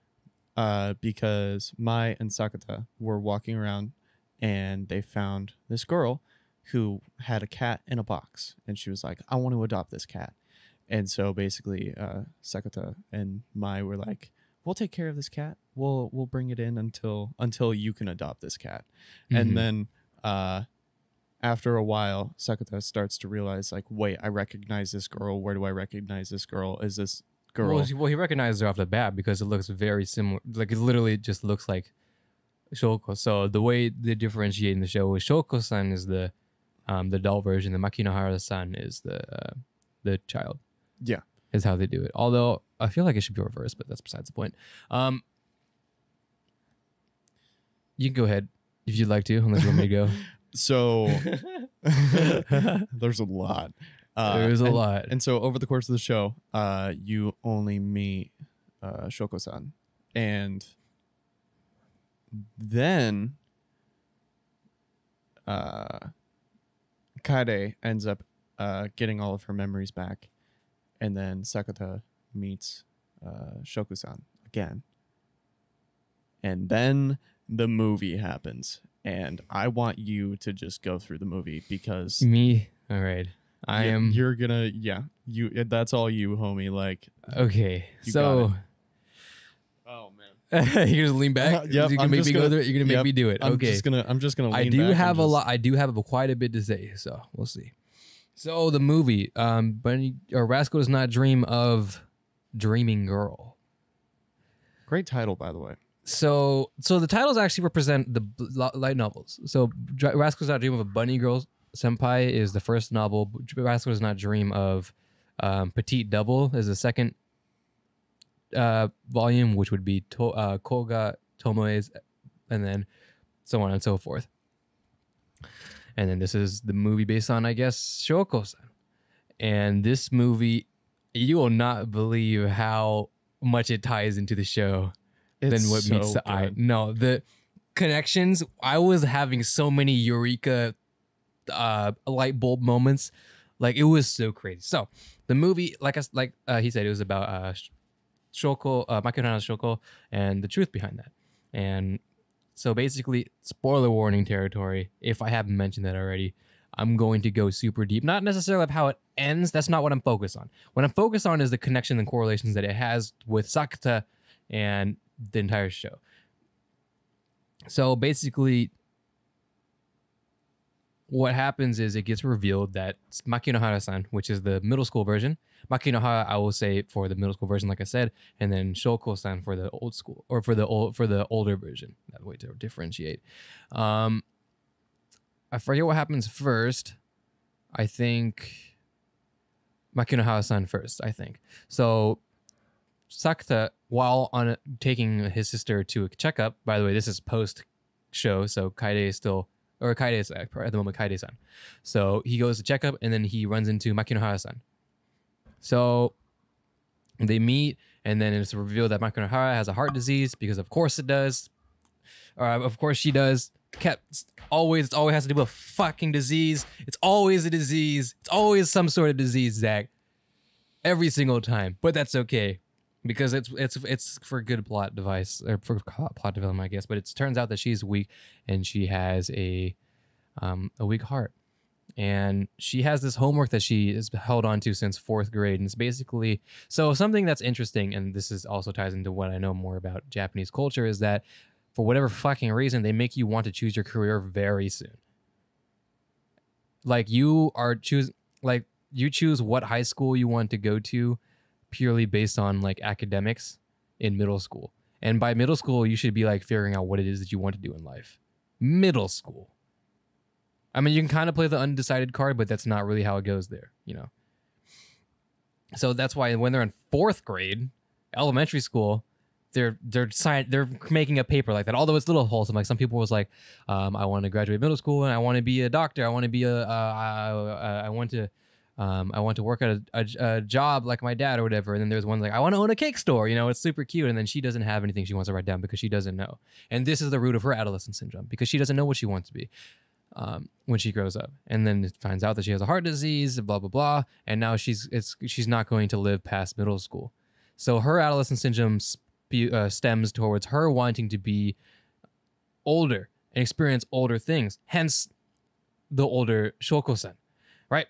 uh, because Mai and Sakuta were walking around and they found this girl who had a cat in a box. And she was like, I want to adopt this cat. And so basically uh, Sakuta and Mai were like, we'll take care of this cat. We'll we'll bring it in until, until you can adopt this cat. Mm-hmm. And then Uh, after a while, Sakuta starts to realize, like, wait, I recognize this girl. Where do I recognize this girl? Is this girl? Well, well he recognizes her off the bat because it looks very similar. Like, it literally just looks like Shoko. So the way they differentiate in the show is Shoko-san is the um, the adult version, the Makinohara-san is the uh, the child. Yeah, is how they do it. Although I feel like it should be reversed, but that's besides the point. Um, you can go ahead if you'd like to, unless you want me to go. So there's a lot. Uh, there is a and, lot. And so over the course of the show, uh, you only meet uh, Shoko-san. And then uh, Kaede ends up uh, getting all of her memories back. And then Sakuta meets uh, Shoko-san again. And then the movie happens. And I want you to just go through the movie because... Me? All right. I you, am... You're gonna... Yeah. you. That's all you, homie. Like... Okay. So... Oh, man. You're gonna lean back? Uh, yep, you're gonna I'm make me gonna, go through it? You're gonna yep, make me do it? I'm okay. Just gonna, I'm just gonna lean I do back have a just... lot... I do have quite a bit to say, so we'll see. So, the movie. Um, Bunny, or Rascal Does Not Dream of Dreaming Girl. Great title, by the way. So, so the titles actually represent the light novels. So, Rascal Does Not Dream of a Bunny Girl Senpai is the first novel. Rascal Does Not Dream of um, Petite Double is the second uh, volume, which would be to uh, Koga, Tomoe's, and then so on and so forth. And then this is the movie based on, I guess, Shoko-san. And this movie, you will not believe how much it ties into the show. It's than what so meets the good. Eye. No, the connections. I was having so many Eureka uh, light bulb moments. Like, it was so crazy. So the movie, like I, like uh, he said, it was about uh, Shoko, uh, Makinohara Shoko, and the truth behind that. And so basically, spoiler warning territory, if I haven't mentioned that already, I'm going to go super deep. Not necessarily of how it ends. That's not what I'm focused on. What I'm focused on is the connection and correlations that it has with Sakuta and the entire show. So basically, what happens is it gets revealed that Makinohara-san, which is the middle school version, Makinohara, I will say for the middle school version, like I said, and then Shoko-san for the old school or for the old for the older version. That way to differentiate. Um, I forget what happens first. I think Makinohara-san first. I think so. Sakuta, while on a, taking his sister to a checkup, by the way, this is post-show, so Kaede is still, or Kaede is at the moment Kaede-san. So he goes to checkup, and then he runs into Makinohara-san. So they meet, and then it's revealed that Makinohara has a heart disease, because of course it does, or of course she does. Kept always, it always has to do with a fucking disease. It's always a disease. It's always some sort of disease, Zach. Every single time, but that's okay. Because it's it's it's for good plot device or for plot development, I guess. But it turns out that she's weak and she has a um, a weak heart, and she has this homework that she has held on to since fourth grade, and it's basically so something that's interesting. And this is also ties into what I know more about Japanese culture is that for whatever fucking reason they make you want to choose your career very soon. Like you are choose like you choose what high school you want to go to. Purely based on like academics in middle school. And by middle school, you should be like figuring out what it is that you want to do in life. Middle school. I mean, you can kind of play the undecided card, but that's not really how it goes there, you know? So that's why when they're in fourth grade, elementary school, they're they're sign they're making a paper like that. Although it's a little wholesome. Like some people was like, um, I want to graduate middle school and I want to be a doctor. I want to be a, uh, I, I want to, Um, I want to work at a, a, a job like my dad or whatever. And then there's one like, I want to own a cake store. You know, it's super cute. And then she doesn't have anything she wants to write down because she doesn't know. And this is the root of her adolescent syndrome because she doesn't know what she wants to be um, when she grows up. And then it finds out that she has a heart disease, blah, blah, blah. And now she's it's she's not going to live past middle school. So her adolescent syndrome uh, stems towards her wanting to be older and experience older things. Hence, the older Shoko-san, right?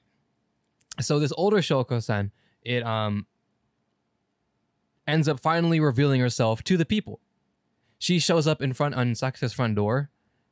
So this older Shoko-san, it um, ends up finally revealing herself to the people. She shows up in front on Sakuta's front door,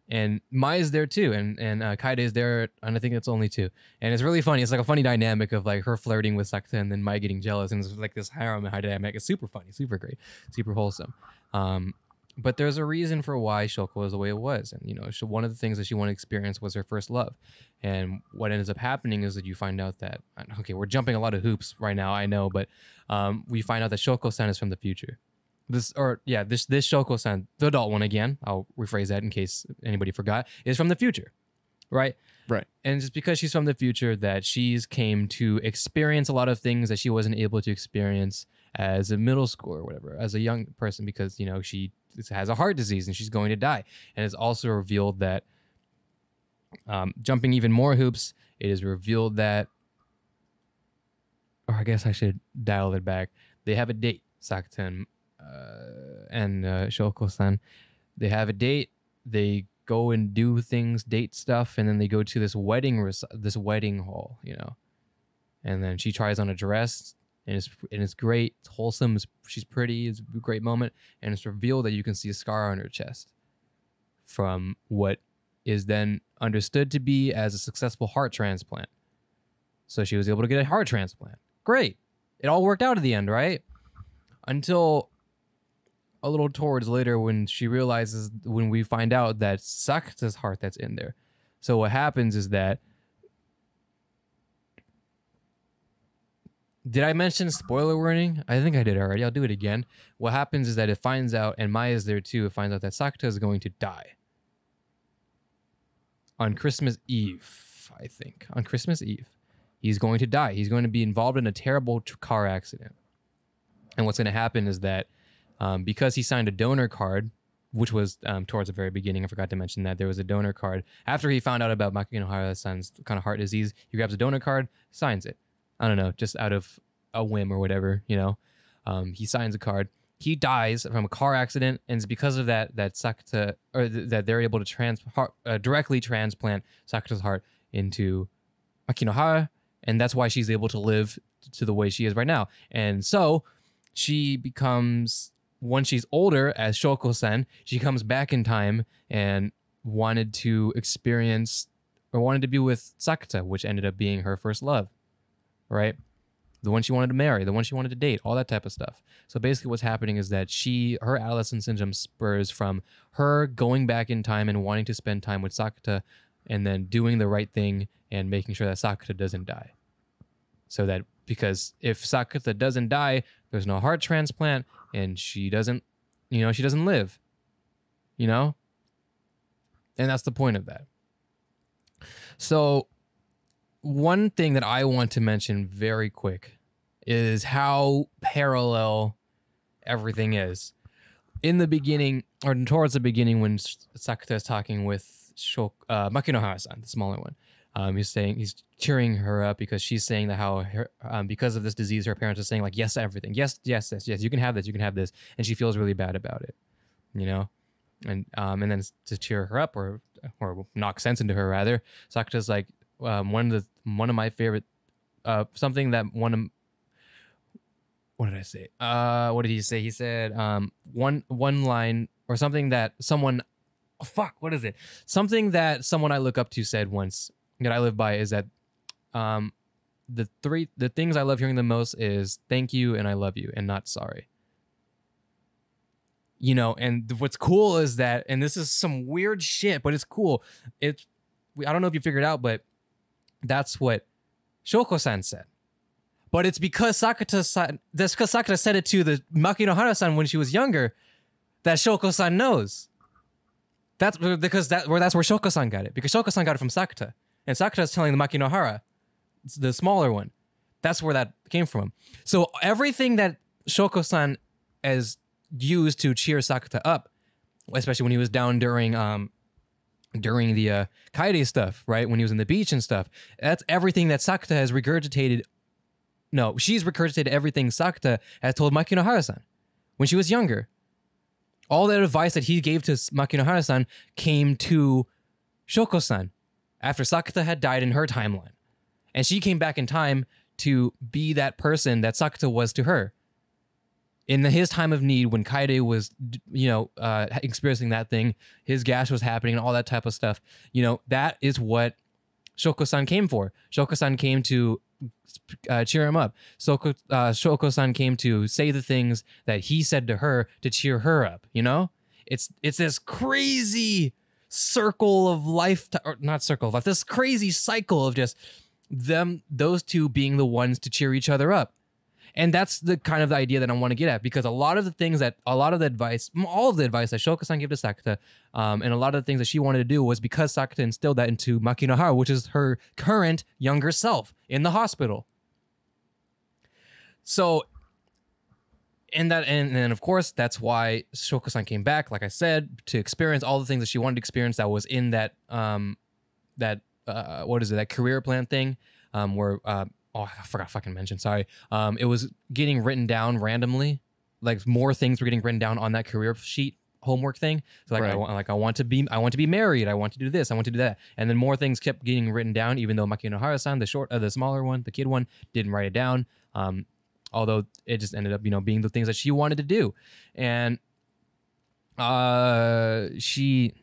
and Mai is there too, and and uh, Kaede is there, and I think it's only two. And it's really funny. It's like a funny dynamic of like her flirting with Sakuta and then Mai getting jealous, and it's like this harem dynamic. It's super funny, super great, super wholesome. Um, But there's a reason for why Shoko is the way it was. And, you know, she, one of the things that she wanted to experience was her first love. And what ends up happening is that you find out that, okay, we're jumping a lot of hoops right now, I know, but um, we find out that Shoko-san is from the future. This, or yeah, this this Shoko-san, the adult one again, I'll rephrase that in case anybody forgot, is from the future, right? Right. And it's because she's from the future that she's came to experience a lot of things that she wasn't able to experience as a middle schooler or whatever, as a young person, because, you know, she has a heart disease and she's going to die. And it's also revealed that, um, jumping even more hoops, it is revealed that, or I guess I should dial it back. They have a date, Sakuta uh, and uh, Shoko-san. They have a date. They go and do things, date stuff, and then they go to this wedding, this wedding hall, you know. And then she tries on a dress. And it's, and it's great, it's wholesome, it's, she's pretty, it's a great moment, and it's revealed that you can see a scar on her chest from what is then understood to be as a successful heart transplant. So she was able to get a heart transplant. Great. It all worked out at the end, right? Until a little towards later when she realizes, when we find out that Sakuta's heart that's in there. So what happens is that, did I mention spoiler warning? I think I did already. I'll do it again. What happens is that it finds out, and Mai is there too, it finds out that Sakuta is going to die. On Christmas Eve, I think. On Christmas Eve. He's going to die. He's going to be involved in a terrible car accident. And what's going to happen is that um, because he signed a donor card, which was um, towards the very beginning, I forgot to mention that, there was a donor card. After he found out about Makinohara-san's kind of heart disease, he grabs a donor card, signs it. I don't know, just out of a whim or whatever, you know. Um, he signs a card. He dies from a car accident, and it's because of that that Sakuta, or th that they're able to trans heart, uh, directly transplant Sakuta's heart into Makinohara, and that's why she's able to live to the way she is right now. And so she becomes, once she's older, as Shoko-san, she comes back in time and wanted to experience, or wanted to be with Sakuta, which ended up being her first love. Right? The one she wanted to marry, the one she wanted to date, all that type of stuff. So basically what's happening is that she, her adolescent syndrome spurs from her going back in time and wanting to spend time with Sakuta and then doing the right thing and making sure that Sakuta doesn't die. So that, because if Sakuta doesn't die, there's no heart transplant and she doesn't, you know, she doesn't live, you know? And that's the point of that. So one thing that I want to mention very quick is how parallel everything is. In the beginning, or towards the beginning, when Sakuta is talking with Shok uh, Makinohara-san, the smaller one, um, he's saying, he's cheering her up because she's saying that how her, um, because of this disease, her parents are saying like, yes, everything. Yes, yes, yes, yes, you can have this, you can have this. And she feels really bad about it, you know? And um, and then to cheer her up or, or knock sense into her rather, Sakuta's like, Um, one of the one of my favorite uh something that one of what did I say uh what did he say he said um one one line or something that someone oh, fuck what is it something that someone I look up to said once that I live by is that um the three the things I love hearing the most is thank you and I love you and not sorry. You know, and what's cool is that, and this is some weird shit, but it's cool, it's I don't know if you figured it out, but that's what Shoko-san said. But it's because Sakuta-san, that's because Sakuta said it to the Makinohara-san when she was younger, that Shoko-san knows. That's because that where that's where Shoko-san got it. Because Shoko-san got it from Sakuta. And Sakuta's telling the Makinohara, the smaller one. That's where that came from. So everything that Shoko-san is used to cheer Sakuta up, especially when he was down during um during the uh, Kaede stuff, right? When he was in the beach and stuff. That's everything that Sakuta has regurgitated. No, she's regurgitated everything Sakuta has told Makinohara-san when she was younger. All that advice that he gave to Makinohara-san came to Shoko-san after Sakuta had died in her timeline. And she came back in time to be that person that Sakuta was to her in the, his time of need, when Kaede was, you know, uh, experiencing that thing, his gash was happening and all that type of stuff. You know, that is what Shoko-san came for. Shoko-san came to uh, cheer him up. Shoko, uh, Shoko-san came to say the things that he said to her to cheer her up, you know? It's it's this crazy circle of life, to, or not circle of life, this crazy cycle of just them, those two being the ones to cheer each other up. And that's the kind of the idea that I want to get at, because a lot of the things that, a lot of the advice, all of the advice that Shouka-san gave to Sakuta, um, and a lot of the things that she wanted to do was because Sakuta instilled that into Makinohara, which is her current younger self in the hospital. So, and that, and then of course, that's why Shouka-san came back, like I said, to experience all the things that she wanted to experience that was in that, um, that, uh, what is it, that career plan thing, um, where, uh, oh, I forgot to fucking mention, sorry. Um, it was getting written down randomly. Like, more things were getting written down on that career sheet homework thing. So like, right. I, like I want to be I want to be married. I want to do this. I want to do that. And then more things kept getting written down, even though Makinohara-san, the short, uh, the smaller one, the kid one, didn't write it down. Um, although it just ended up, you know, being the things that she wanted to do. And uh, she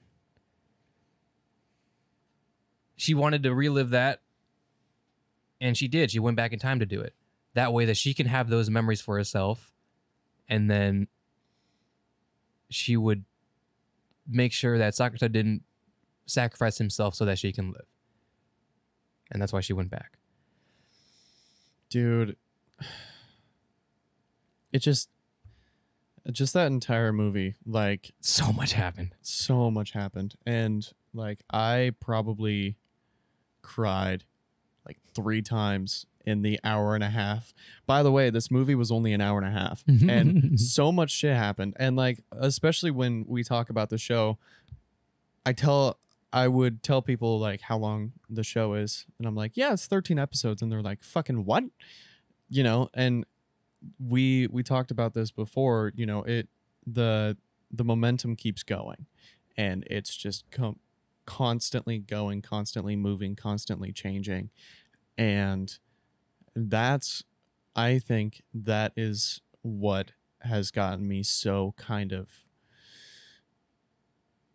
she wanted to relive that. And she did. She went back in time to do it. That way that she can have those memories for herself. And then she would make sure that Sakuta didn't sacrifice himself so that she can live. And that's why she went back. Dude. It just... Just that entire movie. Like... So much happened. So much happened. And, like, I probably cried... like three times in the hour and a half. By the way, this movie was only an hour and a half and so much shit happened. And like, especially when we talk about the show, I tell, I would tell people like how long the show is. And I'm like, yeah, it's thirteen episodes. And they're like, fucking what? You know? And we, we talked about this before, you know, it, the, the momentum keeps going and it's just come, constantly going, constantly moving, constantly changing. And that's, I think that is what has gotten me so kind of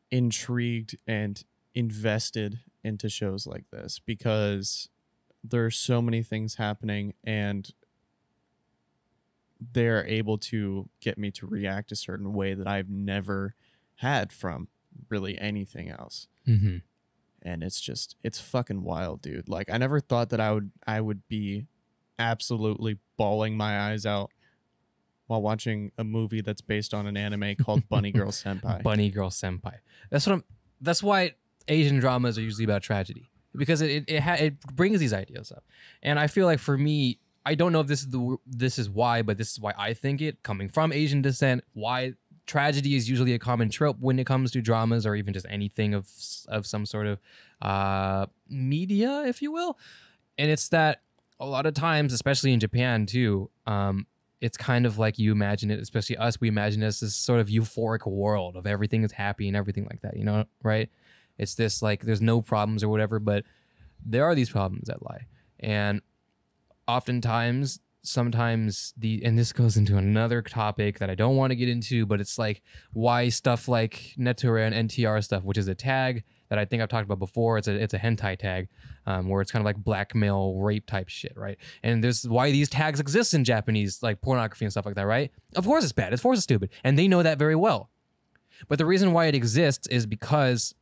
intrigued and invested into shows like this, because there's so many things happening and they're able to get me to react a certain way that I've never had from really anything else. Mm-hmm. And it's just, it's fucking wild, dude. Like, I never thought that I would, I would be absolutely bawling my eyes out while watching a movie that's based on an anime called Bunny Girl Senpai. Bunny Girl Senpai. That's what I'm, that's why Asian dramas are usually about tragedy, because it, it, it, ha, it brings these ideas up. And I feel like for me, I don't know if this is the, this is why, but this is why I think it, coming from Asian descent, why tragedy is usually a common trope when it comes to dramas or even just anything of of some sort of uh, media, if you will. And it's that a lot of times, especially in Japan too, um, it's kind of like you imagine it, especially us, we imagine this this sort of euphoric world of everything is happy and everything like that, you know, right? It's this like there's no problems or whatever, but there are these problems that lie. And oftentimes... sometimes the and this goes into another topic that I don't want to get into, but it's like why stuff like Netura and N T R stuff, which is a tag that I think I've talked about before. It's a it's a hentai tag, um, where it's kind of like blackmail rape type shit, right? And there's why these tags exist in Japanese like pornography and stuff like that, right? Of course it's bad, of course it's stupid, and they know that very well. But the reason why it exists is because,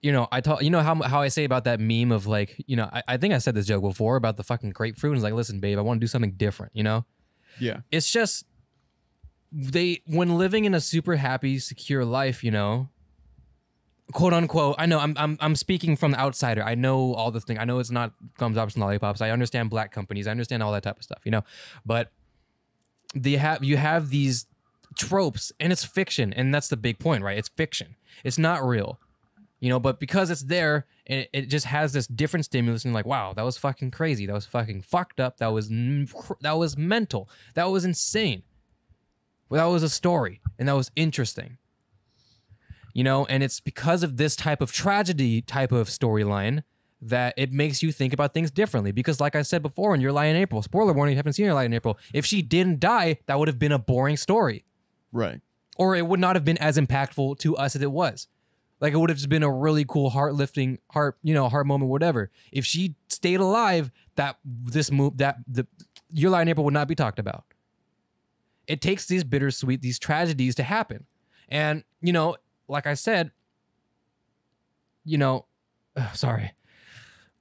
you know, I talk, you know how how I say about that meme of like, you know, I, I think I said this joke before about the fucking grapefruit. It's like, listen, babe, I want to do something different, you know? Yeah. It's just, they, when living in a super happy, secure life, you know, quote unquote, I know I'm I'm I'm speaking from the outsider. I know all the thing. I know it's not gumdrops and lollipops. I understand black companies. I understand all that type of stuff, you know? But they have, you have these tropes and it's fiction. And that's the big point, right? It's fiction. It's not real. You know, but because it's there, it, it just has this different stimulus and like, wow, that was fucking crazy. That was fucking fucked up. That was that was mental. That was insane. Well, that was a story and that was interesting. You know, and it's because of this type of tragedy type of storyline that it makes you think about things differently. Because like I said before in Your Lie in April, spoiler warning, if you haven't seen Your Lie in April, if she didn't die, that would have been a boring story. Right. Or it would not have been as impactful to us as it was. Like, it would have just been a really cool, heart-lifting, heart, you know, heart moment, whatever. If she stayed alive, that this move, that the Your Lie in April would not be talked about. It takes these bittersweet, these tragedies to happen. And, you know, like I said, you know, uh, sorry,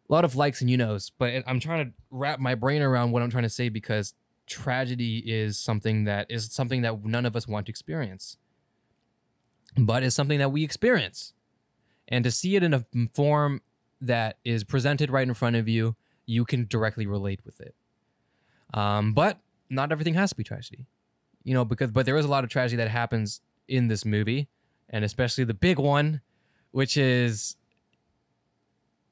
a lot of likes and you knows, but I'm trying to wrap my brain around what I'm trying to say, because tragedy is something that is something that none of us want to experience, but it's something that we experience. And to see it in a form that is presented right in front of you, you can directly relate with it. Um, but not everything has to be tragedy, you know, because, but there is a lot of tragedy that happens in this movie, and especially the big one, which is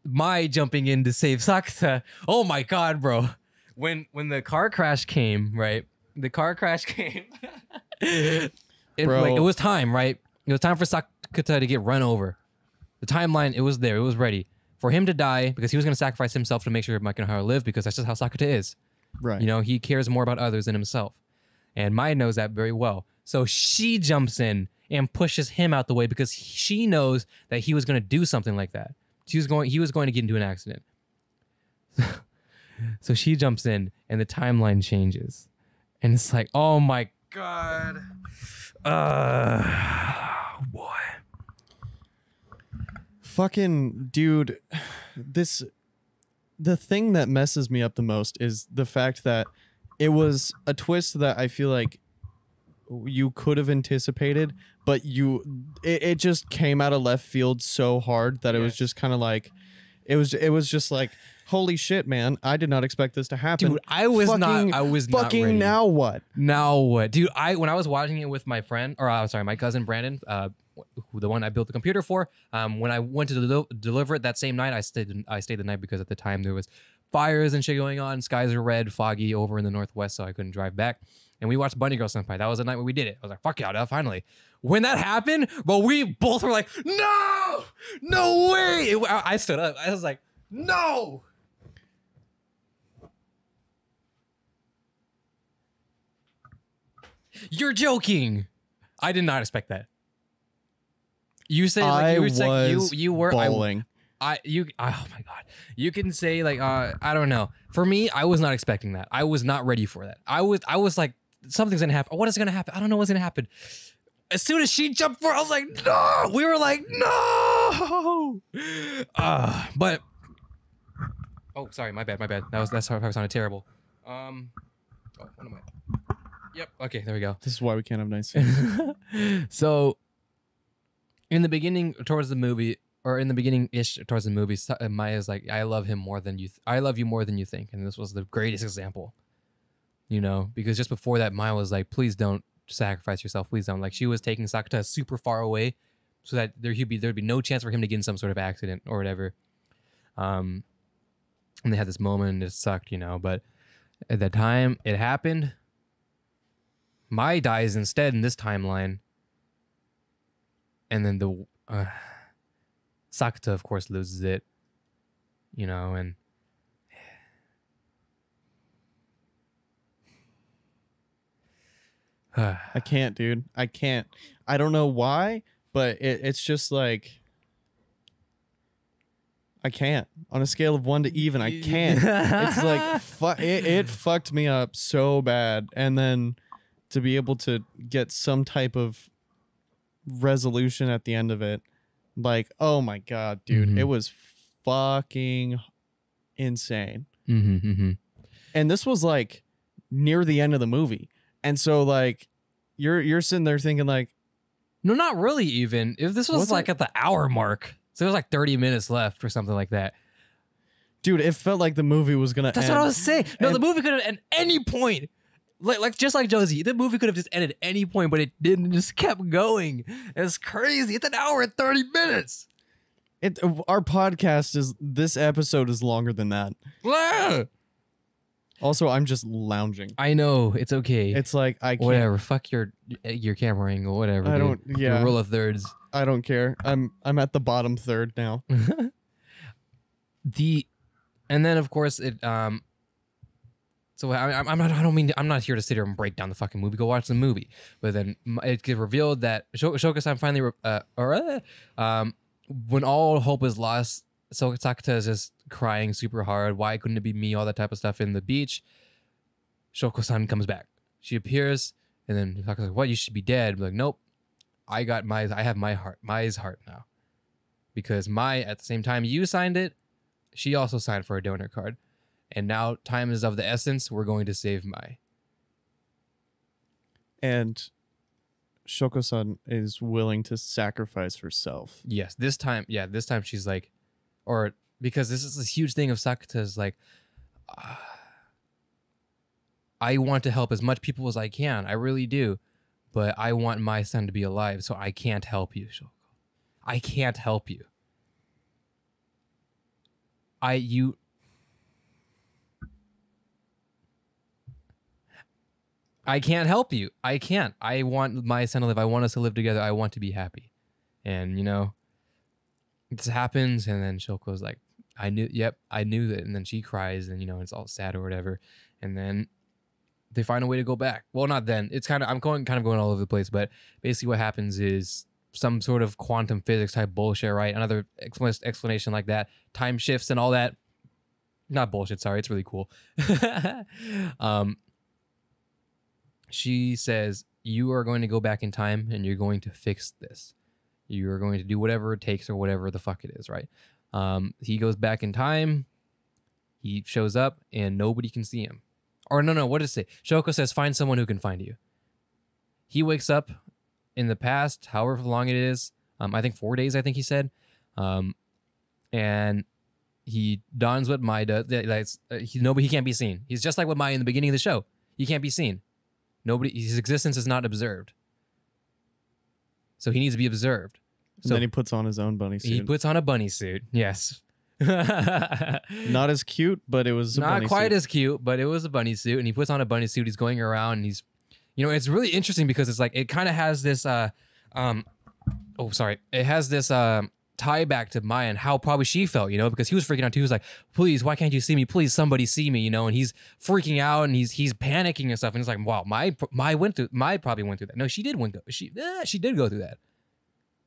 Mai jumping in to save Sakuta. Oh my God, bro. When, when the car crash came, right? The car crash came. it, like, it was time, right? It was time for Sakuta to get run over. The timeline, it was there. It was ready for him to die, because he was going to sacrifice himself to make sure Makinohara lived, because that's just how Sakuta is. Right. You know, he cares more about others than himself. And Mai knows that very well. So she jumps in and pushes him out the way, because she knows that he was going to do something like that. She was going, he was going to get into an accident. So she jumps in, and the timeline changes. And it's like, oh my God. Uh, boy. Fucking dude, this... The thing that messes me up the most is the fact that it was a twist that I feel like you could have anticipated, but you it, it just came out of left field so hard that it yeah. was just kind of like it was it was just like, holy shit, man, I did not expect this to happen. Dude, I was fucking, not I was fucking not ready. Now what? Now what? Dude, I when I was watching it with my friend, or I'm sorry, my cousin Brandon, uh the one I built the computer for, um, when I went to del deliver it that same night, I stayed I stayed the night, because at the time there was fires and shit going on, skies are red, foggy over in the northwest, so I couldn't drive back. And we watched Bunny Girl Senpai. That was the night where we did it. I was like, fuck yeah, finally. When that happened, but we both were like, no, no way. It, I, I stood up. I was like, no. You're joking. I did not expect that. You say like you, was like you you were bowling. I, I you oh my God. You can say like uh I don't know. For me, I was not expecting that. I was not ready for that. I was I was like, something's gonna happen. What is gonna happen? I don't know what's gonna happen. As soon as she jumped for it, I was like, no. We were like, no. Uh but oh sorry, my bad, my bad. That was that's how I sounded terrible. Um oh, what am I? Yep, okay, there we go. This is why we can't have nice things. So in the beginning, towards the movie, or in the beginning-ish towards the movie, Maya's like, I love him more than you, th I love you more than you think. And this was the greatest example, you know, because just before that, Maya was like, please don't sacrifice yourself. Please don't. Like, she was taking Sakuta super far away so that there he'd be, there'd be no chance for him to get in some sort of accident or whatever. Um, and they had this moment and it sucked, you know, but at the time it happened, Maya dies instead in this timeline. And then the uh, Sakuta, of course, loses it, you know, and uh, I can't, dude. I can't. I don't know why, but it, it's just like I can't. On a scale of one to even, I can't. It's like fu it, it fucked me up so bad, and then to be able to get some type of resolution at the end of it, like, oh my God, dude, mm-hmm. it was fucking insane. Mm-hmm, mm-hmm. And this was like near the end of the movie, and so like you're you're sitting there thinking like, no, not really. Even if this was, was like it? At the hour mark, so there's like thirty minutes left or something like that. Dude, it felt like the movie was gonna. That's end. What I was saying. No, and the movie could have at any point. Like, like just like Josie, the movie could have just ended at any point, but it didn't. It just kept going. It's crazy. It's an hour and thirty minutes. It our podcast is this episode is longer than that. Blah! Also, I'm just lounging. I know, it's okay. It's like I can't. Whatever. Fuck your your camera angle. Whatever. I don't. Dude. Yeah. The rule of thirds. I don't care. I'm I'm at the bottom third now. the, and then of course it um. So I, I'm not. I don't mean. To, I'm not here to sit here and break down the fucking movie. Go watch the movie. But then it gets revealed that Shoka-san finally, uh, uh, um, when all hope is lost, so Sakuta is just crying super hard. Why couldn't it be me? All that type of stuff in the beach. Shoko-san comes back. She appears, and then Sakuta's like, "What? You should be dead." I'm like, nope. I got Mai's, I have my heart, Mai's heart now. Because Mai, at the same time you signed it, she also signed for a donor card. And now time is of the essence. We're going to save Mai. And Shoko-san is willing to sacrifice herself. Yes, this time, yeah, this time she's like, or because this is this huge thing of Sakuta's like, uh, I want to help as much people as I can. I really do. But I want my son to be alive, so I can't help you, Shoko. I can't help you. I, you... I can't help you. I can't. I want my son to live. I want us to live together. I want to be happy. And, you know, this happens. And then Shoko's like, I knew, yep, I knew that. And then she cries and, you know, it's all sad or whatever. And then they find a way to go back. Well, not then. It's kind of, I'm going, kind of going all over the place. But basically what happens is some sort of quantum physics type bullshit, right? Another explanation like that. Time shifts and all that. Not bullshit. Sorry. It's really cool. um, She says, you are going to go back in time and you're going to fix this. You are going to do whatever it takes or whatever the fuck it is, right? Um, he goes back in time. He shows up and nobody can see him. Or no, no, what does it say? Shoko says, find someone who can find you. He wakes up in the past, however long it is. Um, I think four days, I think he said. Um, and he dons what Mai does. That's, uh, he, nobody, he can't be seen. He's just like with Mai in the beginning of the show. He can't be seen. Nobody, his existence is not observed. So he needs to be observed. So and then he puts on his own bunny suit. He puts on a bunny suit, yes. Not as cute, but it was a bunny suit. Not quite as cute, but it was a bunny suit. And he puts on a bunny suit. He's going around and he's, you know, it's really interesting because it's like, it kind of has this, uh, um, oh, sorry. It has this uh, tie back to Mai and how probably she felt, you know, because he was freaking out too. He was like, please, why can't you see me? Please, somebody see me, you know, and he's freaking out and he's he's panicking and stuff. And it's like, wow, Mai, Mai went through, Mai probably went through that. No, she did went through, she, eh, she did go through that,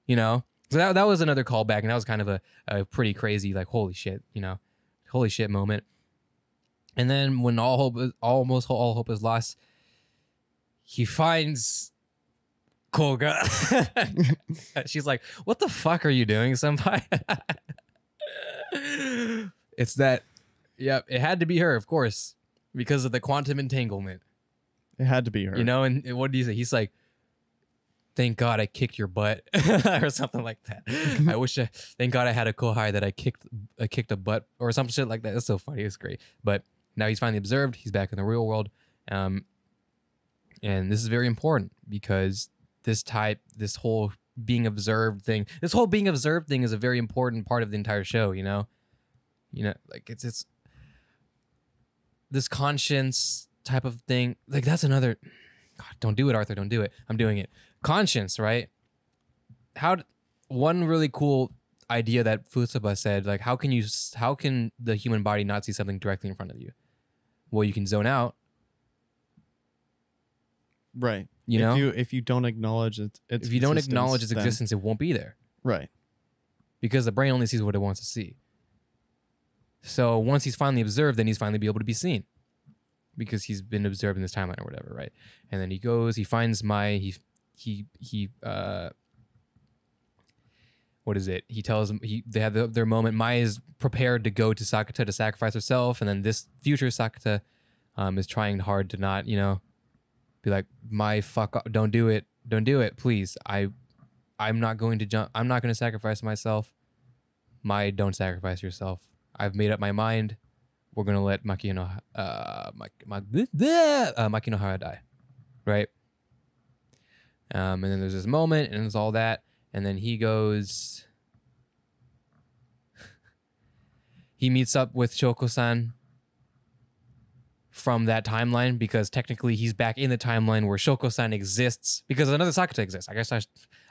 you know? So that, that was another callback and that was kind of a, a pretty crazy, like, holy shit, you know, holy shit moment. And then when all hope, is, almost all hope is lost, he finds Koga. She's like, what the fuck are you doing, Senpai? It's that, yep, it had to be her, of course, because of the quantum entanglement. It had to be her. You know, and what do you say? He's like, thank God I kicked your butt or something like that. I wish I, thank God I had a kohai that I kicked, I kicked a butt or some shit like that. It's so funny. It's great. But now he's finally observed. He's back in the real world. Um, and this is very important because This type, this whole being observed thing, this whole being observed thing is a very important part of the entire show, you know? You know, like it's, it's this conscience type of thing. Like that's another, God, don't do it, Arthur, don't do it. I'm doing it. Conscience, right? How, one really cool idea that Futaba said, like, how can you, how can the human body not see something directly in front of you? Well, you can zone out. Right. You know, if you, if you don't acknowledge it, its if you don't acknowledge its existence, then it won't be there. Right. Because the brain only sees what it wants to see. So once he's finally observed, then he's finally be able to be seen because he's been observed in this timeline or whatever. Right. And then he goes, he finds Mai, he, he, he, uh, what is it? He tells him he, they have the, their moment. Mai is prepared to go to Sakuta to sacrifice herself. And then this future Sakuta, um, is trying hard to not, you know, be like, Mai, fuck up, don't do it, don't do it, please. I, I'm not going to jump, I'm not going to sacrifice myself. Mai, don't sacrifice yourself. I've made up my mind. We're going to let Makinohara, uh, Mak Mak uh, Makinohara die, right? Um, and then there's this moment, and it's all that, and then he goes, he meets up with Shoko-san from that timeline because technically he's back in the timeline where Shoko-san exists because another Sakuta exists. I guess I,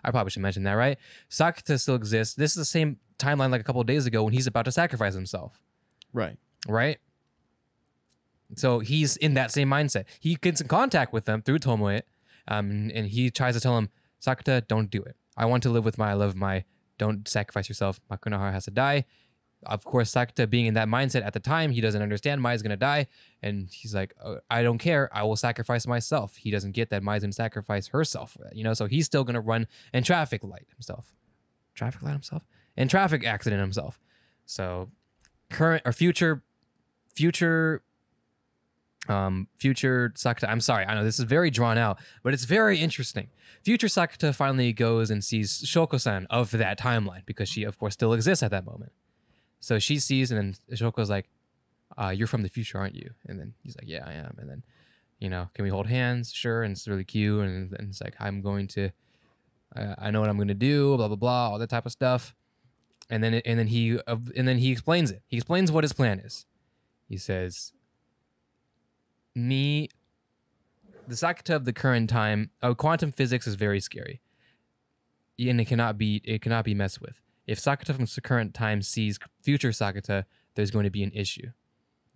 I probably should mention that, right? Sakuta still exists. This is the same timeline like a couple of days ago when he's about to sacrifice himself. Right. Right? So he's in that same mindset. He gets in contact with them through Tomoe, um, and he tries to tell him, Sakuta, don't do it. I want to live with Mai. I love Mai. Don't sacrifice yourself. Makinohara has to die. of course, Sakuta being in that mindset at the time, he doesn't understand Mai's going to die. And he's like, oh, I don't care. I will sacrifice myself. He doesn't get that Mai's going to sacrifice herself. You know, so he's still going to run and traffic light himself. Traffic light himself? And traffic accident himself. So current or future, future, um, future Sakuta. I'm sorry. I know this is very drawn out, but it's very interesting. Future Sakuta finally goes and sees Shoko-san of that timeline because she, of course, still exists at that moment. So she sees, and then Shoko's like, uh, you're from the future, aren't you? And then he's like, yeah, I am. And then, you know, can we hold hands? Sure. And it's really cute. And then it's like, I'm going to, uh, I know what I'm going to do, blah, blah, blah, all that type of stuff. And then, and then he, uh, and then he explains it. He explains what his plan is. He says, me, the Sakuta of the current time, oh, quantum physics is very scary. And it cannot be, it cannot be messed with. If Sakuta from current time sees future Sakuta, there's going to be an issue.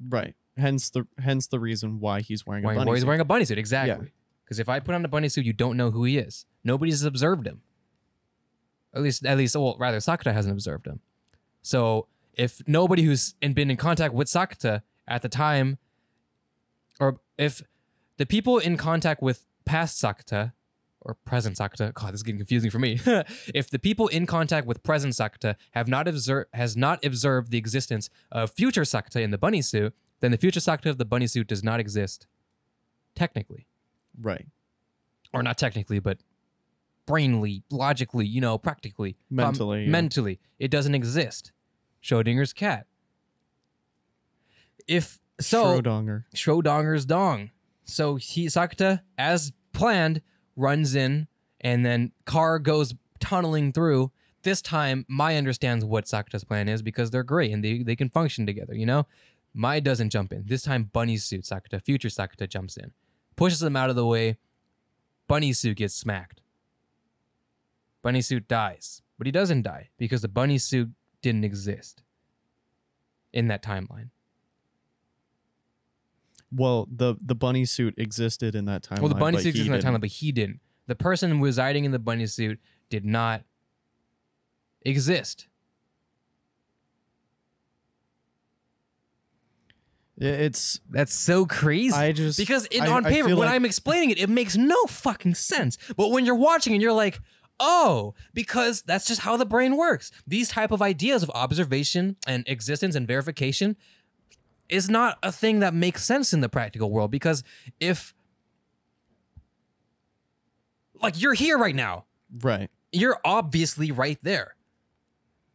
Right. Hence the hence the reason why he's wearing why, a bunny why he's suit. He's wearing a bunny suit, exactly. Because yeah. If I put on a bunny suit, you don't know who he is. Nobody's observed him. At least, at least, well, rather, Sakuta hasn't observed him. So if nobody who's been in contact with Sakuta at the time, or if the people in contact with past Sakuta, or present Sakuta, God, this is getting confusing for me. If the people in contact with present Sakuta have not observed has not observed the existence of future Sakuta in the bunny suit, then the future Sakuta of the bunny suit does not exist, technically. Right. Or not technically, but brainly, logically, you know, practically, mentally, um, yeah. mentally, it doesn't exist. Schrodinger's cat. If so, Schrodinger. Schrodinger's dong. So he Sakuta, as planned, runs in, and then car goes tunneling through. This time, Mai understands what Sakuta's plan is because they're great and they, they can function together, you know? Mai doesn't jump in. This time, bunny suit Sakuta, future Sakuta, jumps in. Pushes him out of the way. Bunny suit gets smacked. Bunny suit dies. But he doesn't die because the bunny suit didn't exist in that timeline. Well, the, the bunny suit existed in that timeline. Well, the bunny suit existed in that timeline, but he didn't. The person residing in the bunny suit did not exist. It's that's so crazy. I just because it, I, on paper, when like I'm explaining it, it makes no fucking sense. But when you're watching and you're like, oh, because that's just how the brain works. These type of ideas of observation and existence and verification is not a thing that makes sense in the practical world, because if, like, you're here right now, right? You're obviously right there,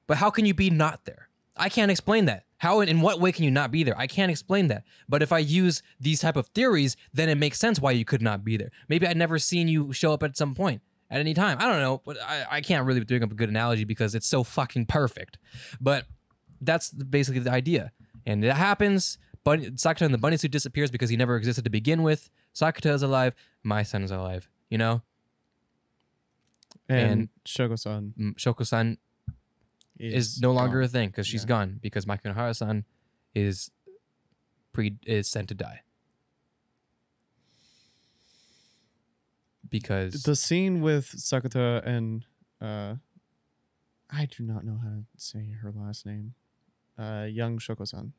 but how can you be not there? I can't explain that. How and in what way can you not be there? I can't explain that. But if I use these type of theories, then it makes sense why you could not be there. Maybe I'd never seen you show up at some point at any time. I don't know, but I, I can't really bring up a good analogy because it's so fucking perfect. But that's basically the idea. And it happens, but Sakuta in the bunny suit disappears because he never existed to begin with. Sakuta is alive. My son is alive, you know? And, and Shoko-san. Shoko-san is, is no longer gone. a thing because she's yeah. gone. Because Makinohara-san is, pre is sent to die. Because... The scene with Sakuta and... Uh, I do not know how to say her last name. Uh, young Shoko-san.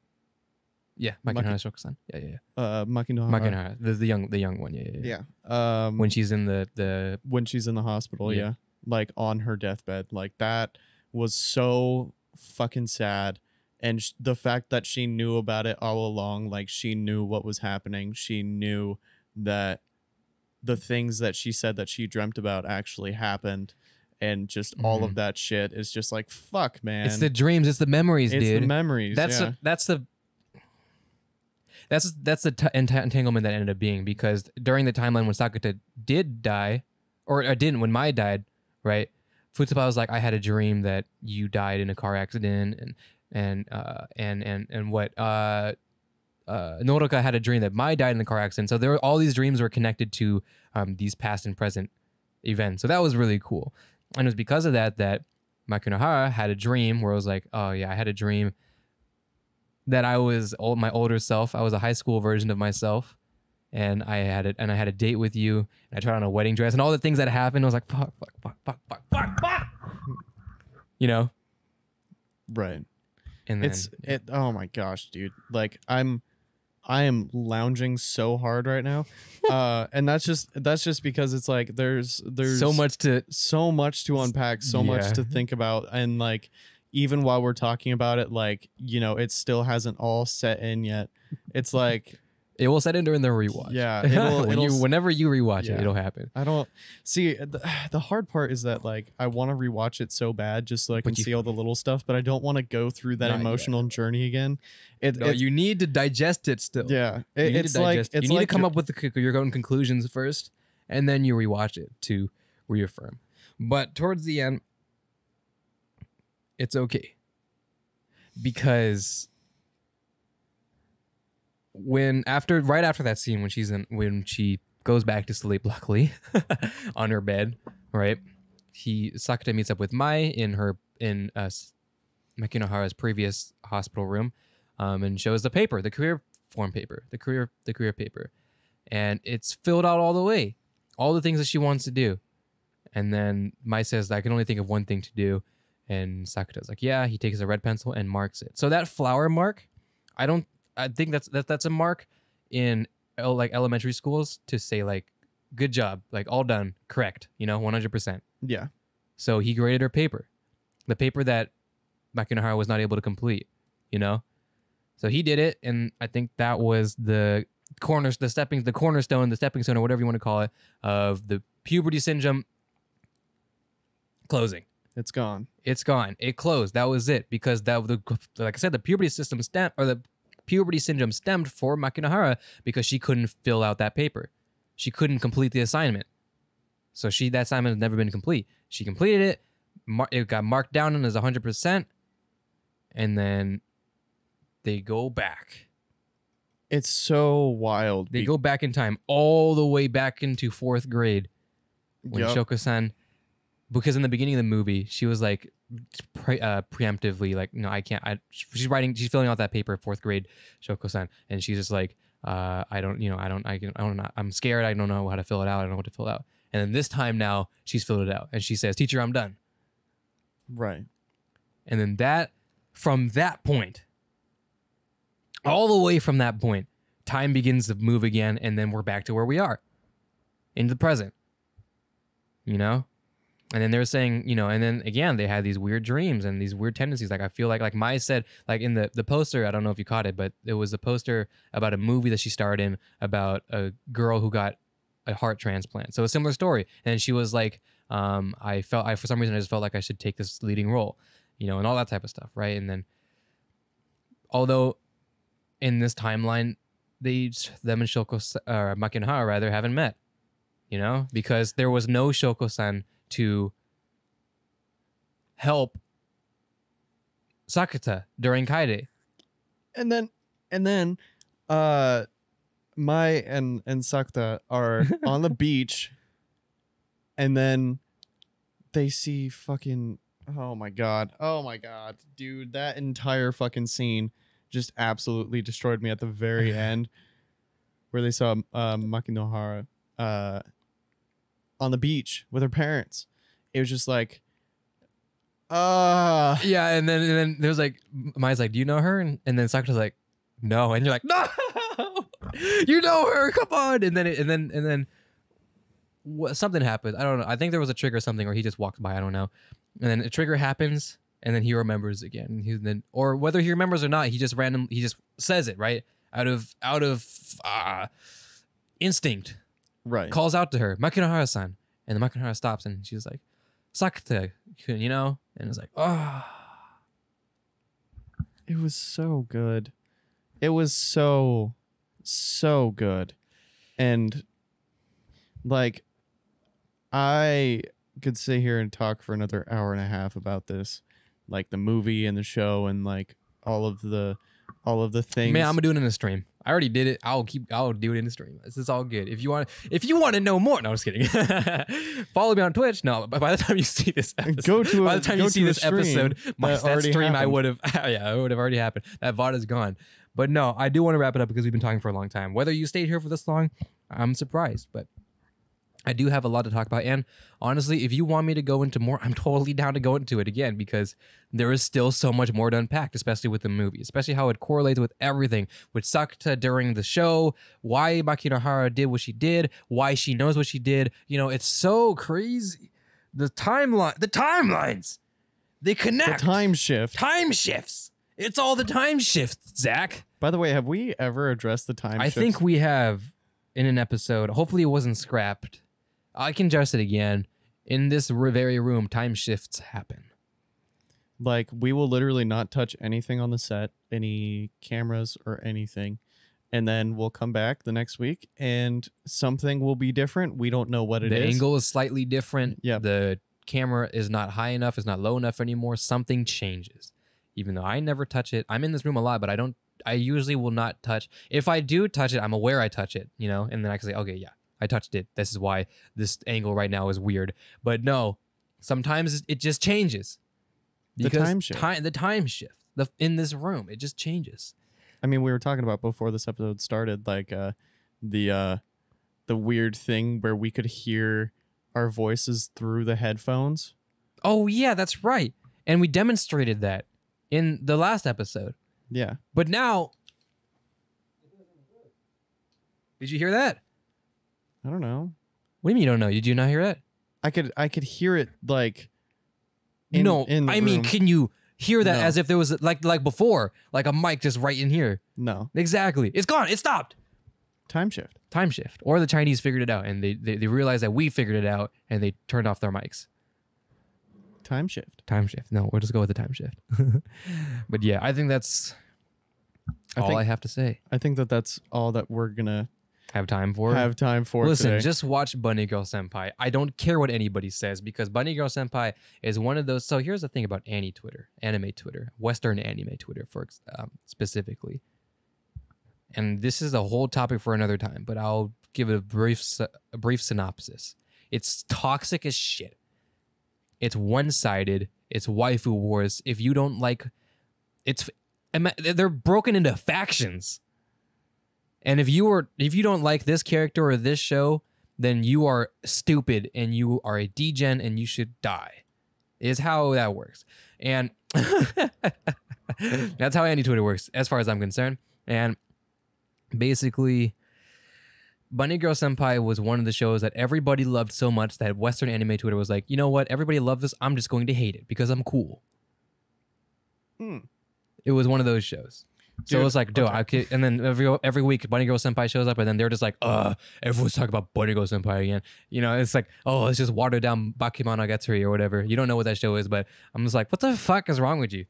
Yeah, Makinohara Maki Shoko-san. Yeah, yeah, yeah. Uh, Makinohara. Makinohara. The, the young, the young one. Yeah, yeah, yeah. yeah. Um, when she's in the, the when she's in the hospital. Yeah. yeah, like on her deathbed. Like that was so fucking sad, and sh the fact that she knew about it all along. Like she knew what was happening. She knew that the things that she said that she dreamt about actually happened. And just all mm-hmm. of that shit is just like, fuck, man. It's the dreams. It's the memories, it's dude. It's the memories. That's yeah. a, that's the that's that's the t entanglement that ended up being, because during the timeline when Sakuta did die, or, or didn't when Mai died, right? Futaba was like, I had a dream that you died in a car accident, and and uh, and and and what uh, uh, Nodoka had a dream that Mai died in a car accident. So there were all these dreams were connected to um, these past and present events. So that was really cool. And it was because of that that Makinohara had a dream where it was like, oh yeah, I had a dream that I was old, my older self. I was a high school version of myself, and I had it, and I had a date with you, and I tried on a wedding dress, and all the things that happened. I was like, fuck, fuck, fuck, fuck, fuck, fuck, fuck. You know, right? And then, it's yeah. it. Oh my gosh, dude! Like I'm, I am lounging so hard right now, uh, and that's just that's just because it's like there's there's so much to so much to unpack, so yeah. much to think about, and like even while we're talking about it, like you know, it still hasn't all set in yet. It's like. It will set in during the rewatch. Yeah, it'll, when you, whenever you rewatch yeah. it, it'll happen. I don't see the, the hard part is that like I want to rewatch it so bad just so I can see all the little stuff, but I don't want to go through that Not emotional yet. journey again. It, no, it, you need to digest it still. Yeah, it, you need it's to like it's you need like, to come up with the, your own conclusions first, and then you rewatch it to reaffirm. But towards the end, it's okay because. When after right after that scene when she's in when she goes back to sleep luckily on her bed, right? He Sakuta meets up with Mai in her in uh, Makinohara's previous hospital room, um, and shows the paper, the career form paper, the career the career paper, and it's filled out all the way, all the things that she wants to do, and then Mai says, "I can only think of one thing to do," and Sakuta's like, "Yeah." He takes a red pencil and marks it. So that flower mark, I don't. I think that's that, that's a mark in like elementary schools to say like, good job, like all done, correct, you know, one hundred percent. Yeah. So he graded her paper, the paper that Makinohara was not able to complete, you know. So he did it, and I think that was the corner, the stepping, the cornerstone, the stepping stone, or whatever you want to call it, of the puberty syndrome closing. It's gone. It's gone. It closed. That was it because that the like I said, the puberty system stem or the puberty syndrome stemmed for Makinohara because she couldn't fill out that paper. She couldn't complete the assignment. So she that assignment has never been complete. She completed it. Mar it got marked down as one hundred percent. And then they go back. It's so wild. They go back in time all the way back into fourth grade when yep. Shoko-san, because in the beginning of the movie, she was like, Pre uh, preemptively like no I can't I she's writing she's filling out that paper fourth grade Shoko-san and she's just like uh I don't you know I don't I, I don't know I'm scared I don't know how to fill it out I don't know what to fill out and then this time now she's filled it out and she says teacher I'm done right and then that from that point all the way from that point time begins to move again and then we're back to where we are into the present you know. And then they're saying, you know, and then again, they had these weird dreams and these weird tendencies. Like, I feel like, like Mai said, like in the, the poster, I don't know if you caught it, but it was a poster about a movie that she starred in about a girl who got a heart transplant. So a similar story. And she was like, um, I felt, I, for some reason, I just felt like I should take this leading role, you know, and all that type of stuff. Right. And then, although in this timeline, they, them and Shoko, or Makinohara rather, haven't met, you know, because there was no Shoko-san to help Sakuta during Kaede. And then and then uh Mai and, and Sakuta are on the beach and then they see fucking oh my god. Oh my god. Dude, that entire fucking scene just absolutely destroyed me at the very end where they saw uh, Makinohara uh on the beach with her parents. It was just like uh yeah and then and then there's like Mai's like do you know her and, and then Sakuta's like no and you're like no you know her come on and then it, and then and then what something happened I don't know I think there was a trigger or something or he just walked by I don't know and then a trigger happens and then he remembers again and he then or whether he remembers or not he just randomly he just says it right out of out of uh, instinct. Right. Calls out to her, Makinohara-san. And the Makinohara stops and she's like, Sakuta, you know? And it's like, oh. It was so good. It was so, so good. And, like, I could sit here and talk for another hour and a half about this. Like, the movie and the show and, like, all of the... all of the things. Man, I'm gonna do it in the stream. I already did it. I'll keep. I'll do it in the stream. This is all good. If you want, if you want to know more, no, I'm just kidding. Follow me on Twitch. No, but by the time you see this episode, go to a, by the time you see this episode, my that stream happened. I would have, yeah, it would have already happened. That V O D is gone. But no, I do want to wrap it up because we've been talking for a long time. Whether you stayed here for this long, I'm surprised. But I do have a lot to talk about, and honestly, if you want me to go into more, I'm totally down to go into it again, because there is still so much more to unpack, especially with the movie, especially how it correlates with everything, with Sakuta during the show, why Makinohara did what she did, why she knows what she did. You know, it's so crazy. The timeline, the timelines, they connect. The time shift. Time shifts. It's all the time shifts, Zach. By the way, have we ever addressed the time I shifts? I think we have in an episode. Hopefully it wasn't scrapped. I can address it again. In this very room, time shifts happen. Like, we will literally not touch anything on the set, any cameras or anything. And then we'll come back the next week and something will be different. We don't know what it is. The angle is slightly different. Yeah. The camera is not high enough. It's not low enough anymore. Something changes. Even though I never touch it. I'm in this room a lot, but I don't. I usually will not touch. If I do touch it, I'm aware I touch it, you know? And then I can say, okay, yeah. I touched it. This is why this angle right now is weird. But no, sometimes it just changes. The time shift. Time, the time shift the, in this room, it just changes. I mean, we were talking about before this episode started, like uh, the uh, the weird thing where we could hear our voices through the headphones. Oh, yeah, that's right. And we demonstrated that in the last episode. Yeah. But now, did you hear that? I don't know. What do you mean you don't know? Did you not hear it? I could I could hear it like in, no, in I room. mean, can you hear that no. as if there was like like before, like a mic just right in here? No. Exactly. It's gone. It stopped. Time shift. Time shift. Or the Chinese figured it out and they, they, they realized that we figured it out and they turned off their mics. Time shift. Time shift. No, we'll just go with the time shift. But yeah, I think that's I all think, I have to say. I think that that's all that we're going to Have time for? Have time for Listen, today. Just watch Bunny Girl Senpai. I don't care what anybody says because Bunny Girl Senpai is one of those. So here's the thing about anime Twitter, anime Twitter, Western anime Twitter for um, specifically. And this is a whole topic for another time, but I'll give it a brief, a brief synopsis. It's toxic as shit. It's one-sided. It's waifu wars. If you don't like, it's they're broken into factions. And if you are, if you don't like this character or this show, then you are stupid and you are a degen and you should die, is how that works. And that's how anime Twitter works, as far as I'm concerned. And basically, Bunny Girl Senpai was one of the shows that everybody loved so much that Western anime Twitter was like, you know what? Everybody loved this. I'm just going to hate it because I'm cool. Hmm. It was one of those shows. So it was like, dude, okay. I could, and then every every week, Bunny Girl Senpai shows up, and then they're just like, uh, everyone's talking about Bunny Girl Senpai again. You know, it's like, oh, it's just watered down Bakemono Getsuri or whatever. You don't know what that show is, but I'm just like, what the fuck is wrong with you,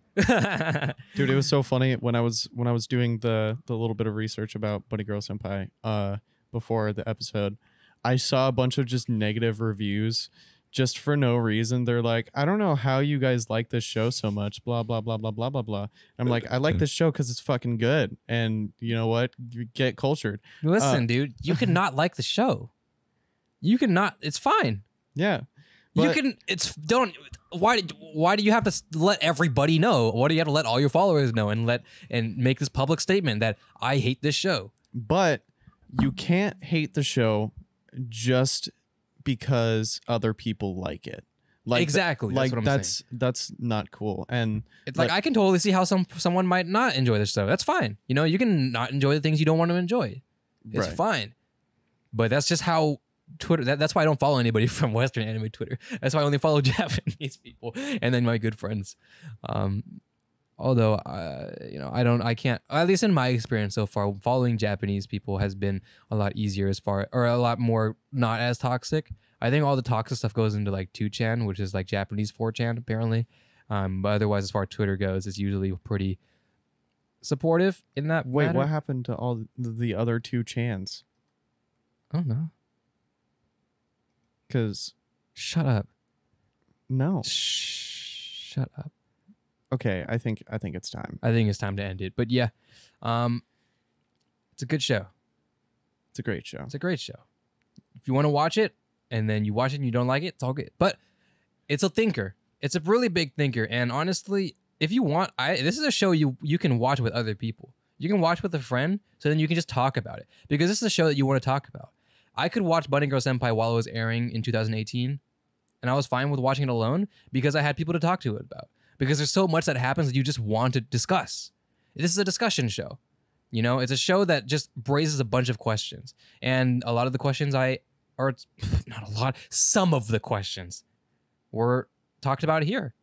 dude? It was so funny when I was when I was doing the the little bit of research about Bunny Girl Senpai uh, before the episode, I saw a bunch of just negative reviews. Just for no reason. They're like, I don't know how you guys like this show so much, blah, blah, blah, blah, blah, blah, blah. I'm like, I like this show because it's fucking good. And you know what? You get cultured. Listen, uh, dude, you can not like the show. You can not. It's fine. Yeah. You can. It's don't. Why? Why do you have to let everybody know? Why do you have to let all your followers know and let and make this public statement that I hate this show? But you can't hate the show just because other people like it. Like exactly. Th like that's what I'm that's, saying. That's not cool. And it's like, like I can totally see how some someone might not enjoy this show. That's fine. You know, you can not enjoy the things you don't want to enjoy. It's right. fine. But that's just how Twitter. That, that's why I don't follow anybody from Western anime Twitter. That's why I only follow Japanese people and then my good friends. Um, although uh, you know, I don't. I can't. At least in my experience so far, following Japanese people has been a lot easier as far, or a lot more not as toxic. I think all the toxic stuff goes into like two chan, which is like Japanese four chan apparently. Um, but otherwise, as far as Twitter goes, it's usually pretty supportive in that. Wait, matter. What happened to all the other two chans? I don't know. Cause shut up. No. Shh, shut up. Okay, I think I think it's time. I think it's time to end it. But yeah, um, it's a good show. It's a great show. It's a great show. If you want to watch it, and then you watch it and you don't like it, it's all good. But it's a thinker. It's a really big thinker. And honestly, if you want, I this is a show you you can watch with other people. You can watch with a friend, so then you can just talk about it. Because this is a show that you want to talk about. I could watch Bunny Girl Senpai while it was airing in two thousand eighteen, and I was fine with watching it alone because I had people to talk to it about. Because there's so much that happens that you just want to discuss. This is a discussion show. You know, it's a show that just raises a bunch of questions. And a lot of the questions I, or not a lot, some of the questions were talked about here.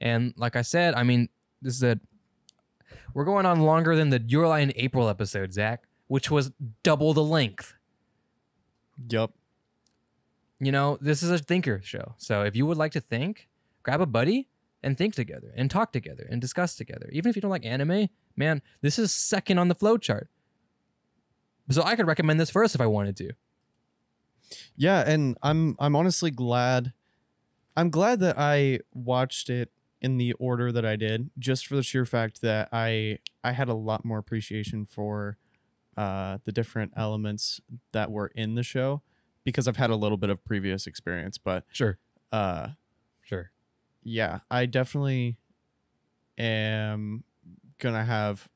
And like I said, I mean, this is a, we're going on longer than the Your Lie in April episode, Zach, which was double the length. Yup. You know, this is a thinker show. So if you would like to think, grab a buddy and think together and talk together and discuss together. Even if you don't like anime, man, this is second on the flow chart. So I could recommend this first if I wanted to. Yeah, and I'm I'm honestly glad. I'm glad that I watched it in the order that I did, just for the sheer fact that I I had a lot more appreciation for uh, the different elements that were in the show, because I've had a little bit of previous experience. But sure, uh, sure. Yeah, I definitely am gonna have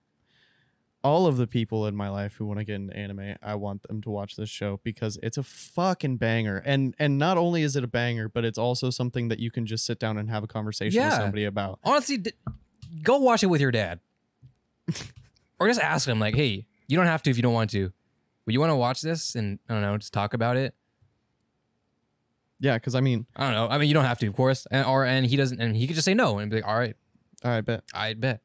all of the people in my life who want to get into anime. I want them to watch this show because it's a fucking banger. And and not only is it a banger, but it's also something that you can just sit down and have a conversation yeah. with somebody about. Honestly, d go watch it with your dad. Or just ask him, like, hey, you don't have to if you don't want to. But you want to watch this and, I don't know, just talk about it? Yeah, because I mean, I don't know. I mean, you don't have to, of course. And or and he doesn't, and he could just say no and be like, all right, all right, bet, I bet.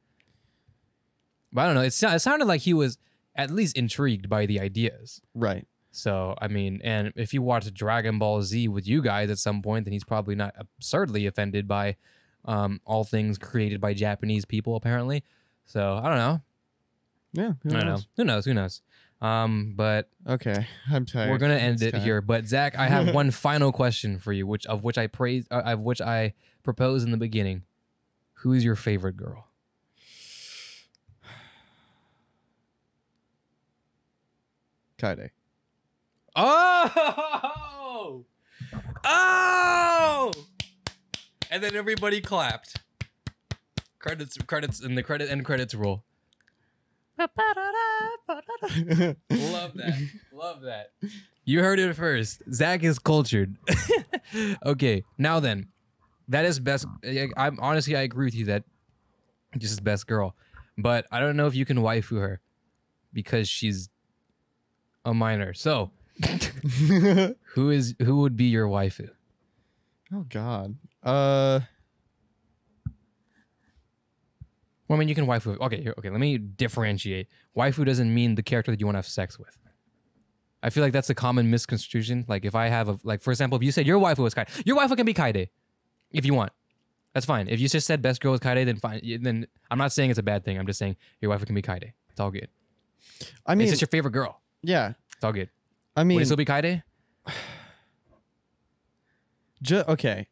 But I don't know. It, it sounded like he was at least intrigued by the ideas, right? So I mean, and if you watch Dragon Ball Z with you guys at some point, then he's probably not absurdly offended by um, all things created by Japanese people, apparently. So I don't know. Yeah, who I don't knows? know. Who knows? Who knows? Um, but okay, I'm tired. We're gonna end it here. But Zach, I have one final question for you, which of which I praise, uh, of which I proposed in the beginning. Who is your favorite girl? Kaede. Oh, oh! And then everybody clapped. Credits, credits, and the credit end credits roll. Love that. Love that. You heard it first. Zach is cultured. Okay, now then. That is best. I'm honestly, I agree with you that this is best girl. But I don't know if you can waifu her because she's a minor. So who is who would be your waifu? Oh god. Uh Well, I mean, you can waifu. Okay, okay. Let me differentiate. Waifu doesn't mean the character that you want to have sex with. I feel like that's a common misconstruction. Like, if I have a, like, for example, if you said your waifu was Kaede, your waifu can be Kaede, if you want. That's fine. If you just said best girl is Kaede, then fine. Then I'm not saying it's a bad thing. I'm just saying your waifu can be Kaede. It's all good. I mean, it's just your favorite girl. Yeah, it's all good. I mean, would it still be Kaede? Just, okay.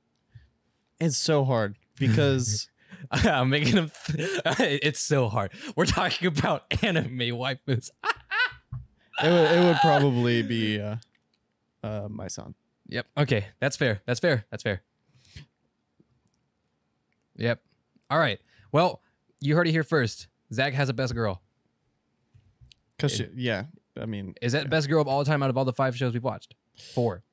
It's so hard because. I'm making them. It's so hard. We're talking about anime waifus. it, would, it would probably be uh, uh, my son. Yep. Okay. That's fair. That's fair. That's fair. Yep. All right. Well, you heard it here first. Zach has a best girl. Cause she, yeah, I mean, is that yeah. best girl of all time out of all the five shows we've watched? Four.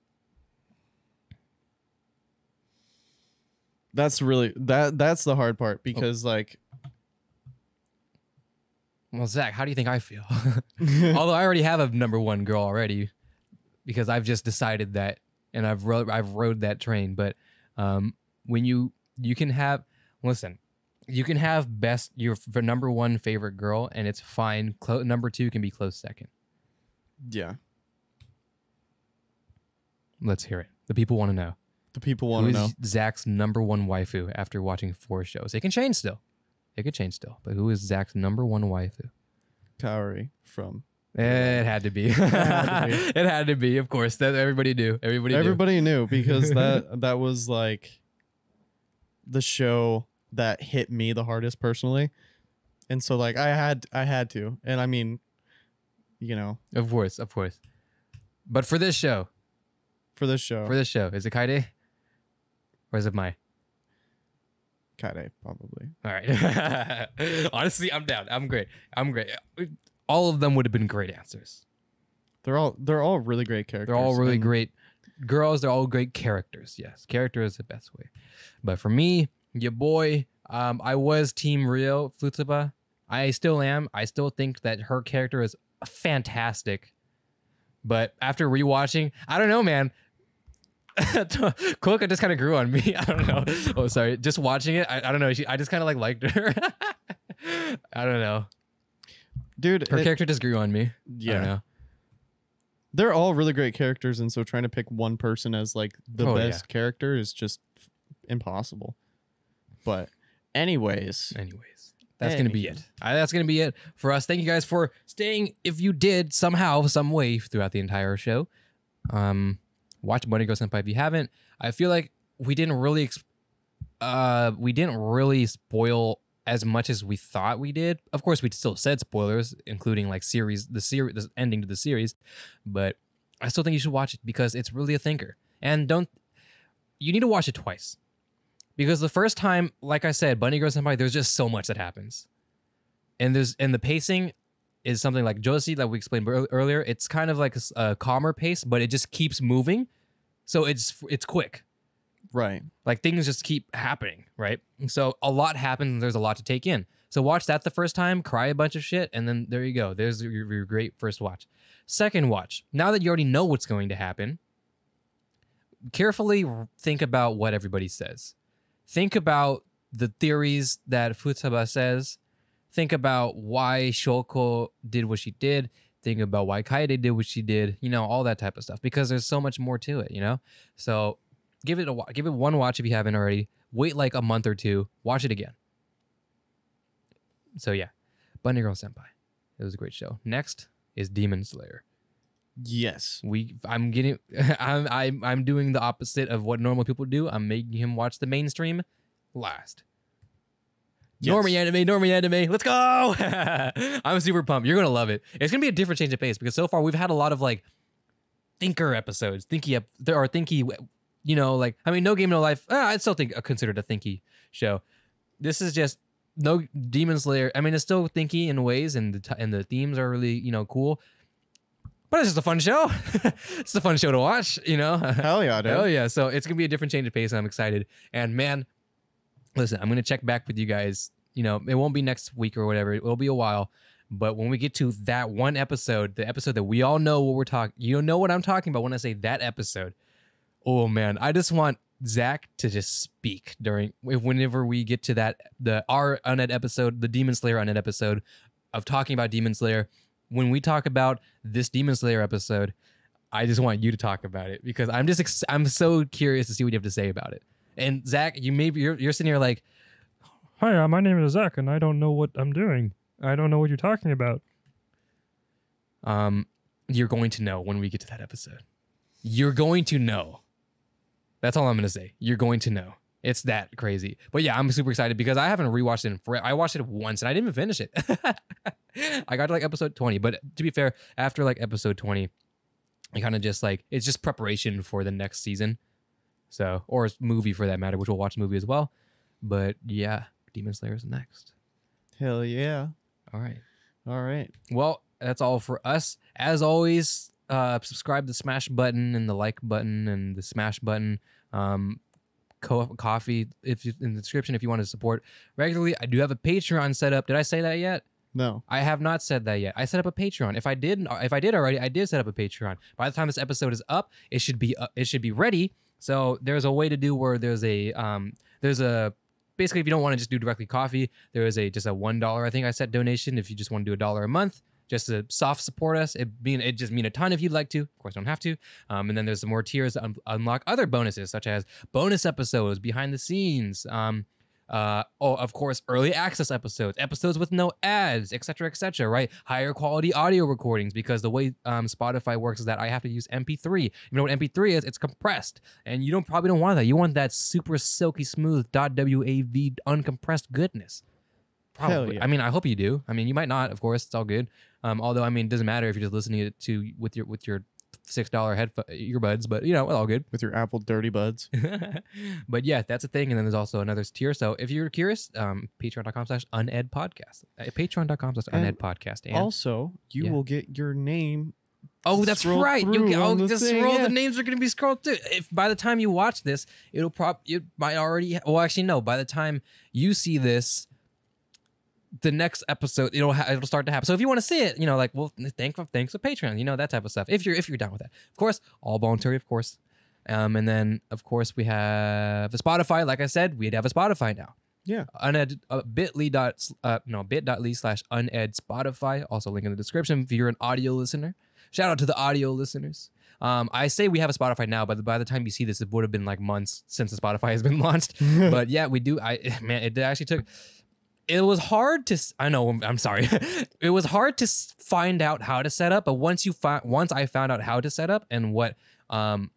That's really that. That's the hard part because, oh. like, well, Zach, how do you think I feel? Although I already have a number one girl already, because I've just decided that, and I've rode, I've rode that train. But um, when you you can have, listen, you can have best your number one favorite girl, and it's fine. Close, number two can be close second. Yeah. Let's hear it. The people want to know. The people want to know. Who is Zach's number one waifu after watching four shows? It can change still. It could change still. But who is Zach's number one waifu? Kaori from. It had to be. It had to be. It had to be, of course. That everybody knew. Everybody. Everybody knew, knew because that that was like the show that hit me the hardest personally, and so like I had I had to, and I mean, you know. Of course, of course. But for this show. For this show. For this show, is it Kaede? Or is it Mai? Kaede, probably. All right. Honestly, I'm down. I'm great. I'm great. All of them would have been great answers. They're all they're all really great characters. They're all really and great girls. They're all great characters. Yes, character is the best way. But for me, your boy, um, I was Team Rio Futaba. I still am. I still think that her character is fantastic. But after rewatching, I don't know, man. Koga just kind of grew on me. I don't know. Oh, sorry. Just watching it, I, I don't know. She, I just kind of like liked her. I don't know, dude. Her it, character just grew on me. Yeah. I don't know. They're all really great characters, and so trying to pick one person as like the oh, best yeah. character is just impossible. But anyways, anyways, that's anyways. gonna be it. I, that's gonna be it for us. Thank you guys for staying. If you did somehow, some way throughout the entire show, um, watch Bunny Girl Senpai if you haven't. I feel like we didn't really, exp uh, we didn't really spoil as much as we thought we did. Of course, we still said spoilers, including like series, the series, the ending to the series. But I still think you should watch it because it's really a thinker. And don't, you need to watch it twice, because the first time, like I said, Bunny Girl Senpai, there's just so much that happens, and there's and the pacing is something like Josie that we explained earlier. It's kind of like a, a calmer pace, but it just keeps moving, so it's it's quick. Right. Like things just keep happening, right? And so a lot happens and there's a lot to take in. So watch that the first time, cry a bunch of shit, and then there you go. There's your, your great first watch. Second watch, now that you already know what's going to happen, carefully think about what everybody says. Think about the theories that Futaba says. Think about why Shoko did what she did. Think about why Kaede did what she did. You know, all that type of stuff, because there's so much more to it, you know? So... Give it a give it one watch if you haven't already. Wait like a month or two. Watch it again. So yeah, Bunny Girl Senpai. It was a great show. Next is Demon Slayer. Yes, we. I'm getting. I'm I'm I'm doing the opposite of what normal people do. I'm making him watch the mainstream last. Yes. Normie anime, normie anime. Let's go! I'm super pumped. You're gonna love it. It's gonna be a different change of pace because so far we've had a lot of like thinker episodes, thinky ep there are thinky. You know, like, I mean, No Game No Life, ah, I still think uh, considered a thinky show. This is just no Demon Slayer. I mean, it's still thinky in ways, and the t and the themes are really, you know, cool. But it's just a fun show. It's a fun show to watch, you know. Hell yeah, dude. Hell yeah. So it's gonna be a different change of pace, and I'm excited. And man, listen, I'm gonna check back with you guys. You know, it won't be next week or whatever. It'll be a while. But when we get to that one episode, the episode that we all know what we're talking, you know what I'm talking about when I say that episode. Oh man, I just want Zach to just speak during whenever we get to that the our uned episode, the Demon Slayer uned episode of talking about Demon Slayer. When we talk about this Demon Slayer episode, I just want you to talk about it because I'm just ex I'm so curious to see what you have to say about it. And Zach, you maybe you're you're sitting here like, "Hi, uh, my name is Zach, and I don't know what I'm doing. I don't know what you're talking about." Um, you're going to know when we get to that episode. You're going to know. That's all I'm going to say. You're going to know. It's that crazy. But yeah, I'm super excited because I haven't rewatched it in forever. I watched it once and I didn't even finish it. I got to like episode twenty. But to be fair, after like episode twenty, I kind of just like, it's just preparation for the next season. So, or movie for that matter, which we'll watch a movie as well. But yeah, Demon Slayer is next. Hell yeah. All right. All right. Well, that's all for us. As always, Uh, subscribe, the smash button and the like button and the smash button. Um, co coffee if you, in the description if you want to support regularly. I do have a Patreon set up. Did I say that yet? No, I have not said that yet. I set up a Patreon. If I didn't, if I did already, I did set up a Patreon. By the time this episode is up, it should be uh, it should be ready. So there's a way to do where there's a um there's a basically if you don't want to just do directly coffee, there is a just a one dollar I think I set donation if you just want to do a dollar a month. Just to soft support us. It mean it just mean a ton if you'd like to. Of course, you don't have to. Um, and then there's some more tiers that un unlock other bonuses, such as bonus episodes, behind the scenes. Um, uh, oh, of course, early access episodes, episodes with no ads, et cetera, et cetera. Right? Higher quality audio recordings because the way um, Spotify works is that I have to use M P three. You know what M P three is? It's compressed, and you don't probably don't want that. You want that super silky smooth .wav uncompressed goodness. Probably. Yeah. I mean, I hope you do. I mean, you might not, of course. It's all good. Um, although, I mean, it doesn't matter if you're just listening to with your with your six dollar head earbuds, but you know, it's all good with your Apple dirty buds. But yeah, that's a thing. And then there's also another tier. So if you're curious, um, patreon dot com slash uned podcast, uh, patreon dot com slash uned podcast, and also you yeah. will get your name Oh, that's scroll right. You oh, just thing, roll. Yeah. The names are going to be scrolled through. If by the time you watch this, it'll prop. It might already. Well, actually, no. By the time you see this, the next episode, it'll ha it'll start to happen. So if you want to see it, you know, like, well, thank thanks to Patreon, you know, that type of stuff. If you're if you're down with that, of course, all voluntary, of course. Um, and then of course we have a Spotify. Like I said, we'd have a Spotify now. Yeah. Uned uh, bit.ly dot uh, no bit.ly slash uned Spotify. Also link in the description if you're an audio listener. Shout out to the audio listeners. Um, I say we have a Spotify now, but by the time you see this, it would have been like months since the Spotify has been launched. But yeah, we do. I man, it actually took. It was hard to. I know. I'm sorry. It was hard to find out how to set up. But once you find, once I found out how to set up and what, um,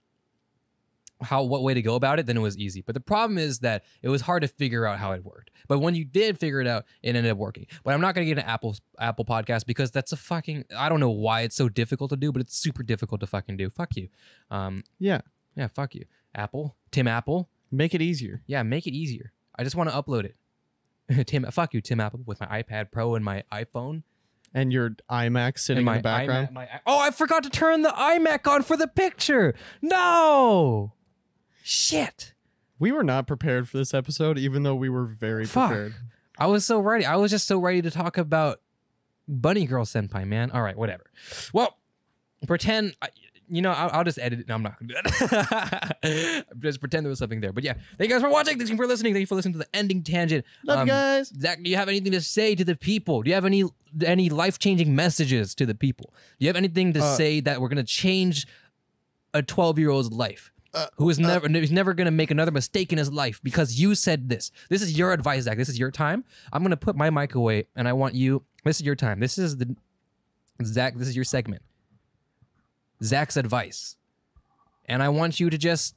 how what way to go about it, then it was easy. But the problem is that it was hard to figure out how it worked. But when you did figure it out, it ended up working. But I'm not gonna get an Apple Apple podcast because that's a fucking, I don't know why it's so difficult to do, but it's super difficult to fucking do. Fuck you. Um, yeah, yeah. Fuck you, Apple. Tim Apple. Make it easier. Yeah, make it easier. I just want to upload it. Tim, fuck you, Tim Apple, with my iPad Pro and my iPhone. And your iMac sitting my in the background. IMac, my, oh, I forgot to turn the iMac on for the picture. No. Shit. We were not prepared for this episode, even though we were very Fuck. prepared. I was so ready. I was just so ready to talk about Bunny Girl Senpai, man. All right, whatever. Well, pretend, you know, I'll, I'll just edit it. No, I'm not going to do that. Just pretend there was something there. But yeah, thank you guys for watching. Thank you for listening. Thank you for listening to the ending tangent. Love um, you guys. Zach, do you have anything to say to the people? Do you have any any life-changing messages to the people? Do you have anything to uh, say that we're going to change a twelve-year-old's life? Uh, who is never uh, he's never gonna make another mistake in his life because you said this. This is your advice, Zach. This is your time. I'm gonna put my mic away, and I want you. This is your time. This is the Zach. This is your segment. Zach's advice, and I want you to just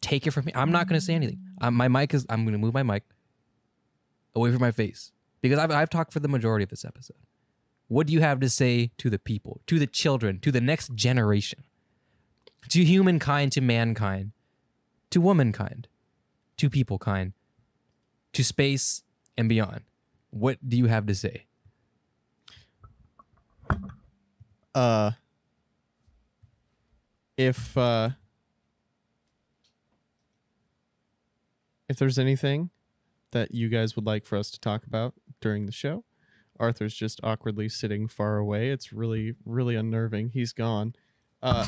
take it from me. I'm not gonna say anything. Um, my mic is. I'm gonna move my mic away from my face because I've I've talked for the majority of this episode. What do you have to say to the people, to the children, to the next generation? To humankind, to mankind, to womankind, to people kind, to space and beyond. What do you have to say? Uh, if, uh, if there's anything that you guys would like for us to talk about during the show, Arthur's just awkwardly sitting far away. It's really, really unnerving. He's gone. Uh,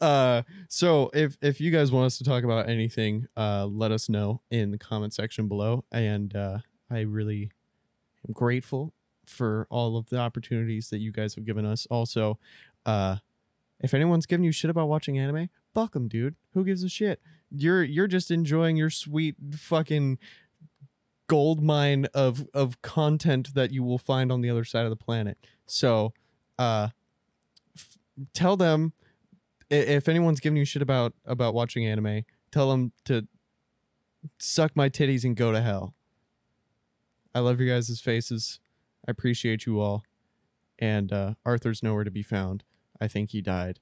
uh, so if, if you guys want us to talk about anything, uh, let us know in the comment section below. And, uh, I really am grateful for all of the opportunities that you guys have given us. Also, uh, if anyone's giving you shit about watching anime, fuck them, dude. Who gives a shit? You're, you're just enjoying your sweet fucking gold mine of, of content that you will find on the other side of the planet. So, Uh, f tell them if anyone's giving you shit about about watching anime, tell them to suck my titties and go to hell. I love your guys' faces. I appreciate you all. And uh, Arthur's nowhere to be found. I think he died.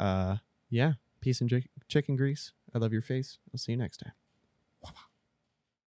Uh, yeah, peace and chicken grease. I love your face. I'll see you next time.